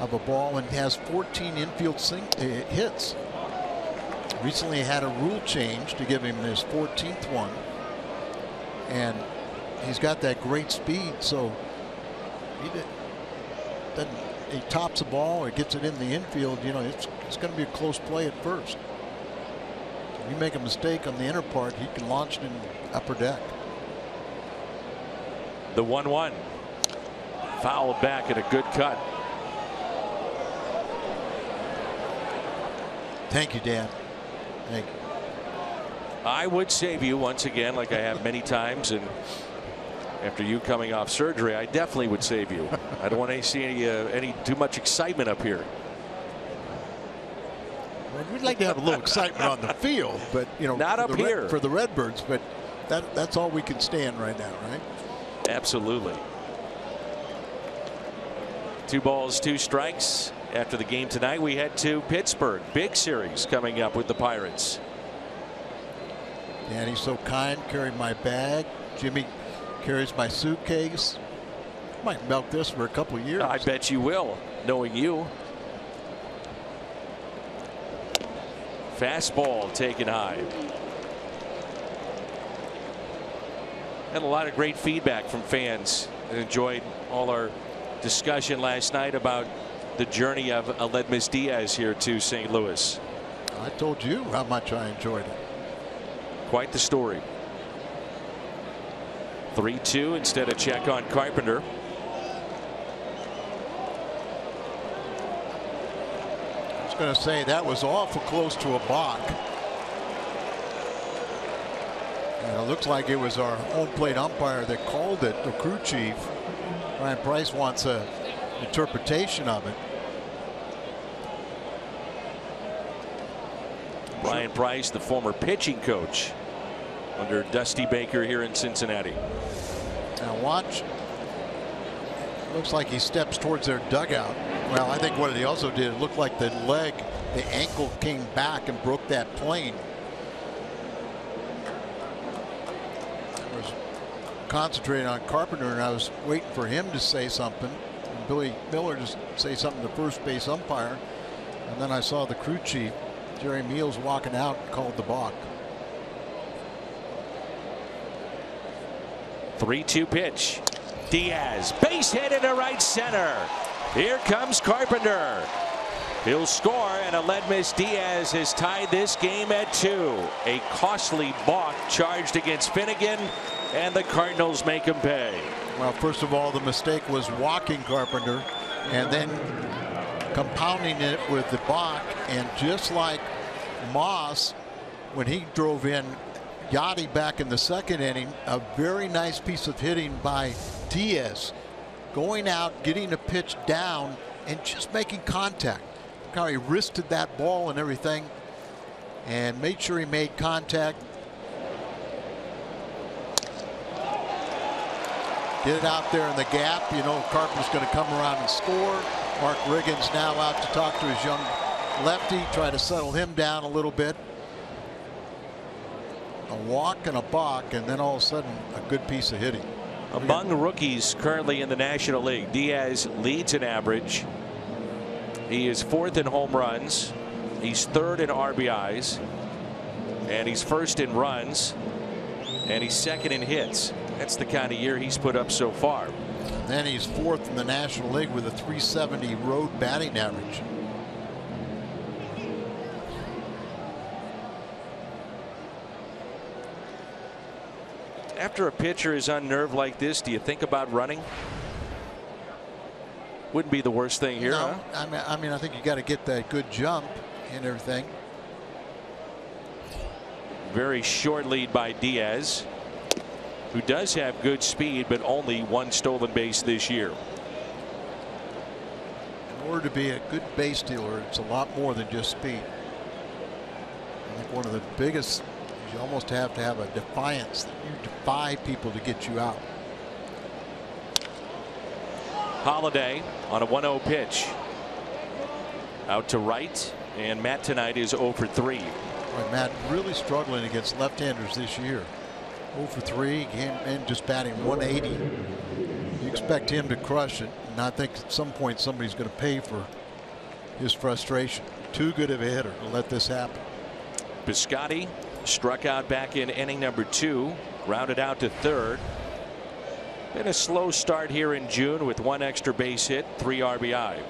of a ball and has fourteen infield sink, uh, hits. Recently had a rule change to give him his fourteenth one, and he's got that great speed, so he did. Then he tops the ball or gets it in the infield. You know, it's, it's going to be a close play at first. If you make a mistake on the inner part, he can launch it in the upper deck. The one one. Fouled back at a good cut. Thank you, Dan. Thank you. I would save you once again, like I have many times, and after you coming off surgery, I definitely would save you. I don't want to see any, uh, any too much excitement up here. Well, we'd like to have a little excitement on the field, but you know, not up here Red, for the Redbirds. But that, that's all we can stand right now, right? Absolutely. Two balls, two strikes. After the game tonight, we head to Pittsburgh. Big series coming up with the Pirates. Danny's so kind, carried my bag. Jimmy carries my suitcase. Might milk this for a couple years. I bet you will, knowing you. Fastball taken high. Had a lot of great feedback from fans. I enjoyed all our discussion last night about the journey of Aledmys Díaz here to Saint Louis. I told you how much I enjoyed it. Quite the story. three two instead of check on Carpenter. I was going to say that was awful close to a balk. And it looks like it was our home plate umpire that called it, the crew chief. Brian Price wants an interpretation of it. Brian Price, the former pitching coach under Dusty Baker here in Cincinnati. Now watch. Looks like he steps towards their dugout. Well, I think what he also did, it looked like the leg, the ankle came back and broke that plane. I was concentrating on Carpenter, and I was waiting for him to say something, and Billy Miller to say something to first base umpire, and then I saw the crew chief, Jerry Meals, walking out and called the balk. three two pitch. Diaz, base hit into right center. Here comes Carpenter. He'll score, and Aledmys Díaz has tied this game at two. A costly balk charged against Finnegan, and the Cardinals make him pay. Well, first of all, the mistake was walking Carpenter and then compounding it with the balk. And just like Moss, when he drove in Yachty back in the second inning, a very nice piece of hitting by Diaz, going out, getting a pitch down, and just making contact. How he wristed that ball and everything and made sure he made contact. Get it out there in the gap. You know, Carpenter's going to come around and score. Mark Riggins now out to talk to his young lefty, try to settle him down a little bit. A walk and a balk, and then all of a sudden a good piece of hitting. Among the rookies currently in the National League, Diaz leads in average. He is fourth in home runs. He's third in R B Is. And he's first in runs. And he's second in hits. That's the kind of year he's put up so far. And then he's fourth in the National League with a three seventy road batting average. After a pitcher is unnerved like this, do you think about running? Wouldn't be the worst thing here. No, huh? I mean, I mean, I think you got to get that good jump and everything. Very short lead by Diaz, who does have good speed, but only one stolen base this year. In order to be a good base dealer, it's a lot more than just speed. I think one of the biggest is you almost have to have a defiance that you defy people to get you out. Holiday on a one oh pitch. Out to right, and Matt tonight is oh for three. Boy, Matt really struggling against left-handers this year. oh for three, and just batting one eighty. You expect him to crush it, and I think at some point somebody's going to pay for his frustration. Too good of a hitter to let this happen. Piscotty struck out back in inning number two, rounded out to third. Been a slow start here in June with one extra base hit, three R B I.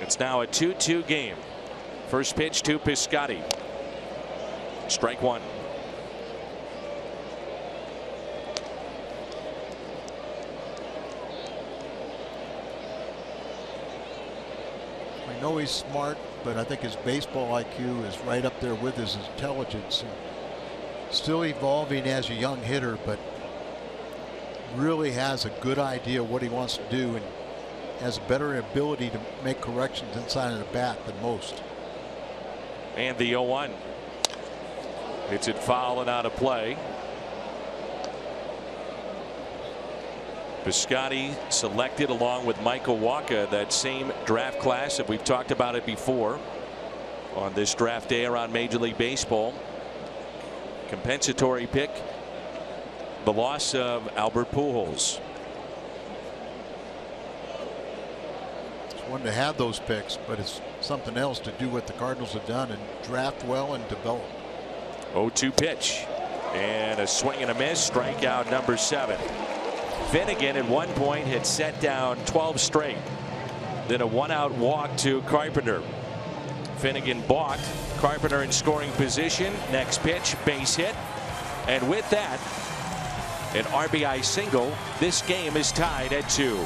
It's now a two two game. First pitch to Piscotty. Strike one. I know he's smart, but I think his baseball I Q is right up there with his intelligence. Still evolving as a young hitter, but really has a good idea what he wants to do and has a better ability to make corrections inside of the bat than most. And the oh one. Hits it foul and out of play. Piscotty selected along with Michael Wacha, that same draft class that we've talked about it before on this draft day around Major League Baseball. Compensatory pick, the loss of Albert Pujols. It's one to have those picks, but it's something else to do what the Cardinals have done and draft well and develop. oh two pitch, and a swing and a miss, strikeout number seven. Finnegan at one point had set down twelve straight, then a one-out walk to Carpenter. Finnegan balked. Carpenter in scoring position. Next pitch, base hit, and with that, an R B I single. This game is tied at two.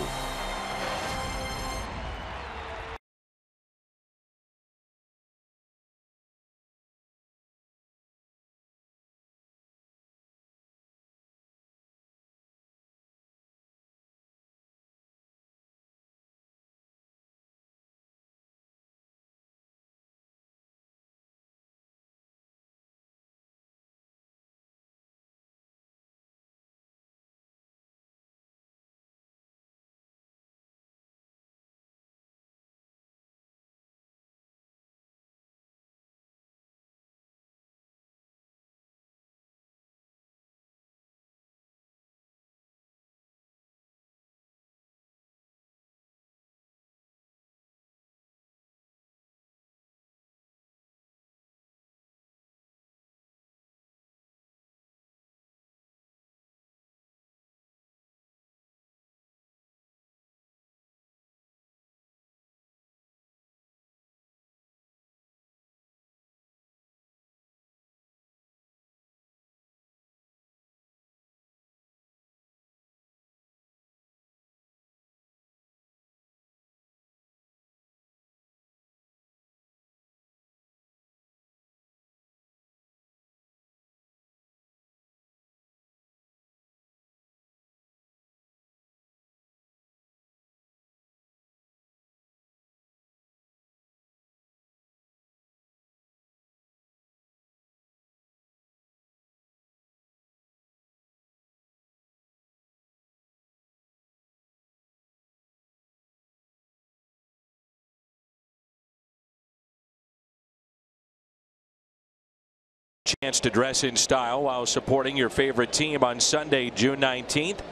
Chance to dress in style while supporting your favorite team on Sunday, June nineteenth.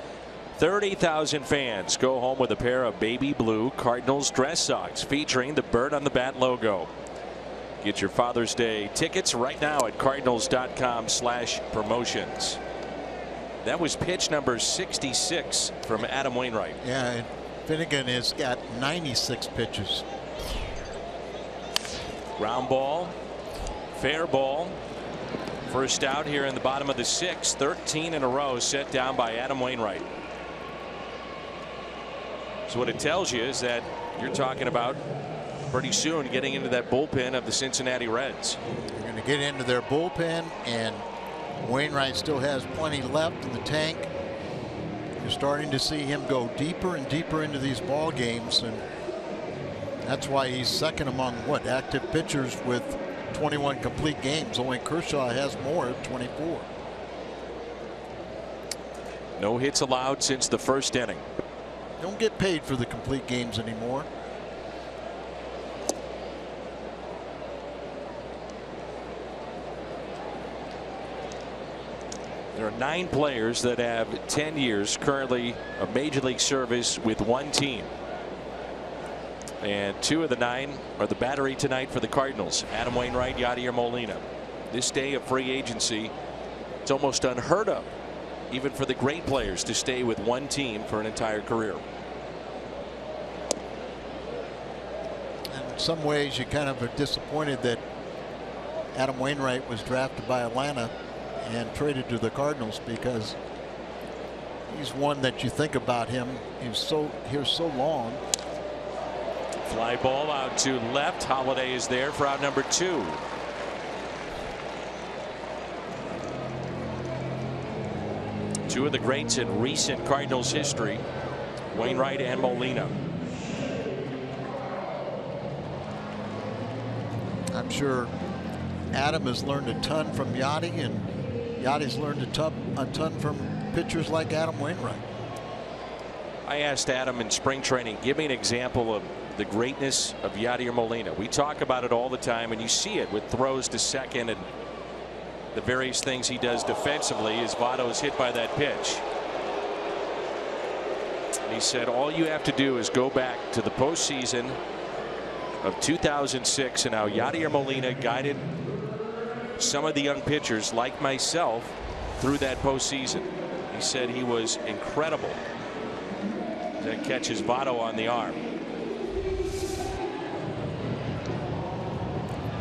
thirty thousand fans go home with a pair of baby blue Cardinals dress socks featuring the bird on the bat logo. Get your Father's Day tickets right now at cardinals dot com slash promotions. That was pitch number sixty-six from Adam Wainwright. Yeah, and Finnegan has got ninety-six pitches. Ground ball, fair ball. First out here in the bottom of the sixth, thirteen in a row set down by Adam Wainwright. So what it tells you is that you're talking about pretty soon getting into that bullpen of the Cincinnati Reds. You're going to get into their bullpen, and Wainwright still has plenty left in the tank. You're starting to see him go deeper and deeper into these ball games, and that's why he's second among what active pitchers with twenty-one complete games. Only Kershaw has more at twenty-four. No hits allowed since the first inning. Don't get paid for the complete games anymore. There are nine players that have ten years currently of Major League service with one team. And two of the nine are the battery tonight for the Cardinals. Adam Wainwright, Yadier Molina. This day of free agency, it's almost unheard of, even for the great players, to stay with one team for an entire career. And in some ways, you kind of are disappointed that Adam Wainwright was drafted by Atlanta and traded to the Cardinals, because he's one that you think about him. He's so here so long. Fly ball out to left. Holiday is there for out number two. Two of the greats in recent Cardinals history, Wainwright and Molina. I'm sure Adam has learned a ton from Yachty, and Yachty's learned a ton, a ton from pitchers like Adam Wainwright. I asked Adam in spring training, give me an example of the greatness of Yadier Molina. We talk about it all the time, and you see it with throws to second and the various things he does defensively as Votto is hit by that pitch. And he said all you have to do is go back to the postseason of two thousand six and how Yadier Molina guided some of the young pitchers like myself through that postseason. He said he was incredible. That catches Votto on the arm.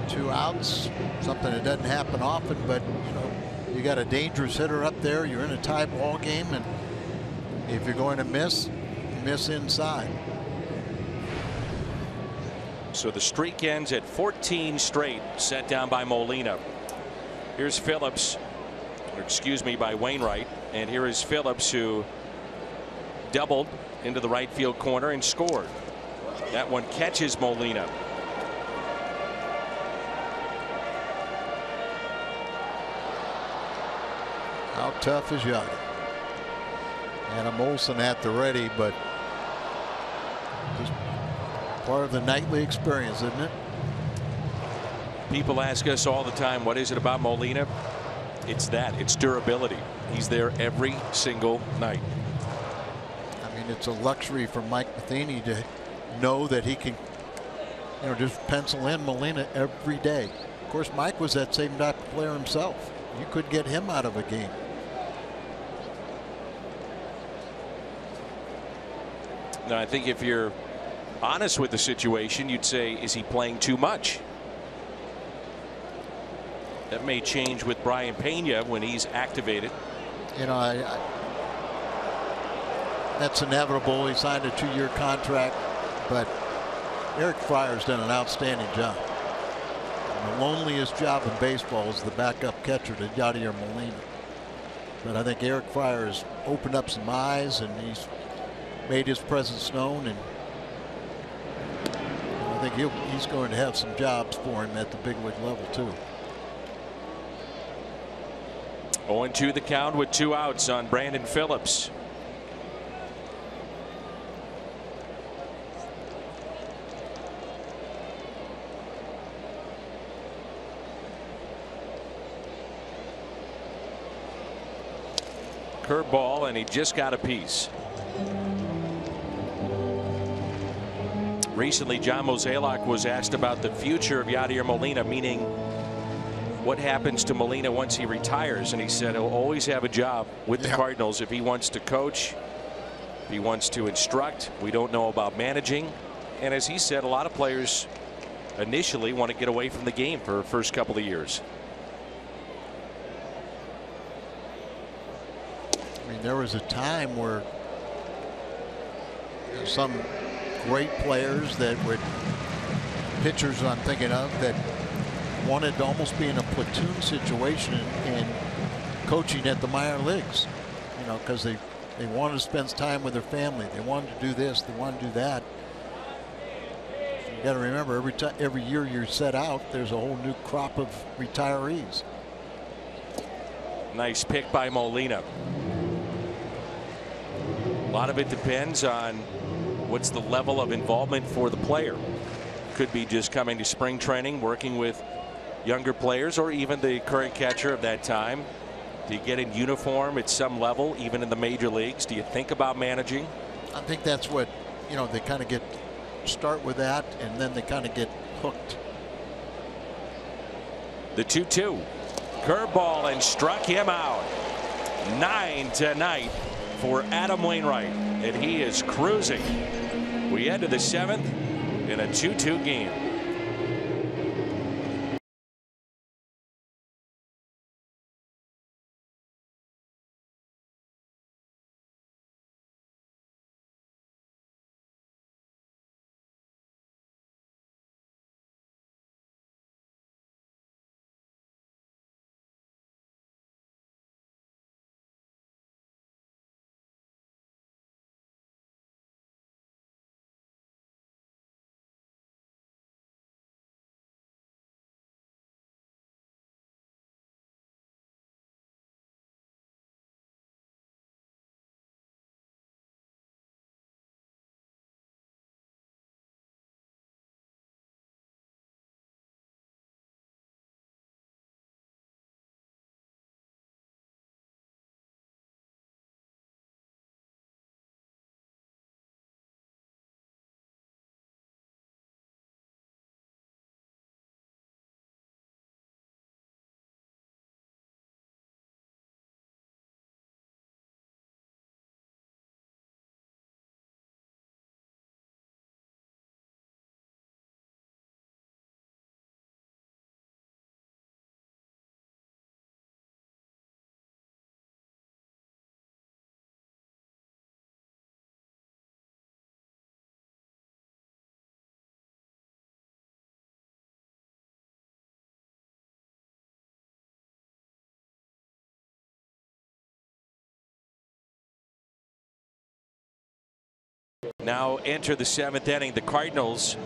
Two outs, something that doesn't happen often, but you know, you got a dangerous hitter up there. You're in a tie ball game, and if you're going to miss, miss inside. So the streak ends at fourteen straight, set down by Molina. Here's Phillips, or excuse me, by Wainwright, and here is Phillips, who doubled into the right field corner and scored. That one catches Molina. How tough is Yachty? Adam Olson at the ready, but just part of the nightly experience, isn't it? People ask us all the time, what is it about Molina? It's that. It's durability. He's there every single night. I mean, it's a luxury for Mike Matheny to know that he can, you know, just pencil in Molina every day. Of course, Mike was that same type of player himself. You could get him out of a game. Now, I think if you're honest with the situation, you'd say, is he playing too much? That may change with Brian Pena when he's activated. You know, I, I, that's inevitable. He signed a two-year contract, but Eric Frier's done an outstanding job. The loneliest job in baseball is the backup catcher to Yadier Molina. But I think Eric Fryer has opened up some eyes, and he's made his presence known, and I think he'll, he's going to have some jobs for him at the big league level too. oh and two the count with two outs on Brandon Phillips. curveball, and he just got a piece. Recently, John Mozeliak was asked about the future of Yadier Molina, meaning what happens to Molina once he retires, and he said he'll always have a job with the yeah. Cardinals if he wants to coach, if he wants to instruct. We don't know about managing, and as he said, a lot of players initially want to get away from the game for the first couple of years. I mean, there was a time where some great players that would, pitchers I'm thinking of, that wanted to almost be in a platoon situation and coaching at the minor leagues, you know, because they they wanted to spend time with their family. They wanted to do this. They wanted to do that. You got to remember, every time, every year you're set out, there's a whole new crop of retirees. Nice pick by Molina. A lot of it depends on what's the level of involvement for the player. Could be just coming to spring training, working with younger players, or even the current catcher of that time. Do you get in uniform at some level, even in the major leagues? Do you think about managing? I think that's what, you know, they kind of get, start with that, and then they kind of get hooked. The two two. Curveball, and struck him out. Nine tonight for Adam Wainwright, and he is cruising. We head to the seventh in a two two game. Now enter the seventh inning. The Cardinals,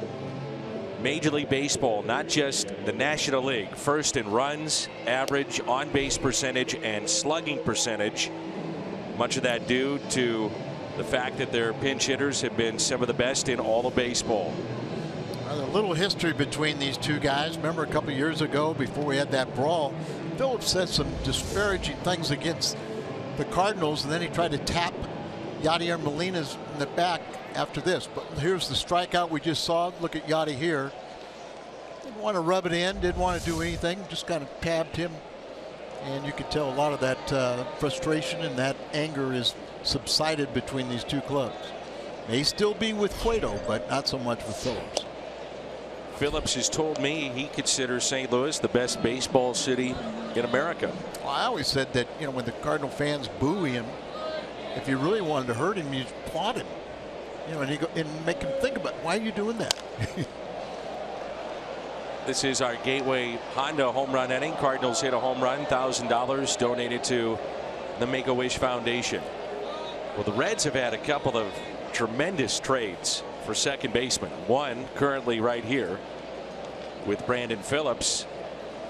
Major League Baseball, not just the National League, first in runs, average, on base percentage, and slugging percentage. Much of that due to the fact that their pinch hitters have been some of the best in all of baseball. Well, a little history between these two guys. Remember a couple years ago, before we had that brawl, Phillips said some disparaging things against the Cardinals, and then he tried to tap Yadier Molina's in the back after this. But here's the strikeout we just saw. Look at Yadi here. Didn't want to rub it in, didn't want to do anything, just kind of tabbed him. And you could tell a lot of that uh, frustration and that anger is subsided between these two clubs. May still be with Cueto, but not so much with Phillips. Phillips has told me he considers Saint Louis the best baseball city in America. Well, I always said that, you know, when the Cardinal fans boo him, if you really wanted to hurt him, you applaud him, you know, and, you go, and make him think about why are you doing that. This is our Gateway Honda home run inning. Cardinals hit a home run, one thousand dollars donated to the Make-A-Wish Foundation. Well, the Reds have had a couple of tremendous trades for second baseman. One currently right here with Brandon Phillips,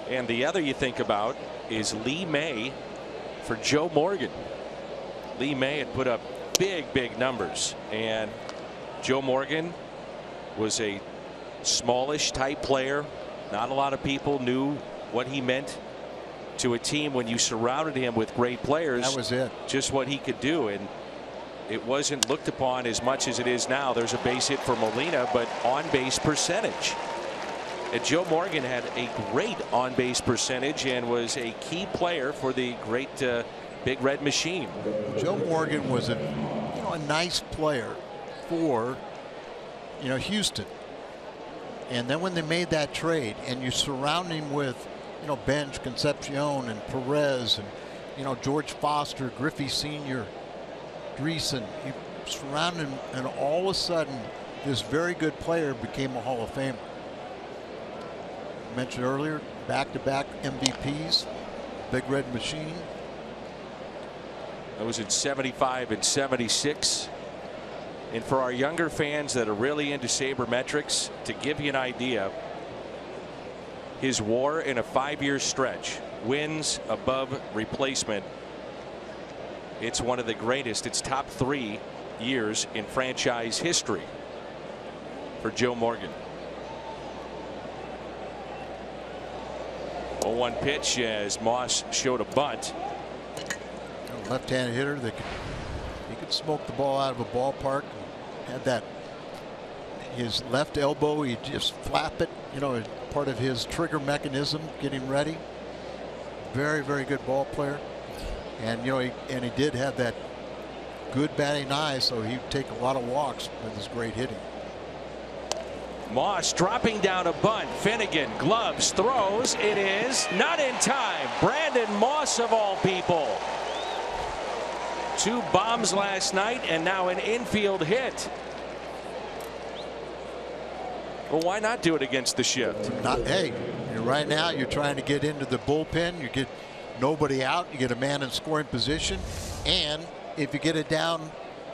and the other you think about is Lee May for Joe Morgan. Lee May had put up big, big numbers, and Joe Morgan was a smallish type player. Not a lot of people knew what he meant to a team when you surrounded him with great players. That was it. Just what he could do, and it wasn't looked upon as much as it is now. There's a base hit for Molina, but on base percentage. And Joe Morgan had a great on base percentage and was a key player for the great uh, Big Red machine. Joe Morgan was a, you know, a nice player for, you know, Houston. And then when they made that trade and you surround him with, you know, Bench, Concepcion and Perez and, you know, George Foster, Griffey Senior, Dreesen, you surround him, and all of a sudden this very good player became a Hall of Famer. Mentioned earlier, back-to-back M V Ps, Big Red machine. That was in seventy-five and seventy-six. And for our younger fans that are really into sabermetrics, to give you an idea, his WAR in a five-year stretch, wins above replacement, it's one of the greatest. It's top three years in franchise history for Joe Morgan. oh one pitch as Moss showed a bunt. Left-handed hitter that could, he could smoke the ball out of a ballpark. Had that, his left elbow, he just flap it, you know, part of his trigger mechanism, getting ready. Very, very good ball player, and you know, he, and he did have that good batting eye, so he'd take a lot of walks with his great hitting. Moss dropping down a bunt. Finnegan gloves, throws. It is not in time. Brandon Moss of all people. Two bombs last night and now an infield hit. Well, why not do it against the shift? Not, hey, you're right now you're trying to get into the bullpen. You get nobody out. You get a man in scoring position. And if you get it down,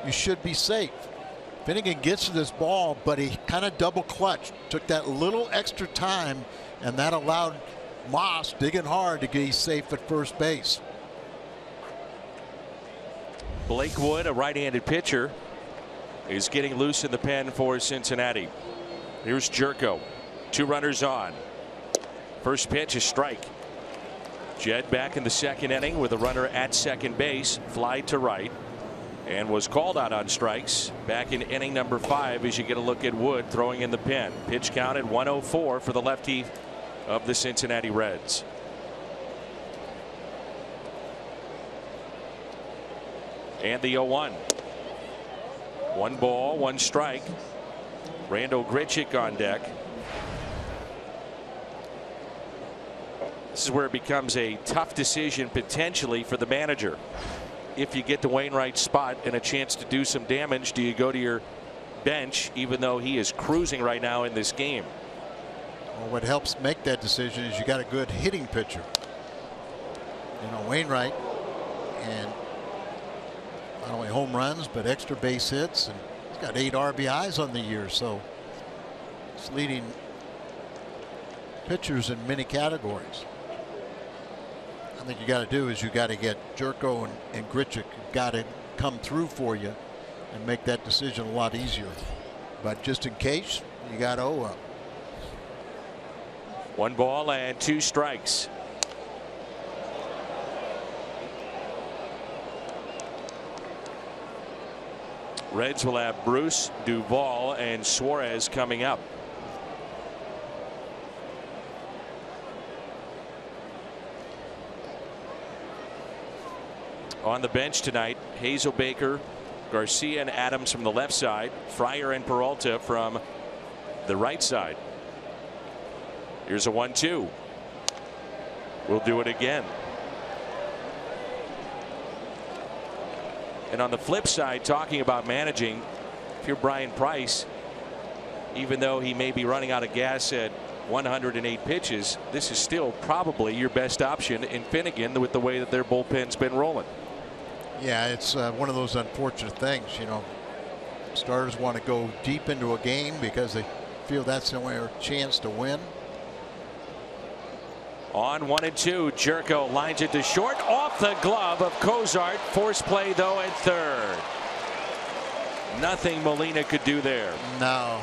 you should be safe. Finnegan gets to this ball, but he kind of double clutched, took that little extra time, and that allowed Moss digging hard to get safe at first base. Blakewood, a right-handed pitcher, is getting loose in the pen for Cincinnati. Here's Gyorko, two runners on. First pitch, a strike. Jed back in the second inning with a runner at second base, fly to right, and was called out on strikes back in inning number five, as you get a look at Wood throwing in the pen. Pitch count at one oh four for the lefty of the Cincinnati Reds. And the oh one. One ball, one strike. Randal Grichuk on deck. This is where it becomes a tough decision potentially for the manager. If you get to Wainwright's spot and a chance to do some damage, do you go to your bench, even though he is cruising right now in this game? Well, what helps make that decision is you got a good hitting pitcher. You know, Wainwright, and not only home runs but extra base hits, and he's got eight R B Is on the year, so it's leading pitchers in many categories. I think you got to do is you got to get Gyorko and, and Grichuk got to come through for you and make that decision a lot easier. But just in case, you got oh up. One ball and two strikes. Reds will have Bruce, Duvall, and Suarez coming up. On the bench tonight, Hazelbaker, Garcia, and Adams from the left side, Fryer and Peralta from the right side. Here's a one two. We'll do it again. And on the flip side, talking about managing, if you're Brian Price, even though he may be running out of gas at one hundred eight pitches, this is still probably your best option in Finnegan with the way that their bullpen's been rolling. Yeah, it's uh, one of those unfortunate things, you know. Starters want to go deep into a game because they feel that's the only chance to win. On one and two, Gyorko lines it to short, off the glove of Cozart. Force play though at third. Nothing Molina could do there. No.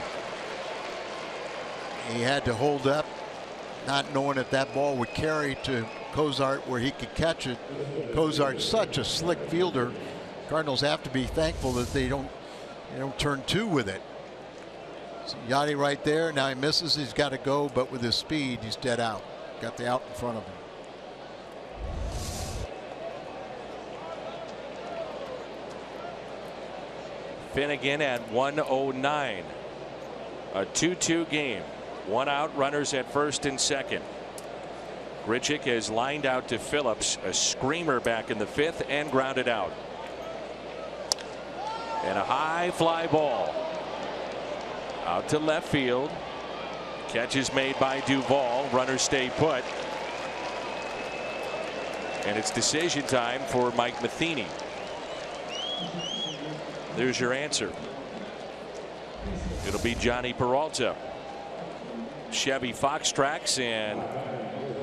He had to hold up, not knowing if that ball would carry to Cozart where he could catch it. Cozart's such a slick fielder. Cardinals have to be thankful that they don't they don't turn two with it. So Yadi right there. Now he misses. He's got to go, but with his speed, he's dead out. Got the out in front of him. Finnegan at one oh nine. A two two game. One out, runners at first and second. Grichuk has lined out to Phillips, a screamer back in the fifth, and grounded out. And a high fly ball out to left field. Catch is made by Duvall. Runners stay put. And it's decision time for Mike Matheny. There's your answer. It'll be Johnny Peralta. Chevy Foxtracks and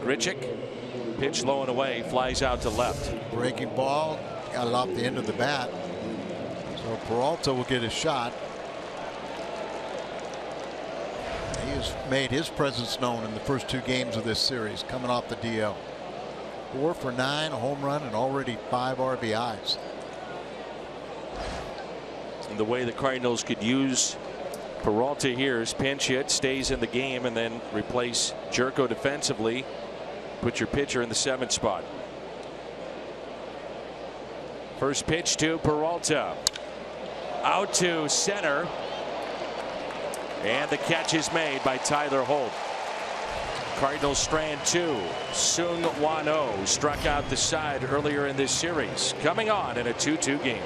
Grichuk. Pitch low and away, flies out to left. Breaking ball, got it off the end of the bat. So Peralta will get a shot. He has made his presence known in the first two games of this series, coming off the D L. Four for nine, a home run, and already five R B Is. And the way the Cardinals could use Peralta here is pinch hit, stays in the game, and then replace Gyorko defensively. Put your pitcher in the seventh spot. First pitch to Peralta. Out to center. And the catch is made by Tyler Holt. Cardinals strand two. Sung Wan Oh struck out the side earlier in this series. Coming on in a two two game.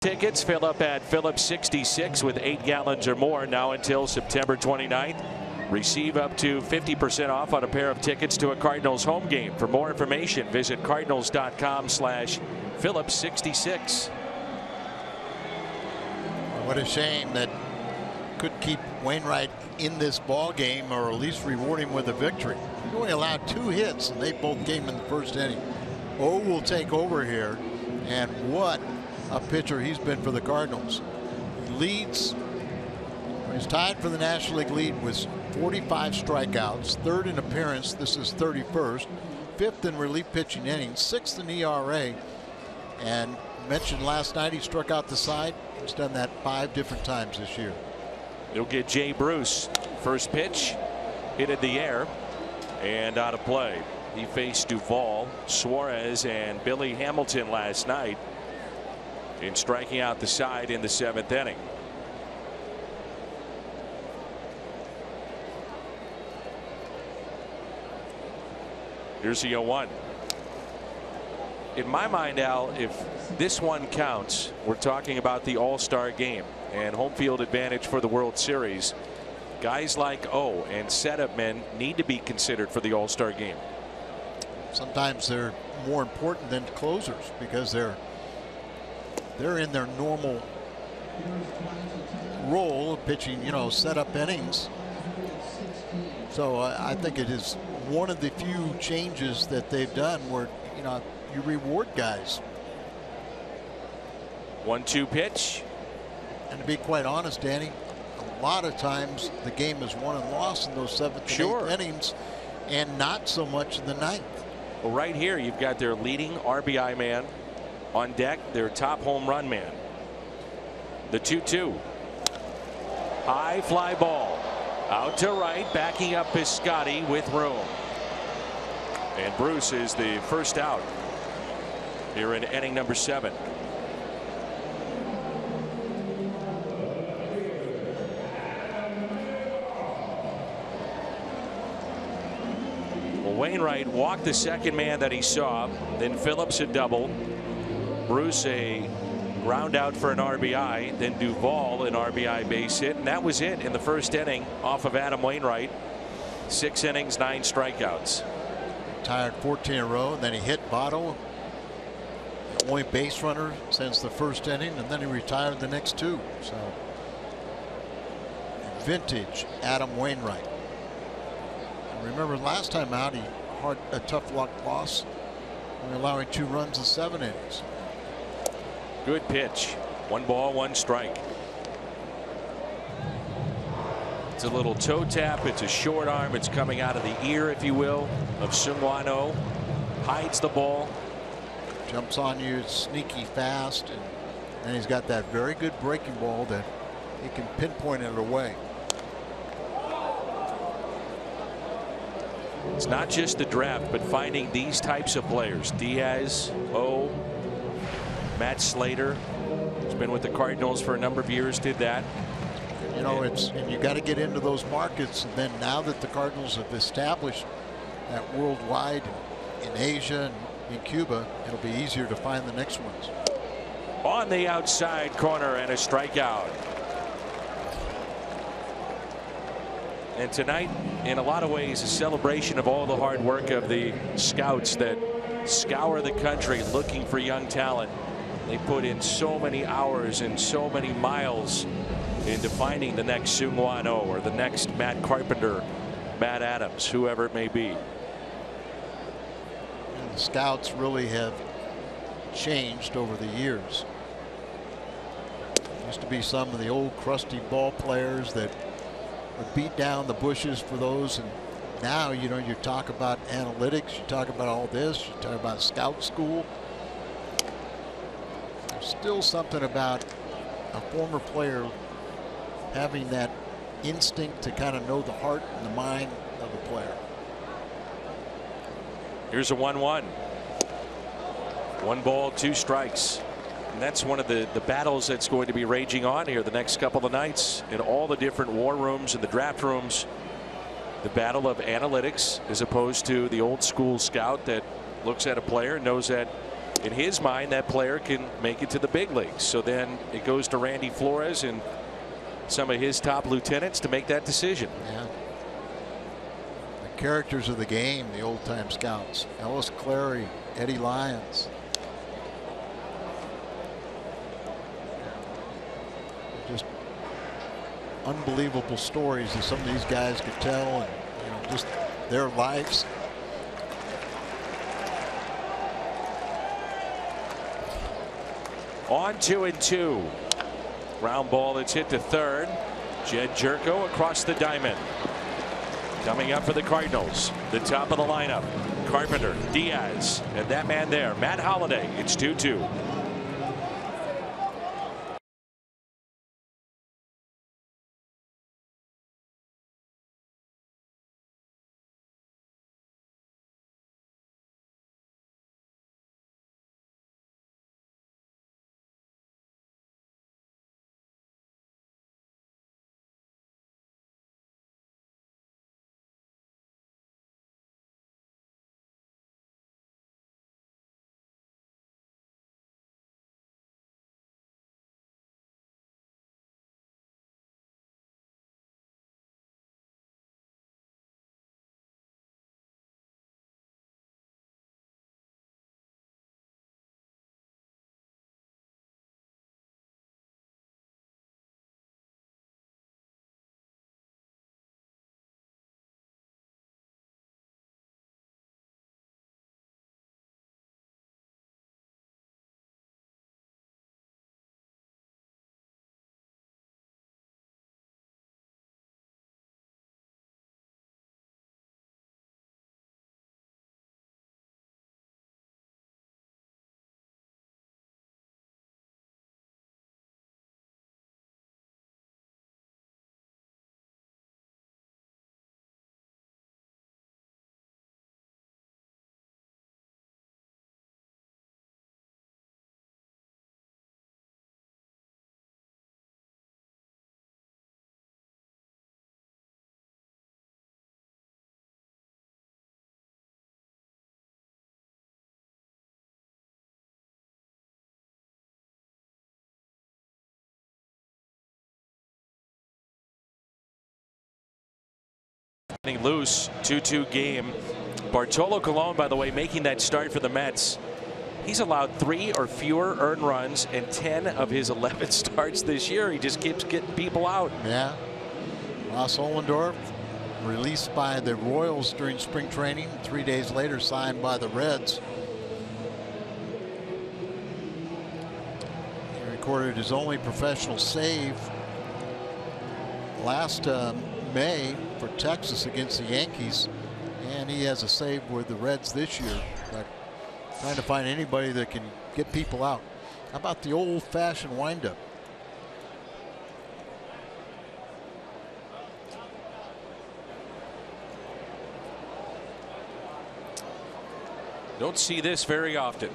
Tickets fill up at Phillips sixty-six with eight gallons or more now until September twenty-ninth. Receive up to fifty percent off on a pair of tickets to a Cardinals home game. For more information, visit cardinals dot com slash Phillips sixty-six. What a shame that could keep Wainwright in this ball game, or at least reward him with a victory. He only allowed two hits, and they both came in the first inning. Oh, will take over here, and what a pitcher he's been for the Cardinals. He leads. He's tied for the National League lead with forty-five strikeouts, third in appearance. This is thirty-first, fifth in relief pitching innings, sixth in E R A. And mentioned last night he struck out the side. He's done that five different times this year. He'll get Jay Bruce. First pitch hit in the air and out of play. He faced Duvall, Suarez, and Billy Hamilton last night in striking out the side in the seventh inning. Here's the oh one. In my mind, Al, if this one counts, we're talking about the All-Star game. and home field advantage for the World Series. Guys like O and setup men need to be considered for the All-Star game. Sometimes they're more important than closers because they're they're in their normal role of pitching, you know, setup innings. So uh, I think it is one of the few changes that they've done where, you know, you reward guys. One two pitch. And to be quite honest, Danny, a lot of times the game is won and lost in those seventh sure. and eighth innings, and not so much in the ninth. Well, right here you've got their leading R B I man on deck, their top home run man. The two two. High fly ball out to right, backing up Piscotty with room. And Bruce is the first out here in inning number seven. Well, Wainwright walked the second man that he saw, then Phillips a double, Bruce a ground out for an R B I, then Duvall an R B I base hit, and that was it in the first inning off of Adam Wainwright. Six innings, nine strikeouts. Retired fourteen in a row, and then he hit Votto, the only base runner since the first inning, and then he retired the next two. So, vintage Adam Wainwright. And remember last time out, he had a tough luck loss, allowing two runs in seven innings. Good pitch. One ball, one strike. It's a little toe tap. It's a short arm. It's coming out of the ear, if you will, of Seung-Hwan Oh. Hides the ball. Jumps on you, sneaky fast, and, and he's got that very good breaking ball that he can pinpoint it away. It's not just the draft, but finding these types of players. Diaz, Oh. Matt Slater has been with the Cardinals for a number of years, did that. You know, and it's and you got to get into those markets. And then now that the Cardinals have established that worldwide in Asia and in Cuba, it'll be easier to find the next ones. On the outside corner and a strikeout. And tonight, in a lot of ways, a celebration of all the hard work of the scouts that scour the country looking for young talent. They put in so many hours and so many miles into finding the next Seung-Hwan Oh or the next Matt Carpenter, Matt Adams, whoever it may be. And the scouts really have changed over the years. There used to be some of the old crusty ball players that would beat down the bushes for those, and now, you know, you talk about analytics, you talk about all this, you talk about scout school. Still something about a former player having that instinct to kind of know the heart and the mind of a player. Here's a one one. One ball, two strikes. And that's one of the, the battles that's going to be raging on here the next couple of nights in all the different war rooms and the draft rooms. The battle of analytics as opposed to the old school scout that looks at a player and knows that in his mind that player can make it to the big leagues. So then it goes to Randy Flores and some of his top lieutenants to make that decision. Yeah. The characters of the game, the old time scouts. Ellis Clary, Eddie Lyons. Just unbelievable stories that some of these guys could tell, and you know, just their lives. On two and two. Ground ball that's hit to third. Jed Gyorko across the diamond. Coming up for the Cardinals, the top of the lineup, Carpenter, Diaz, and that man there, Matt Holiday. It's two two. Loose, two two game. Bartolo Colon, by the way, making that start for the Mets. He's allowed three or fewer earned runs in ten of his eleven starts this year. He just keeps getting people out. Yeah. Ross Ohlendorf, released by the Royals during spring training, three days later signed by the Reds. He recorded his only professional save last uh, May for Texas against the Yankees, and he has a save with the Reds this year. But trying to find anybody that can get people out. How about the old-fashioned windup? Don't see this very often.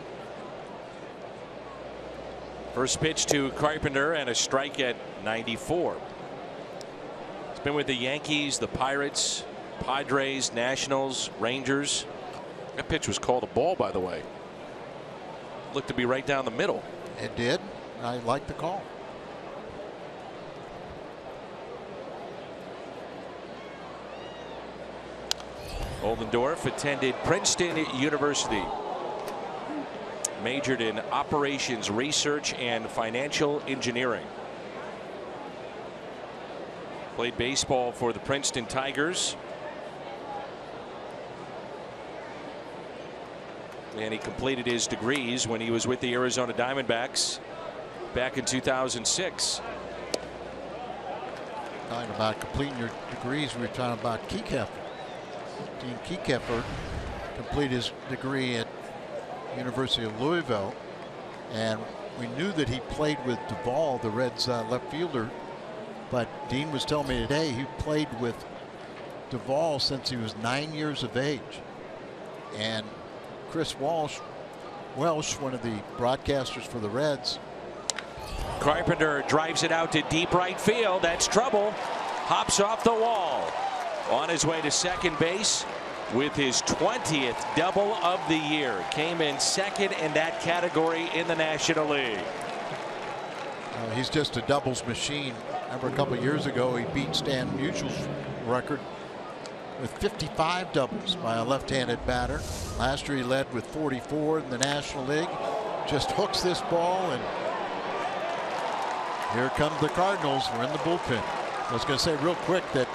First pitch to Carpenter and a strike at ninety-four. It's been with the Yankees, the Pirates, Padres, Nationals, Rangers. That pitch was called a ball, by the way. Looked to be right down the middle. It did. I like the call. Ohlendorf attended Princeton University. Majored in operations research and financial engineering. Played baseball for the Princeton Tigers. And he completed his degrees when he was with the Arizona Diamondbacks back in two thousand six. Talking about completing your degrees, we were talking about Kiekeffer. Dean Kiekeffer completed his degree at University of Louisville, and we knew that he played with Duvall, the Reds uh, left fielder, but Dean was telling me today he played with Duvall since he was nine years of age. And Chris Walsh, Welsh, one of the broadcasters for the Reds. Carpenter drives it out to deep right field. That's trouble. Hops off the wall. On his way to second base with his twentieth double of the year. Came in second in that category in the National League. Uh, he's just a doubles machine. Remember a couple of years ago he beat Stan Musial's record with fifty-five doubles by a left-handed batter. Last year he led with forty-four in the National League. Just hooks this ball, and here comes the Cardinals. We're in the bullpen. I was going to say real quick that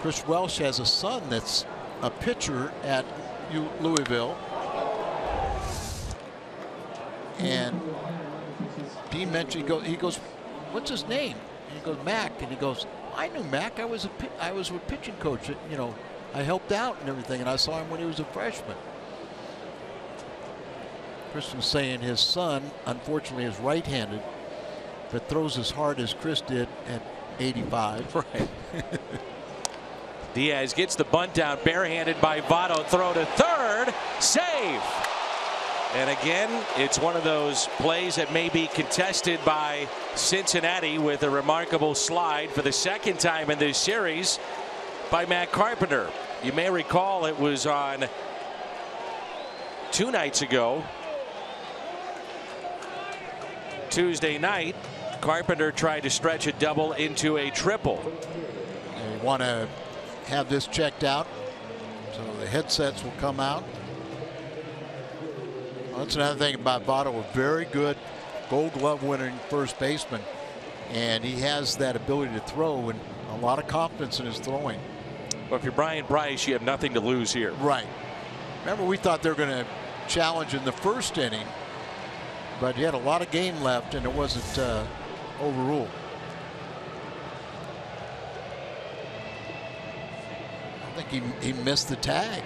Chris Welsh has a son that's a pitcher at Louisville, and Dean mentioned, he goes, he goes, "What's his name?" And he goes, "Mac," and he goes, "I knew Mac. I was a I was a pitching coach. You know, I helped out and everything, and I saw him when he was a freshman." Chris was saying his son, unfortunately, is right-handed, but throws as hard as Chris did at eighty-five. Right. Diaz gets the bunt down, barehanded by Votto. Throw to third, save. And again, it's one of those plays that may be contested by Cincinnati with a remarkable slide for the second time in this series by Matt Carpenter. You may recall it was on two nights ago. Tuesday night, Carpenter tried to stretch a double into a triple. They want to have this checked out, so the headsets will come out. That's another thing about Votto, a very good Gold Glove winning first baseman, and he has that ability to throw and a lot of confidence in his throwing. Well, if you're Brian Price, you have nothing to lose here. Right. Remember, we thought they were going to challenge in the first inning, but he had a lot of game left, and it wasn't uh, overruled. I think he, he missed the tag.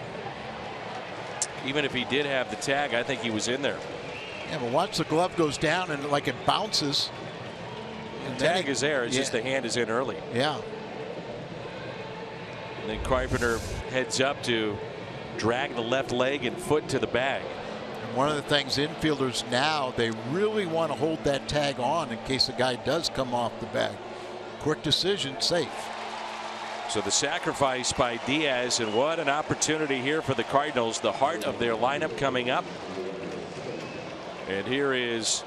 Even if he did have the tag, I think he was in there. Yeah, but watch, the glove goes down and like it bounces. And the tag it, is there. It's yeah. just the hand is in early. Yeah. And then Carpenter heads up to drag the left leg and foot to the bag. And one of the things infielders now, they really want to hold that tag on in case the guy does come off the bag. Quick decision, safe. So the sacrifice by Diaz, and what an opportunity here for the Cardinals, the heart of their lineup coming up. And here is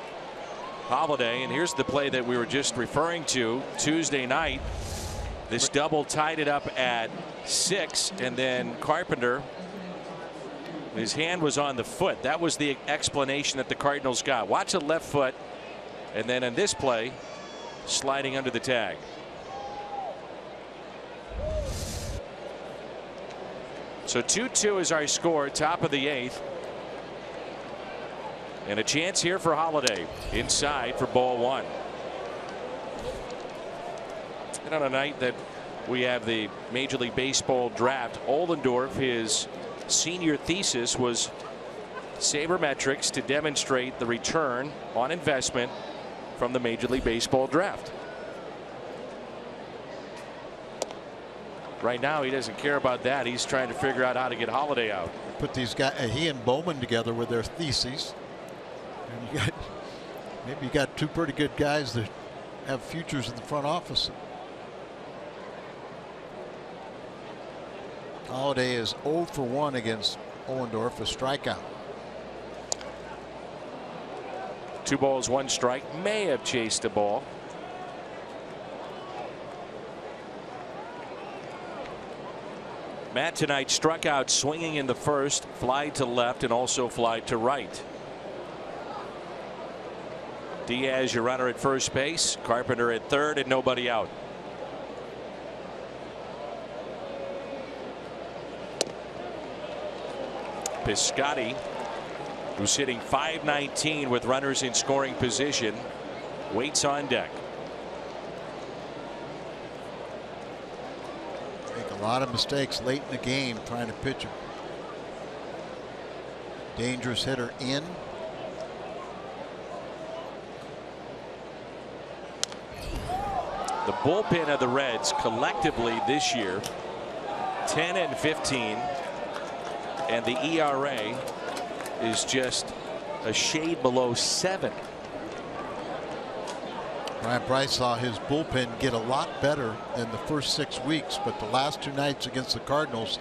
Holiday, and here's the play that we were just referring to Tuesday night. This double tied it up at six, and then Carpenter, his hand was on the foot. That was the explanation that the Cardinals got. Watch the left foot, and then in this play, sliding under the tag. So two two is our score, top of the eighth. And a chance here for Holiday inside for ball one. And on a night that we have the Major League Baseball draft, Ohlendorf, his senior thesis was sabermetrics to demonstrate the return on investment from the Major League Baseball draft. Right now he doesn't care about that. He's trying to figure out how to get Holiday out. Put these guys, he and Bowman, together with their theses, and you got, maybe you got two pretty good guys that have futures in the front office. Holiday is oh for one against Ohlendorf, a strikeout. Two balls, one strike. May have chased the ball. Matt tonight struck out swinging in the first, fly to left, and also fly to right. Diaz, your runner at first base, Carpenter at third, and nobody out. Piscotty, who's hitting five nineteen with runners in scoring position, waits on deck. Make a lot of mistakes late in the game trying to pitch him. Dangerous hitter in. The bullpen of the Reds collectively this year, ten and fifteen. And the E R A is just a shade below seven. Brian Price saw his bullpen get a lot better than the first six weeks, but the last two nights against the Cardinals,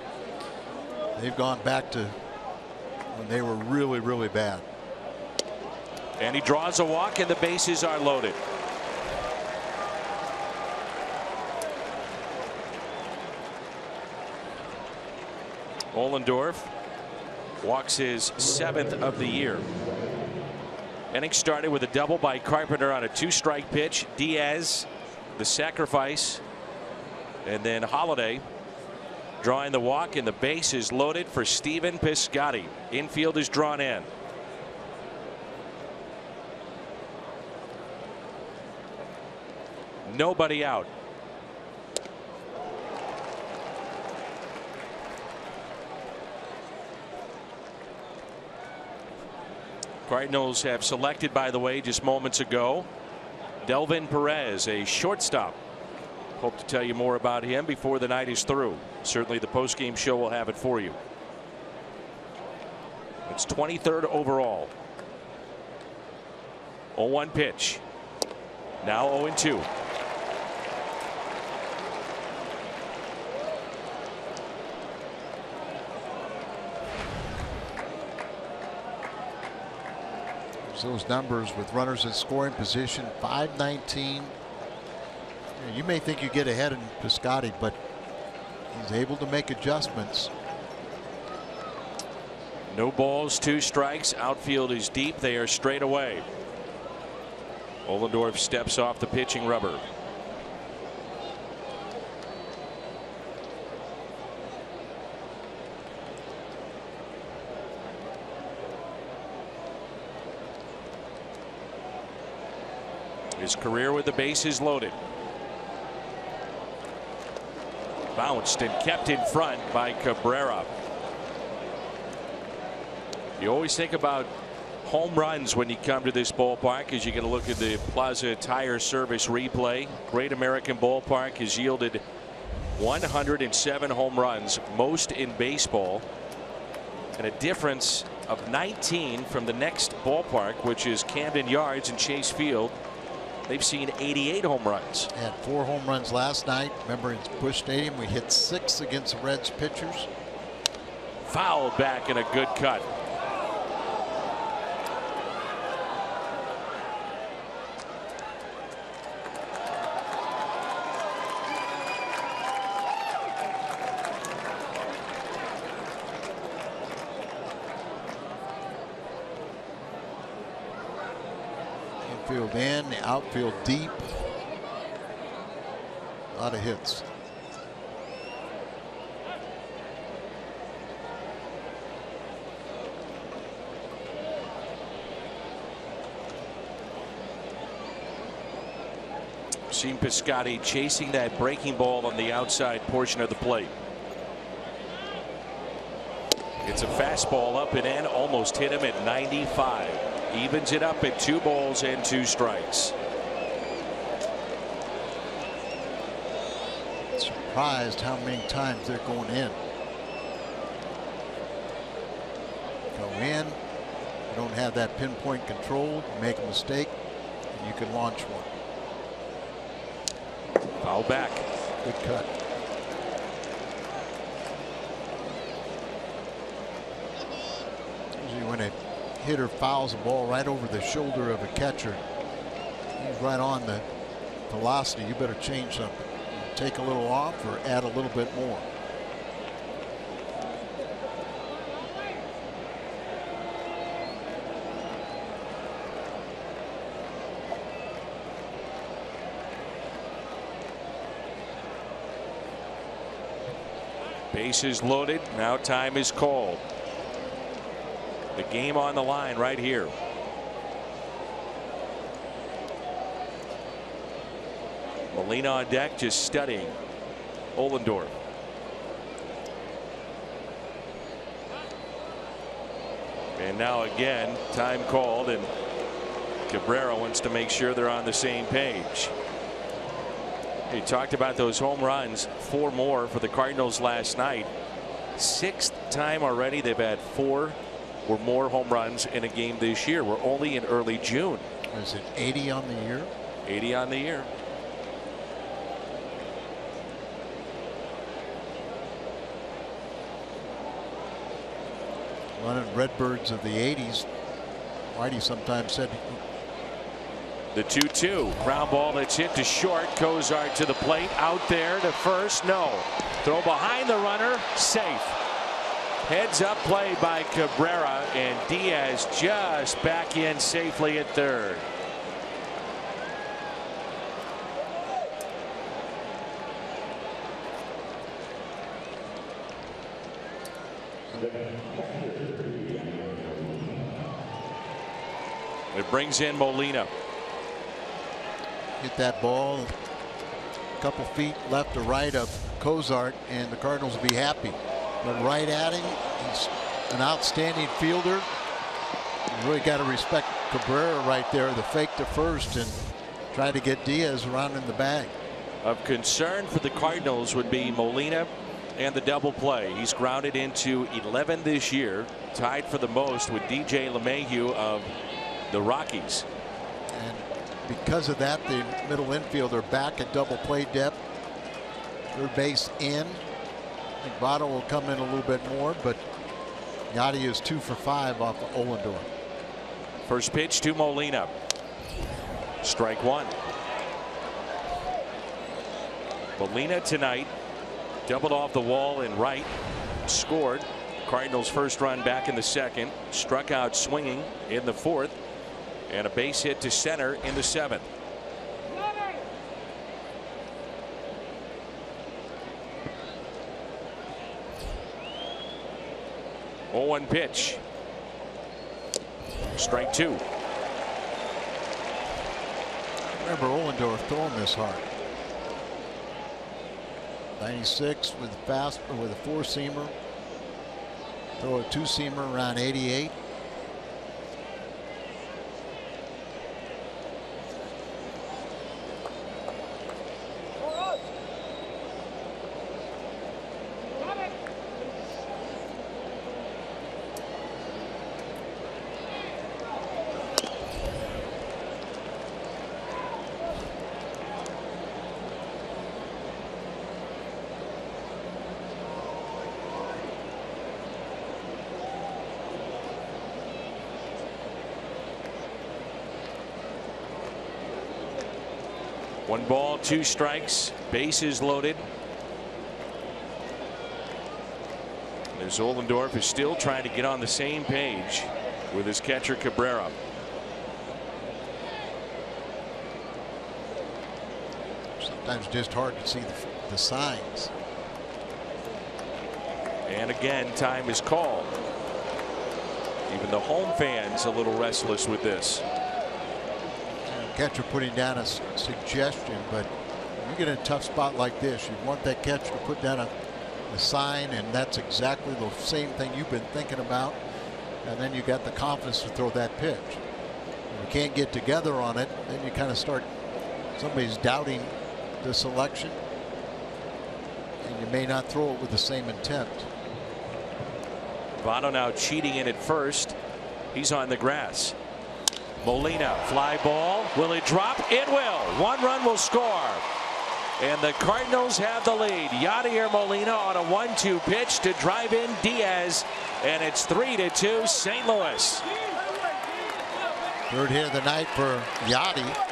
they've gone back to when they were really, really bad. And he draws a walk, and the bases are loaded. Ohlendorf walks his seventh of the year. Inning started with a double by Carpenter on a two-strike pitch. Diaz, the sacrifice, and then Holiday drawing the walk, and the base is loaded for Steven Piscotty. Infield is drawn in. Nobody out. Cardinals have selected, by the way, just moments ago, Delvin Perez, a shortstop. Hope to tell you more about him before the night is through. Certainly the postgame show will have it for you. It's twenty-third overall. oh one pitch. Now oh and two. Those numbers with runners in scoring position, five nineteen. You may think you get ahead in Piscotty, but he's able to make adjustments. No balls, two strikes. Outfield is deep. They are straight away. Ohlendorf steps off the pitching rubber. His career with the bases loaded. Bounced and kept in front by Cabrera. You always think about home runs when you come to this ballpark, as you get a look at the Plaza Tire Service replay. Great American Ballpark has yielded one hundred seven home runs, most in baseball, and a difference of nineteen from the next ballpark, which is Camden Yards and Chase Field. They've seen eighty-eight home runs. Had four home runs last night. Remember, in Busch Stadium, we hit six against the Reds pitchers. Foul back and a good cut. infield in, outfield deep. A lot of hits. Seen Piscotty chasing that breaking ball on the outside portion of the plate. It's a fastball up and in, almost hit him at ninety-five. Evens it up at two balls and two strikes. Surprised how many times they're going in. Go in. You don't have that pinpoint control. You make a mistake, and you can launch one. Foul back. Good cut. Usually when a hitter fouls a ball right over the shoulder of a catcher, he's right on the velocity. You better change something. Take a little off or add a little bit more. Base is loaded. Now time is called. The game on the line right here. Molina on deck, just studying Ohlendorf. And now again, time called, and Cabrera wants to make sure they're on the same page. He talked about those home runs, four more for the Cardinals last night. Sixth time already they've had four or more home runs in a game this year. We're only in early June. Is it eighty on the year? eighty on the year. One of the Redbirds of the eighties. Whitey sometimes said. The two two ground ball that's hit to short. Cozart to the plate, out there to first. No. Throw behind the runner, safe. Heads up play by Cabrera, and Diaz just back in safely at third. It brings in Molina. Hit that ball a couple feet left to right of Cozart, and the Cardinals will be happy. But right at him, he's an outstanding fielder. You really got to respect Cabrera right there, the fake to first, and try to get Diaz around in the bag. Of concern for the Cardinals would be Molina and the double play. He's grounded into eleven this year, tied for the most with D J LeMahieu of the Rockies. And because of that, the middle infielder back at double play depth. Third base in. I think Votto will come in a little bit more, but Yadier is two for five off of Ohlendorf. First pitch to Molina. Strike one. Molina tonight doubled off the wall in right, scored. Cardinals first run back in the second, struck out swinging in the fourth, and a base hit to center in the seventh. oh one pitch. Strike two. I remember Ohlendorf throwing this hard. ninety-six with a fast, with a four seamer. Throw a two seamer around eighty-eight. One ball, two strikes, bases loaded. There's Ohlendorf, is still trying to get on the same page with his catcher Cabrera. sometimes just hard to see the, the signs. And again, time is called. Even the home fans a little restless with this. Catcher putting down a suggestion, but when you get in a tough spot like this, you want that catcher to put down a, a sign, and that's exactly the same thing you've been thinking about. And then you got the confidence to throw that pitch. If you can't get together on it, then you kind of start, somebody's doubting the selection, and you may not throw it with the same intent. Votto now cheating in at first. He's on the grass. Molina, fly ball. Will it drop? It will. One run will score. And the Cardinals have the lead. Yadier Molina on a one two pitch to drive in Diaz. And it's three to two Saint Louis. Third hit of the night for Yadi.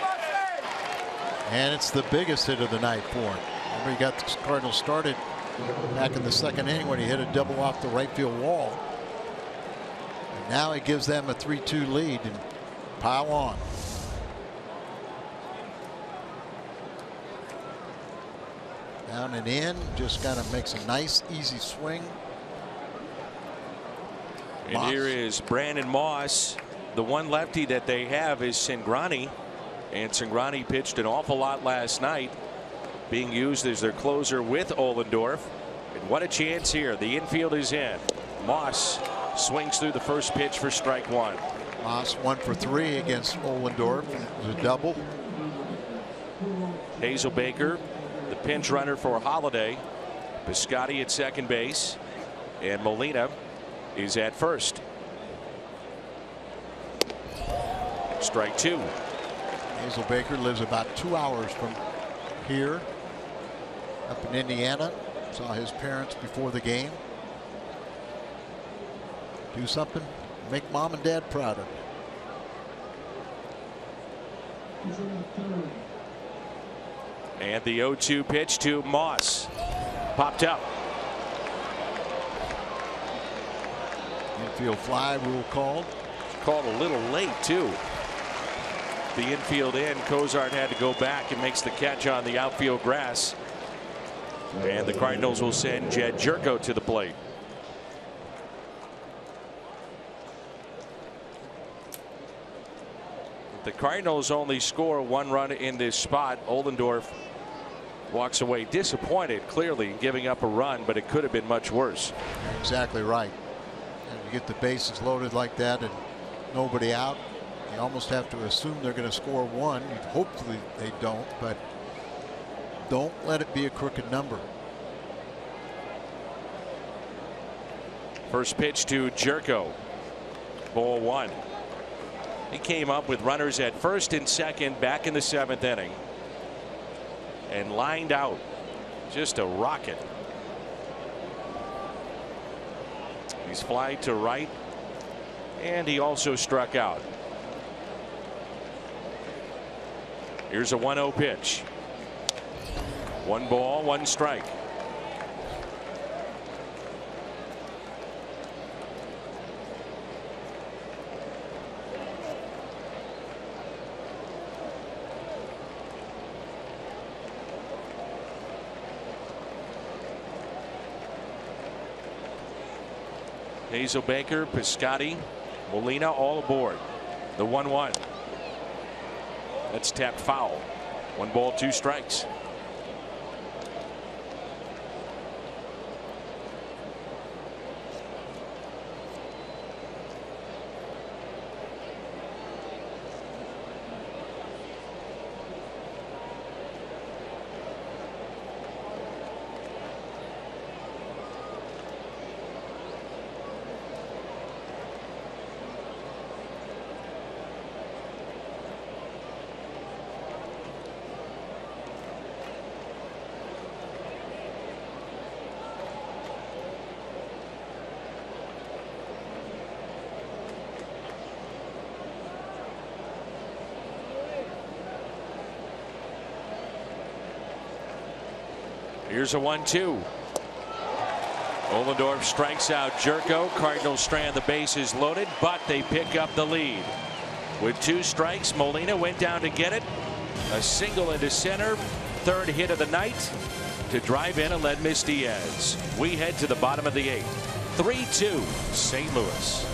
And it's the biggest hit of the night for him. Remember, he got the Cardinals started back in the second inning when he hit a double off the right field wall. And now he gives them a three two lead and pile on. Down and in, just kind of makes a nice easy swing. And Moss. Here is Brandon Moss. The one lefty that they have is Cingrani, and Cingrani pitched an awful lot last night, being used as their closer with Ohlendorf. And what a chance here. The infield is in. Moss swings through the first pitch for strike one. Moss one for three against Ohlendorf. It was a double. Hazel Baker, the pinch runner for Holiday. Piscotty at second base. And Molina is at first. Strike two. Hazel Baker lives about two hours from here. Up in Indiana, saw his parents before the game. Do something, make mom and dad proud of you. And the oh two pitch to Moss, popped up. Infield fly rule called. Called a little late too. The infield in, Cozart had to go back and makes the catch on the outfield grass. And the Cardinals will send Jed Gyorko to the plate. The Cardinals only score one run in this spot. Ohlendorf walks away disappointed, clearly giving up a run, but it could have been much worse. You're exactly right. And you get the bases loaded like that and nobody out, you almost have to assume they're going to score one. Hopefully they don't, but don't let it be a crooked number. First pitch to Gyorko. Ball one. He came up with runners at first and second back in the seventh inning and lined out. Just a rocket. He's fly to right, and he also struck out. Here's a one oh pitch. One ball, one strike. Hazel Baker, Piscotty, Molina all aboard. The one one. That's tapped foul. One ball, two strikes. Here's a one two. Ohlendorf strikes out Gyorko. Cardinals strand the bases loaded, but they pick up the lead. With two strikes, Molina went down to get it. A single into center. third hit of the night to drive in Aledmys Díaz. We head to the bottom of the eighth. three two Saint Louis.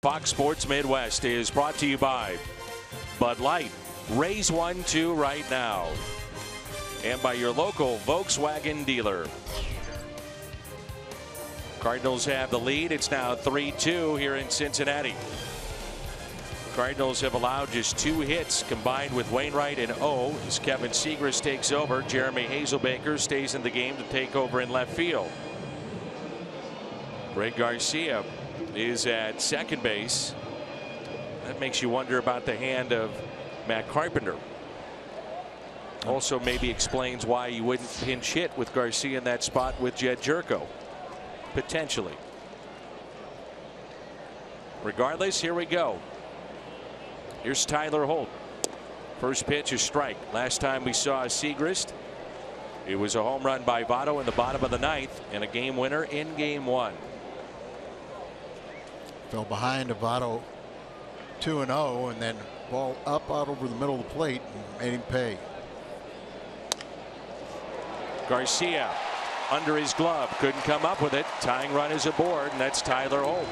Fox Sports Midwest is brought to you by Bud Light. Raise one, two right now. And by your local Volkswagen dealer. Cardinals have the lead. It's now three two here in Cincinnati. Cardinals have allowed just two hits combined with Wainwright and O as Kevin Segris takes over. Jeremy Hazelbaker stays in the game to take over in left field. Ray Garcia is at second base. That makes you wonder about the hand of Matt Carpenter. Also maybe explains why you wouldn't pinch hit with Garcia in that spot with Jed Gyorko potentially. Regardless, here we go. Here's Tyler Holt. First pitch is strike. Last time we saw Segris, it was a home run by Votto in the bottom of the ninth and a game winner in game one. Fell behind Votto two and oh, and then ball up out over the middle of the plate and made him pay. Garcia under his glove, couldn't come up with it. Tying run is aboard, and that's Tyler Holt.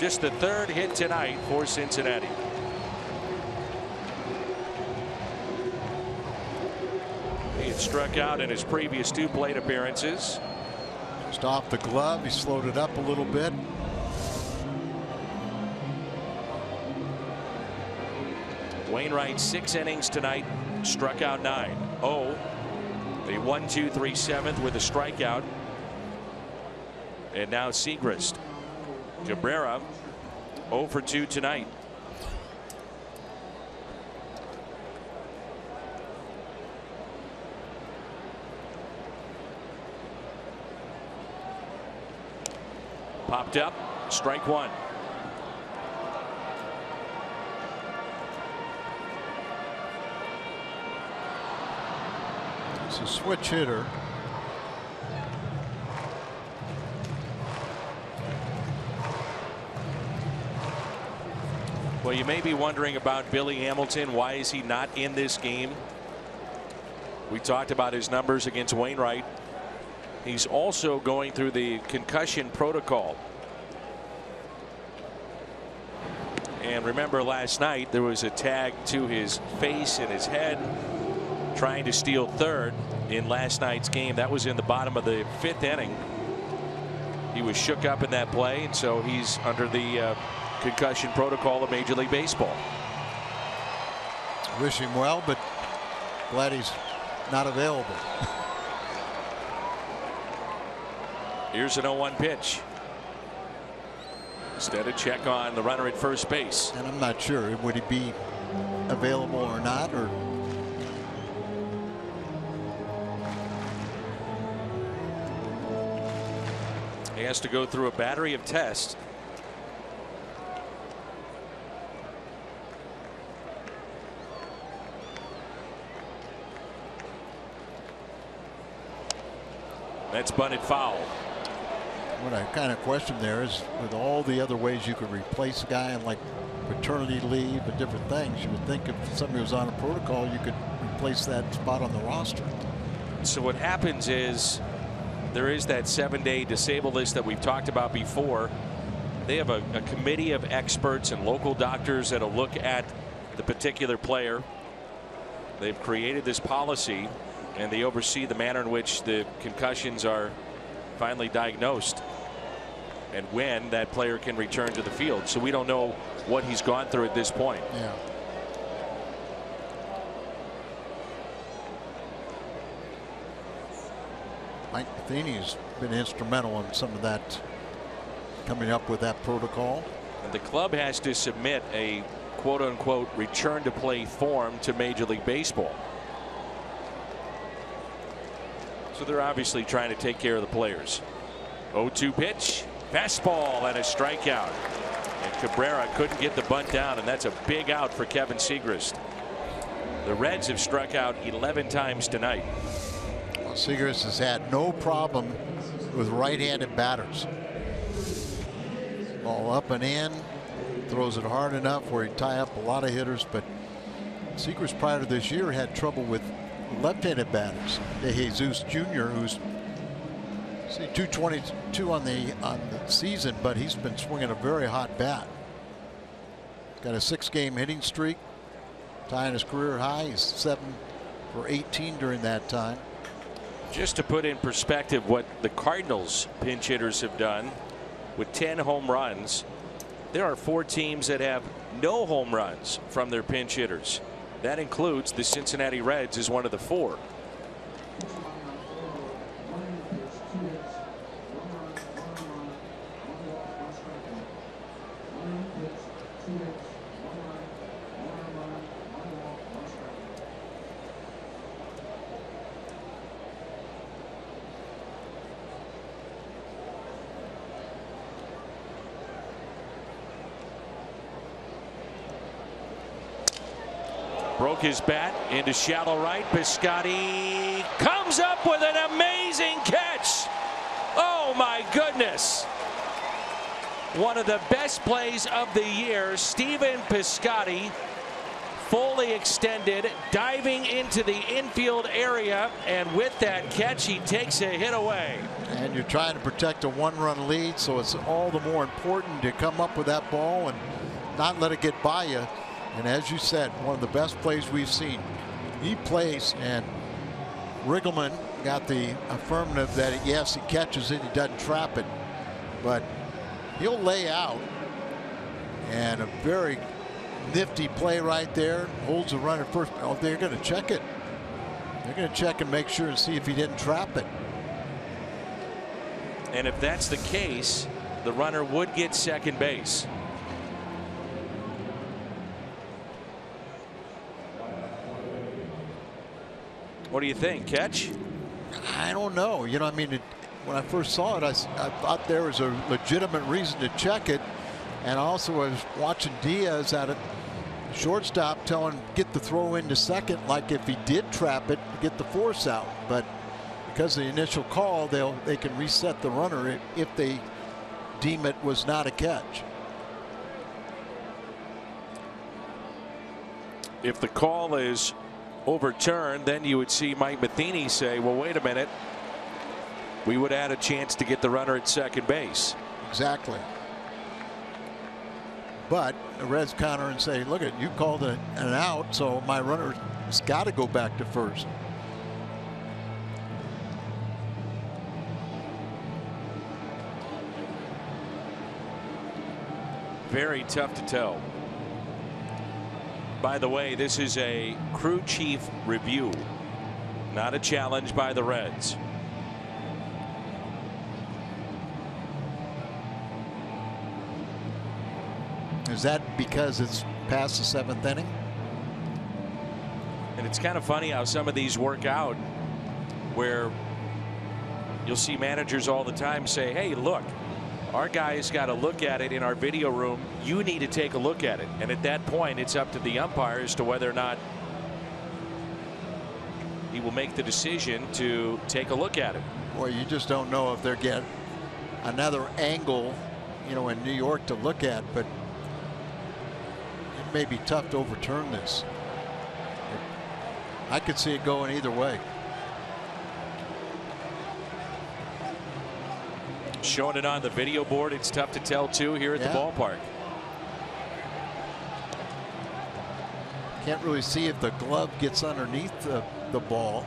Just the third hit tonight for Cincinnati. He had struck out in his previous two plate appearances. Just off the glove, he slowed it up a little bit. Wainwright, six innings tonight, struck out nine. Oh, the one, two, three, seventh with a strikeout. And now Segris. Cabrera, oh for two tonight. Popped up, strike one. It's a switch hitter. Well, you may be wondering about Billy Hamilton. Why is he not in this game? We talked about his numbers against Wainwright. He's also going through the concussion protocol. And remember last night there was a tag to his face and his head, trying to steal third in last night's game. That was in the bottom of the fifth inning. He was shook up in that play, and so he's under the uh, concussion protocol of Major League Baseball. Wish him well, but glad he's not available. Here's an oh one pitch. Instead, a check on the runner at first base. And I'm not sure would he be available or not, or he has to go through a battery of tests. That's bunted foul. What I kind of question there is, with all the other ways you could replace a guy, and like paternity leave and different things, you would think if somebody was on a protocol, you could replace that spot on the roster. So what happens is there is that seven day disabled list that we've talked about before. They have a, a committee of experts and local doctors that'll look at the particular player. They've created this policy and they oversee the manner in which the concussions are finally diagnosed and when that player can return to the field. So we don't know what he's gone through at this point. Yeah. Mike Matheny has been instrumental in some of that, coming up with that protocol. And the club has to submit a quote unquote return to play form to Major League Baseball. So they're obviously trying to take care of the players. oh two pitch, fastball, and a strikeout. And Cabrera couldn't get the bunt down, and that's a big out for Kevin Siegrist. The Reds have struck out eleven times tonight. Well, Siegrist has had no problem with right-handed batters. Ball up and in, throws it hard enough where he tie up a lot of hitters, but Siegrist prior to this year had trouble with left-handed batters. De Jesus Junior, who's see two twenty-two on the on the season, but he's been swinging a very hot bat. Got a six-game hitting streak, tying his career high. He's seven for eighteen during that time. Just to put in perspective what the Cardinals pinch hitters have done with ten home runs, there are four teams that have no home runs from their pinch hitters. That includes the Cincinnati Reds as one of the four. Broke his bat into shallow right. Piscotty comes up with an amazing catch. Oh my goodness. One of the best plays of the year. Steven Piscotty fully extended, diving into the infield area, and with that catch he takes a hit away. And you're trying to protect a one-run lead, so it's all the more important to come up with that ball and not let it get by you. And as you said, one of the best plays we've seen. He plays, and Riggleman got the affirmative that, it, yes, he catches it, he doesn't trap it, but he'll lay out. And a very nifty play right there. Holds the runner first. Oh, they're going to check it. They're going to check and make sure and see if he didn't trap it. And if that's the case, the runner would get second base. What do you think? Catch? I don't know. You know, I mean, it, when I first saw it, I, I thought there was a legitimate reason to check it. And also, I was watching Diaz at a shortstop telling him get the throw into second, like if he did trap it, get the force out. But because of the initial call, they'll they can reset the runner if, if they deem it was not a catch. If the call is overturned, then you would see Mike Matheny say, well, wait a minute, we would add a chance to get the runner at second base. Exactly. But the Reds counter and say, look at, you called an out, so my runner's got to go back to first. Very tough to tell. By the way, this is a crew chief review, not a challenge by the Reds. Is that because it's past the seventh inning? And it's kind of funny how some of these work out, where you'll see managers all the time say, hey, look, our guy's got to look at it in our video room. You need to take a look at it. And at that point, it's up to the umpire as to whether or not he will make the decision to take a look at it. Boy, you just don't know if they're getting another angle, you know, in New York to look at, but it may be tough to overturn this. I could see it going either way. Showing it on the video board, it's tough to tell too here at yeah. the ballpark. Can't really see if the glove gets underneath the, the ball.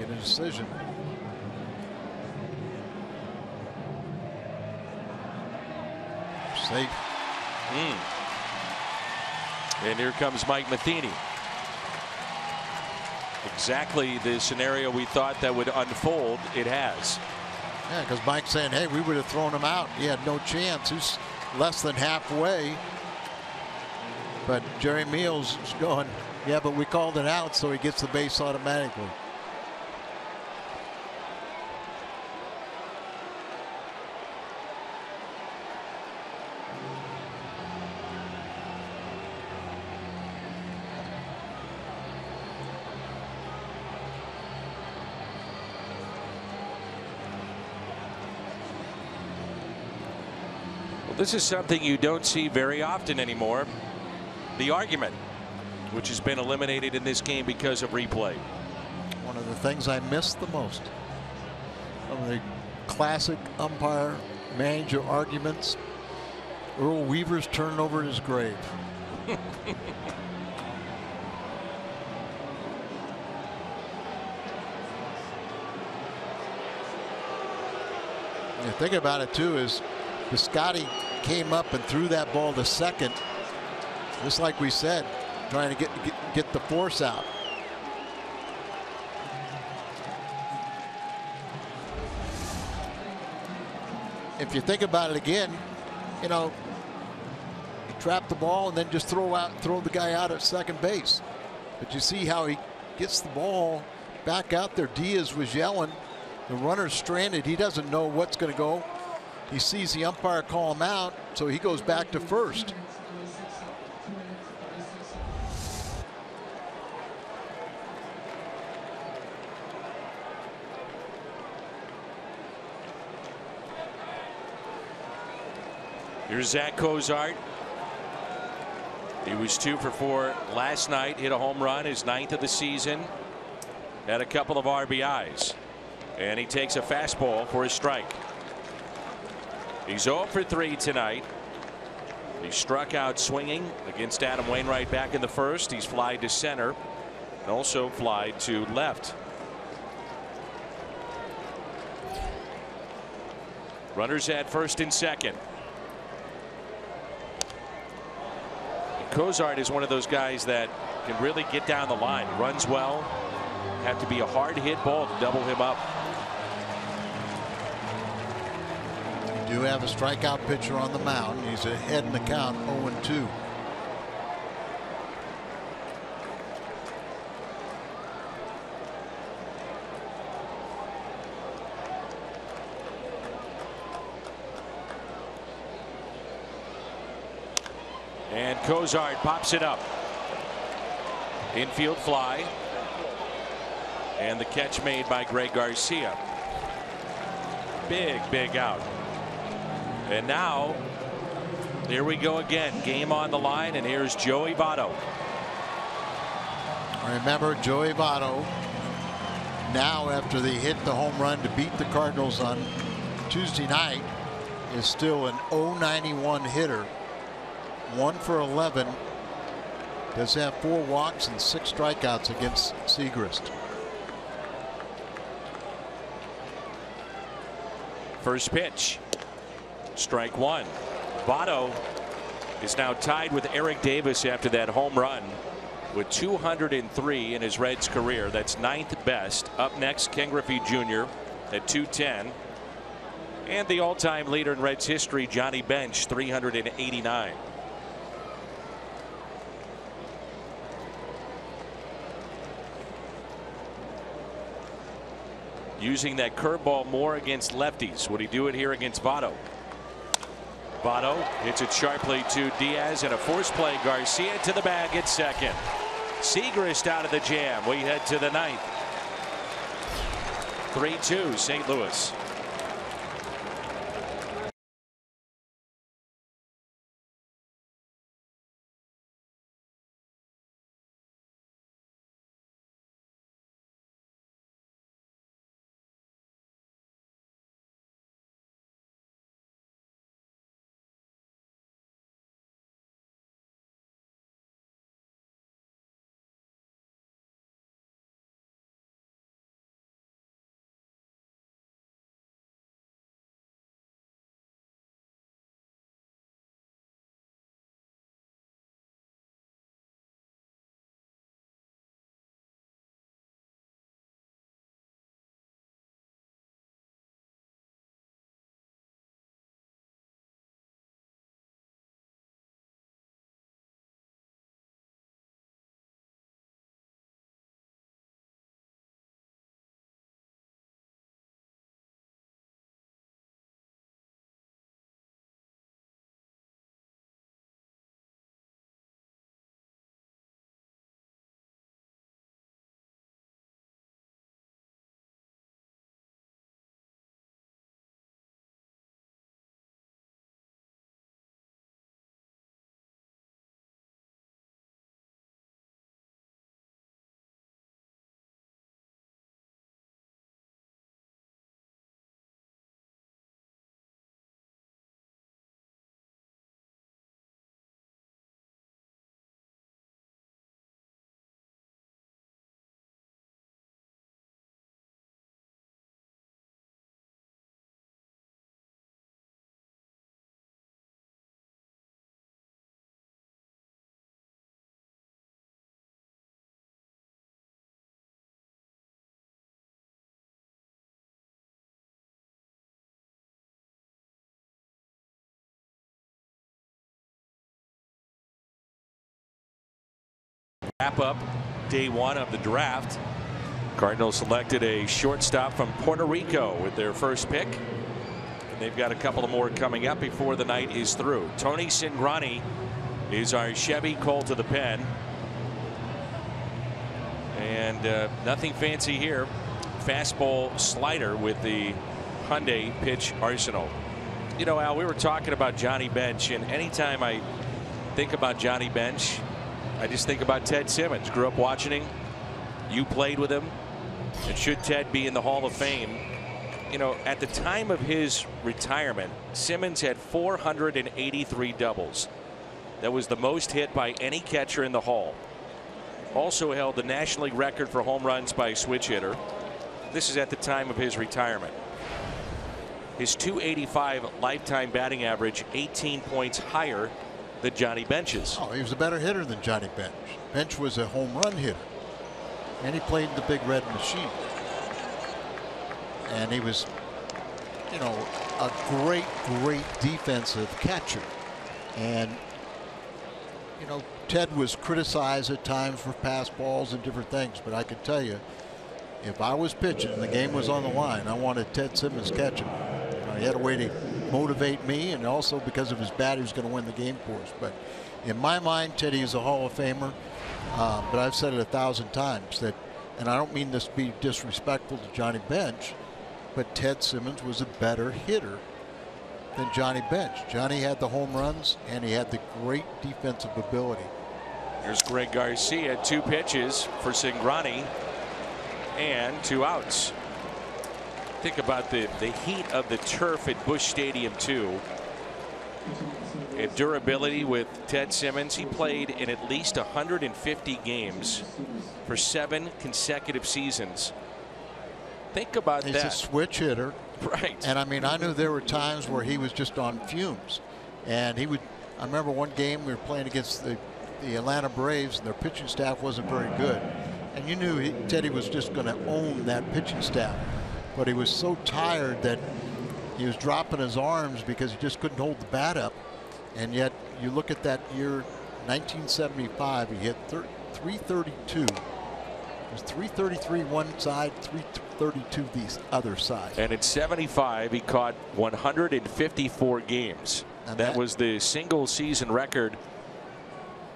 Get a decision. Safe. Mm. And here comes Mike Matheny. Exactly the scenario we thought that would unfold. It has. Yeah, because Mike's saying, hey, we would have thrown him out. He had no chance. He's less than halfway. But Jerry Meals is going, yeah, but we called it out, so he gets the base automatically. This is something you don't see very often anymore. The argument, which has been eliminated in this game because of replay. One of the things I miss the most. Some of the classic umpire manager arguments. Earl Weaver's turning over in his grave. The thing about it too is Piscotty came up and threw that ball to second, just like we said, trying to get, get, get the force out. If you think about it again, you know, you trap the ball and then just throw out, throw the guy out at second base. But you see how he gets the ball back out there. Diaz was yelling, the runner's stranded. He doesn't know what's going to go. He sees the umpire call him out, so he goes back to first. Here's Zach Cozart. He was two for four last night, hit a home run, his ninth of the season, had a couple of R B Is, and he takes a fastball for a strike. He's oh for three tonight. He struck out swinging against Adam Wainwright back in the first. He's flied to center and also flied to left. Runners at first and second. And Cozart is one of those guys that can really get down the line. Runs well. Have to be a hard hit ball to double him up. Do have a strikeout pitcher on the mound. He's ahead in the count, oh and two. And Cozart pops it up. Infield fly. And the catch made by Greg Garcia. Big, big out. And now, here we go again. Game on the line, and here's Joey Votto. Remember, Joey Votto, now after they hit the home run to beat the Cardinals on Tuesday night, is still an oh ninety-one hitter. one for eleven. Does have four walks and six strikeouts against Segrist. First pitch. Strike one. Votto is now tied with Eric Davis after that home run with two hundred three in his Reds career. That's ninth best. Up next, Ken Griffey Junior at two ten. And the all-time leader in Reds history, Johnny Bench, three hundred eighty-nine. Using that curveball more against lefties. Would he do it here against Votto? Votto hits it sharply to Diaz, and a force play. Garcia to the bag at second. Siegrist out of the jam. We head to the ninth. three two Saint Louis. Wrap up day one of the draft. Cardinals selected a shortstop from Puerto Rico with their first pick, and they've got a couple of more coming up before the night is through. Tony Cingrani is our Chevy Cole to the pen, and uh, nothing fancy here. Fastball slider with the Hyundai pitch arsenal. You know, Al, we were talking about Johnny Bench, and anytime I think about Johnny Bench, I just think about Ted Simmons. Grew up watching him. You played with him. And should Ted be in the Hall of Fame? You know, at the time of his retirement, Simmons had four hundred eighty-three doubles. That was the most hit by any catcher in the Hall. Also held the National League record for home runs by a switch hitter. This is at the time of his retirement. His two eighty-five lifetime batting average, eighteen points higher than Johnny Bench's. Oh, he was a better hitter than Johnny Bench. Bench was a home run hitter, and he played the big red machine. And he was, you know, a great, great defensive catcher. And, you know, Ted was criticized at times for pass balls and different things, but I can tell you, if I was pitching and the game was on the line, I wanted Ted Simmons catching. You know, he had a way to motivate me, and also because of his bat, he was going to win the game for us. But in my mind, Teddy is a Hall of Famer. Uh, but I've said it a thousand times that, and I don't mean this to be disrespectful to Johnny Bench, but Ted Simmons was a better hitter than Johnny Bench. Johnny had the home runs, and he had the great defensive ability. Here's Greg Garcia, two pitches for Cingrani, and two outs. Think about the the heat of the turf at Busch Stadium too. And durability with Ted Simmons. He played in at least one hundred fifty games for seven consecutive seasons. Think about that. He's a switch hitter, right? And I mean, I knew there were times where he was just on fumes, and he would I remember one game we were playing against the the Atlanta Braves, and their pitching staff wasn't very good, and you knew he, Teddy was just going to own that pitching staff, but he was so tired that he was dropping his arms because he just couldn't hold the bat up. And yet you look at that year nineteen seventy-five, he hit three thirty-two. It was three thirty-three one side, three thirty-two the other side. And in seventy-five he caught one hundred fifty-four games. That, that was the single season record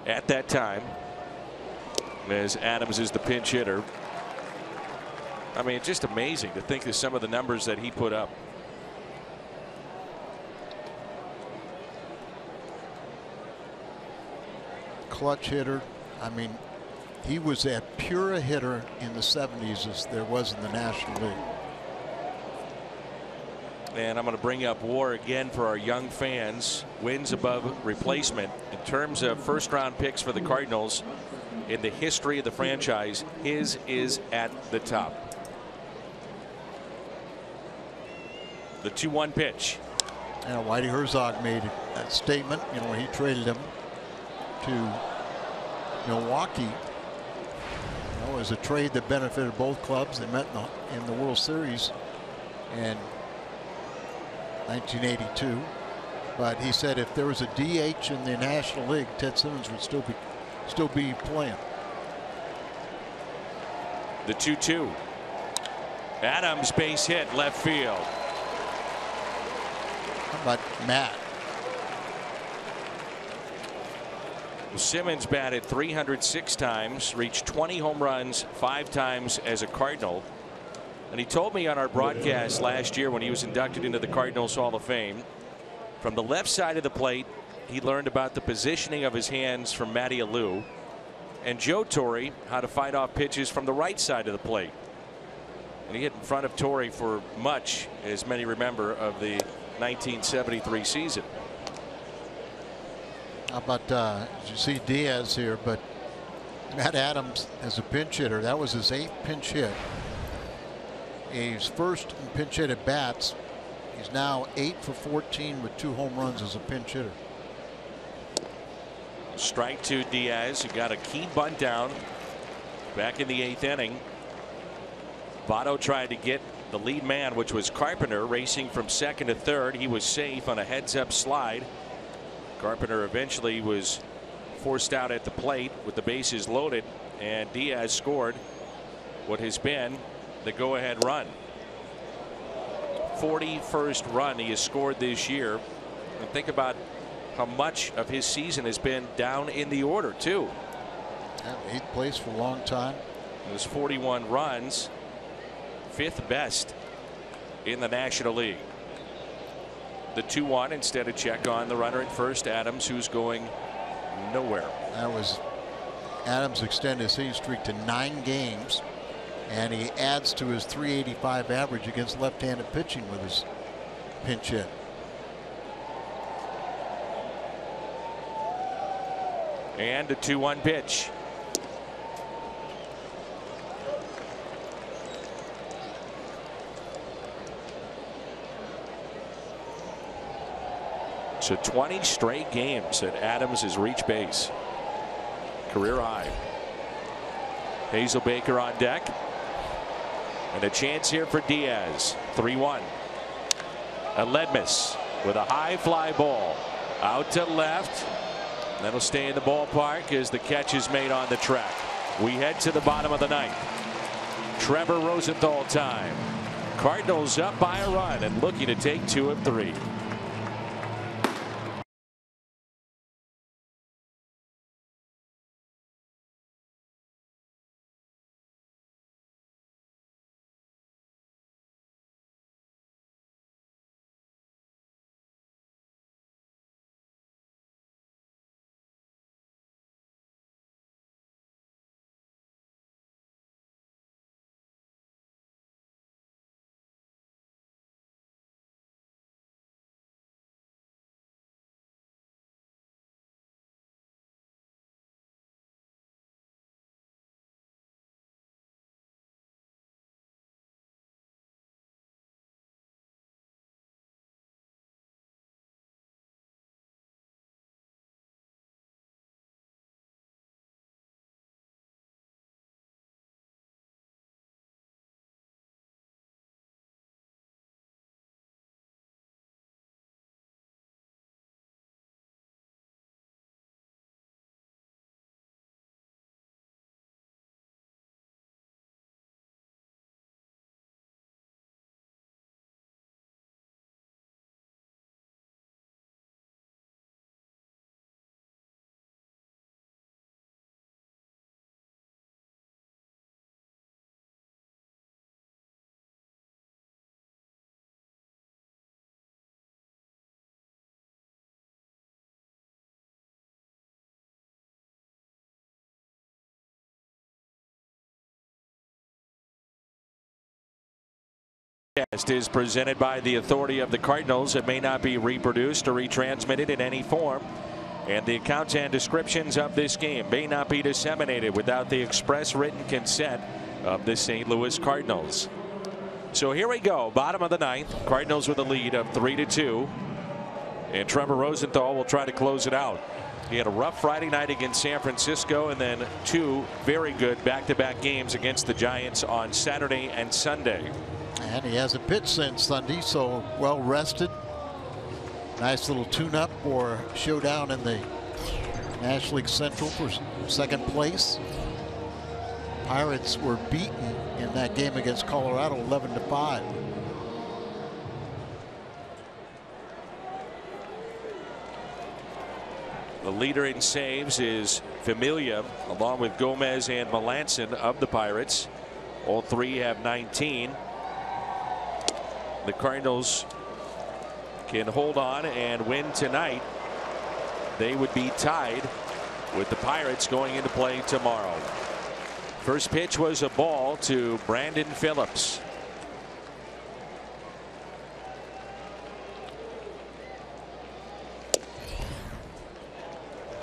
at that time, as Adams is the pinch hitter. I mean, it's just amazing to think of some of the numbers that he put up. Clutch hitter. I mean, he was as pure a hitter in the seventies as there was in the National League. And I'm going to bring up WAR again for our young fans. Wins above replacement in terms of first round picks for the Cardinals in the history of the franchise. His is at the top. The two one pitch. And Whitey Herzog made that statement, you know, when he traded him to Milwaukee. You know, it was a trade that benefited both clubs. They met in the, in the World Series in nineteen eighty-two. But he said if there was a D H in the National League, Ted Simmons would still be still be playing. The two two. Adams base hit left field. How about Matt? Simmons batted three hundred six times, reached twenty home runs five times as a Cardinal. And he told me on our broadcast last year when he was inducted into the Cardinals Hall of Fame, from the left side of the plate, he learned about the positioning of his hands from Matty Alou and Joe Torre, how to fight off pitches from the right side of the plate. And he hit in front of Torre for much, as many remember, of the nineteen seventy-three season. How about uh, you see Diaz here, but Matt Adams as a pinch hitter, that was his eighth pinch hit. His first pinch hit at bats. He's now eight for fourteen with two home runs as a pinch hitter. Strike two, Diaz. He got a key bunt down back in the eighth inning. Votto tried to get the lead man, which was Carpenter, racing from second to third. He was safe on a heads up slide. Carpenter eventually was forced out at the plate with the bases loaded, and Diaz scored what has been the go ahead run. forty-first run he has scored this year. And think about how much of his season has been down in the order too. Eighth place for a long time. It was forty-one runs, fifth best in the National League. The two one, instead of check on the runner at first, Adams, who's going nowhere. That was Adams extended his hitting streak to nine games, and he adds to his three eighty-five average against left-handed pitching with his pinch hit. And a two one pitch. So twenty straight games that Adams has reached base. Career high. Hazel Baker on deck. And a chance here for Diaz. three one. Aledmys with a high fly ball. Out to left. That'll stay in the ballpark as the catch is made on the track. We head to the bottom of the ninth. Trevor Rosenthal time. Cardinals up by a run and looking to take two of three. Is presented by the authority of the Cardinals. It may not be reproduced or retransmitted in any form, and the accounts and descriptions of this game may not be disseminated without the express written consent of the Saint Louis Cardinals. So here we go, bottom of the ninth. Cardinals with a lead of three to two, and Trevor Rosenthal will try to close it out. He had a rough Friday night against San Francisco, and then two very good back-to-back games against the Giants on Saturday and Sunday. And he hasn't pitched since Sunday, so well rested. Nice little tune-up for showdown in the National League Central for second place. Pirates were beaten in that game against Colorado, eleven to five. The leader in saves is Familia, along with Gomez and Melanson of the Pirates. All three have nineteen. The Cardinals can hold on and win tonight. They would be tied with the Pirates going into play tomorrow. First pitch was a ball to Brandon Phillips.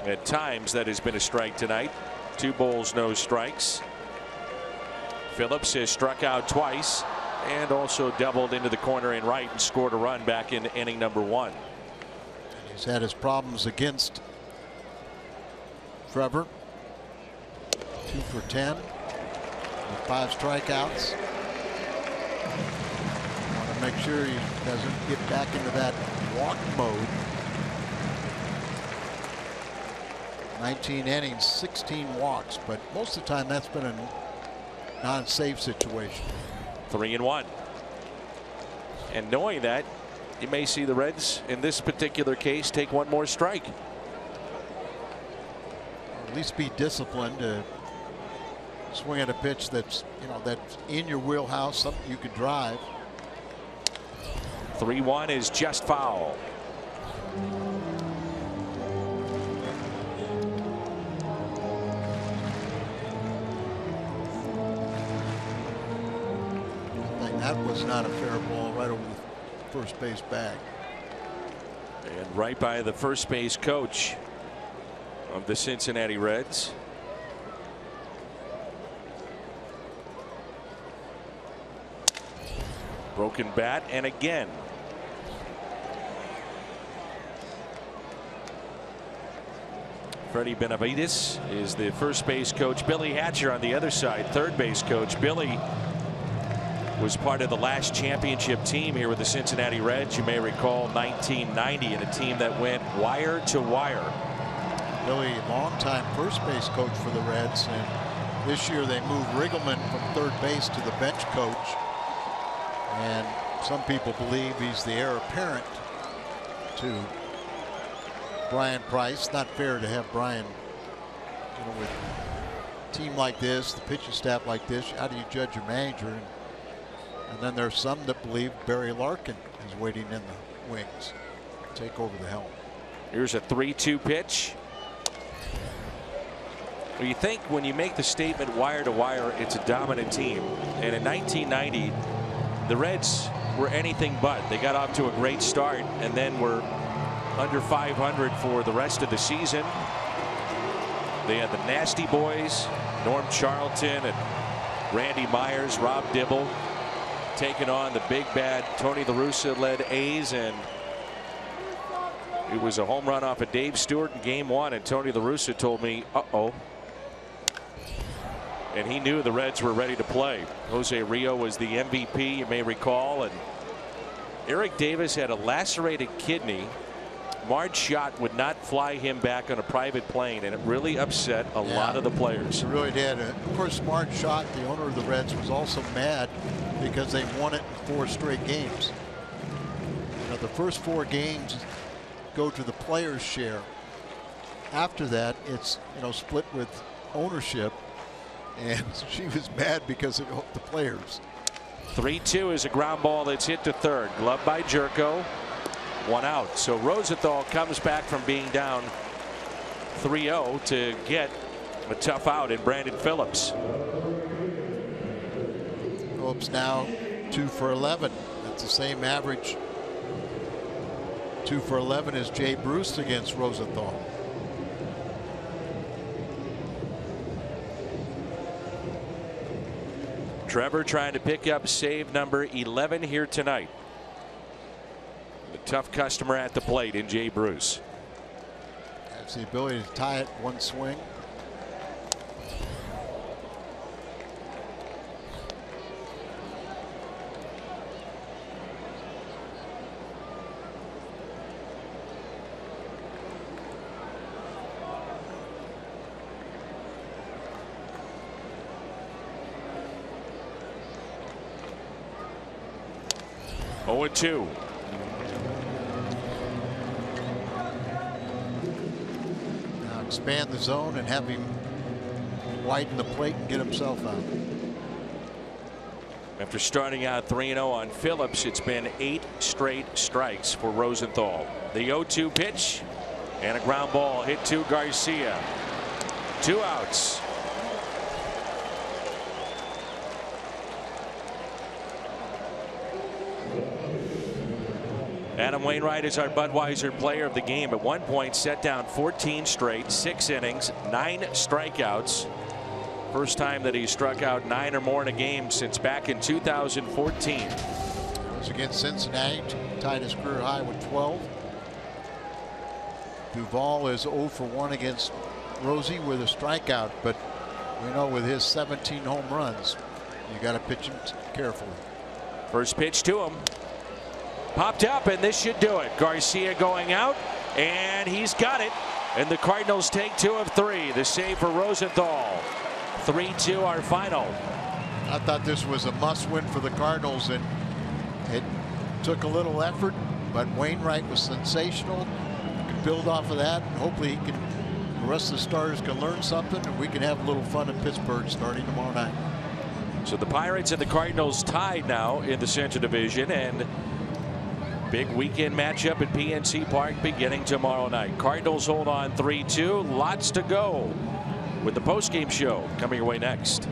At times that has been a strike tonight. Two balls, no strikes. Phillips has struck out twice and also doubled into the corner and right and scored a run back in inning number one. He's had his problems against Trevor. Two for ten. Five strikeouts. Want to make sure he doesn't get back into that walk mode. nineteen innings, sixteen walks, but most of the time that's been a non-save situation. Three and one. And knowing that, you may see the Reds in this particular case take one more strike. At least be disciplined to swing at a pitch that's, you know, that's in your wheelhouse, something you could drive. three one is just foul. That was not a fair ball right over the first base bag. And right by the first base coach of the Cincinnati Reds. Broken bat, and again. Freddie Benavides is the first base coach. Billy Hatcher on the other side, third base coach. Billy was part of the last championship team here with the Cincinnati Reds. You may recall nineteen ninety, in a team that went wire to wire. Billy, longtime first base coach for the Reds, and this year they moved Riggleman from third base to the bench coach. And some people believe he's the heir apparent to Brian Price. Not fair to have Brian, you know, with a team like this, the pitching staff like this. How do you judge your manager? And then there's some that believe Barry Larkin is waiting in the wings to take over the helm. Here's a three two pitch. Well, you think when you make the statement wire to wire, it's a dominant team. And in nineteen ninety, the Reds were anything but. They got off to a great start and then were under five hundred for the rest of the season. They had the Nasty Boys, Norm Charlton and Randy Myers, Rob Dibble, taking on the big bad Tony La Russa led A's, and it was a home run off of Dave Stewart in game one, and Tony La Russa told me uh-oh, and he knew the Reds were ready to play. Jose Rio was the M V P, you may recall, and Eric Davis had a lacerated kidney. Marge Schott would not fly him back on a private plane, and it really upset a yeah, lot of the players. It really did. Of course, Marge Schott, the owner of the Reds, was also mad because they won it in four straight games. You know, the first four games go to the players' share. After that, it's, you know, split with ownership, and she was mad because it helped the players. three two is a ground ball that's hit to third, gloved by Gyorko. One out. So Rosenthal comes back from being down three oh to get a tough out in Brandon Phillips. Phillips now two for eleven. That's the same average. two for eleven is Jay Bruce against Rosenthal. Trevor trying to pick up save number eleven here tonight. The tough customer at the plate in Jay Bruce. Has the ability to tie it one swing. oh two. Now expand the zone and have him widen the plate and get himself out. After starting out three and oh on Phillips, it's been eight straight strikes for Rosenthal. The oh two pitch and a ground ball hit to Garcia. Two outs. Adam Wainwright is our Budweiser player of the game. At one point, set down fourteen straight, six innings, nine strikeouts. First time that he struck out nine or more in a game since back in two thousand fourteen. It was against Cincinnati, tied his career high with twelve. Duvall is oh for one against Rosie with a strikeout, but we know with his seventeen home runs, you got to pitch him carefully. First pitch to him. Popped up, and this should do it. Garcia going out, and he's got it. And the Cardinals take two of three. The save for Rosenthal. three two our final. I thought this was a must-win for the Cardinals, and it took a little effort, but Wainwright was sensational. Could build off of that, and hopefully he can, the rest of the starters can learn something, and we can have a little fun in Pittsburgh starting tomorrow night. So the Pirates and the Cardinals tied now in the Central Division, and big weekend matchup at P N C Park beginning tomorrow night. Cardinals hold on three two. Lots to go with the postgame show coming your way next.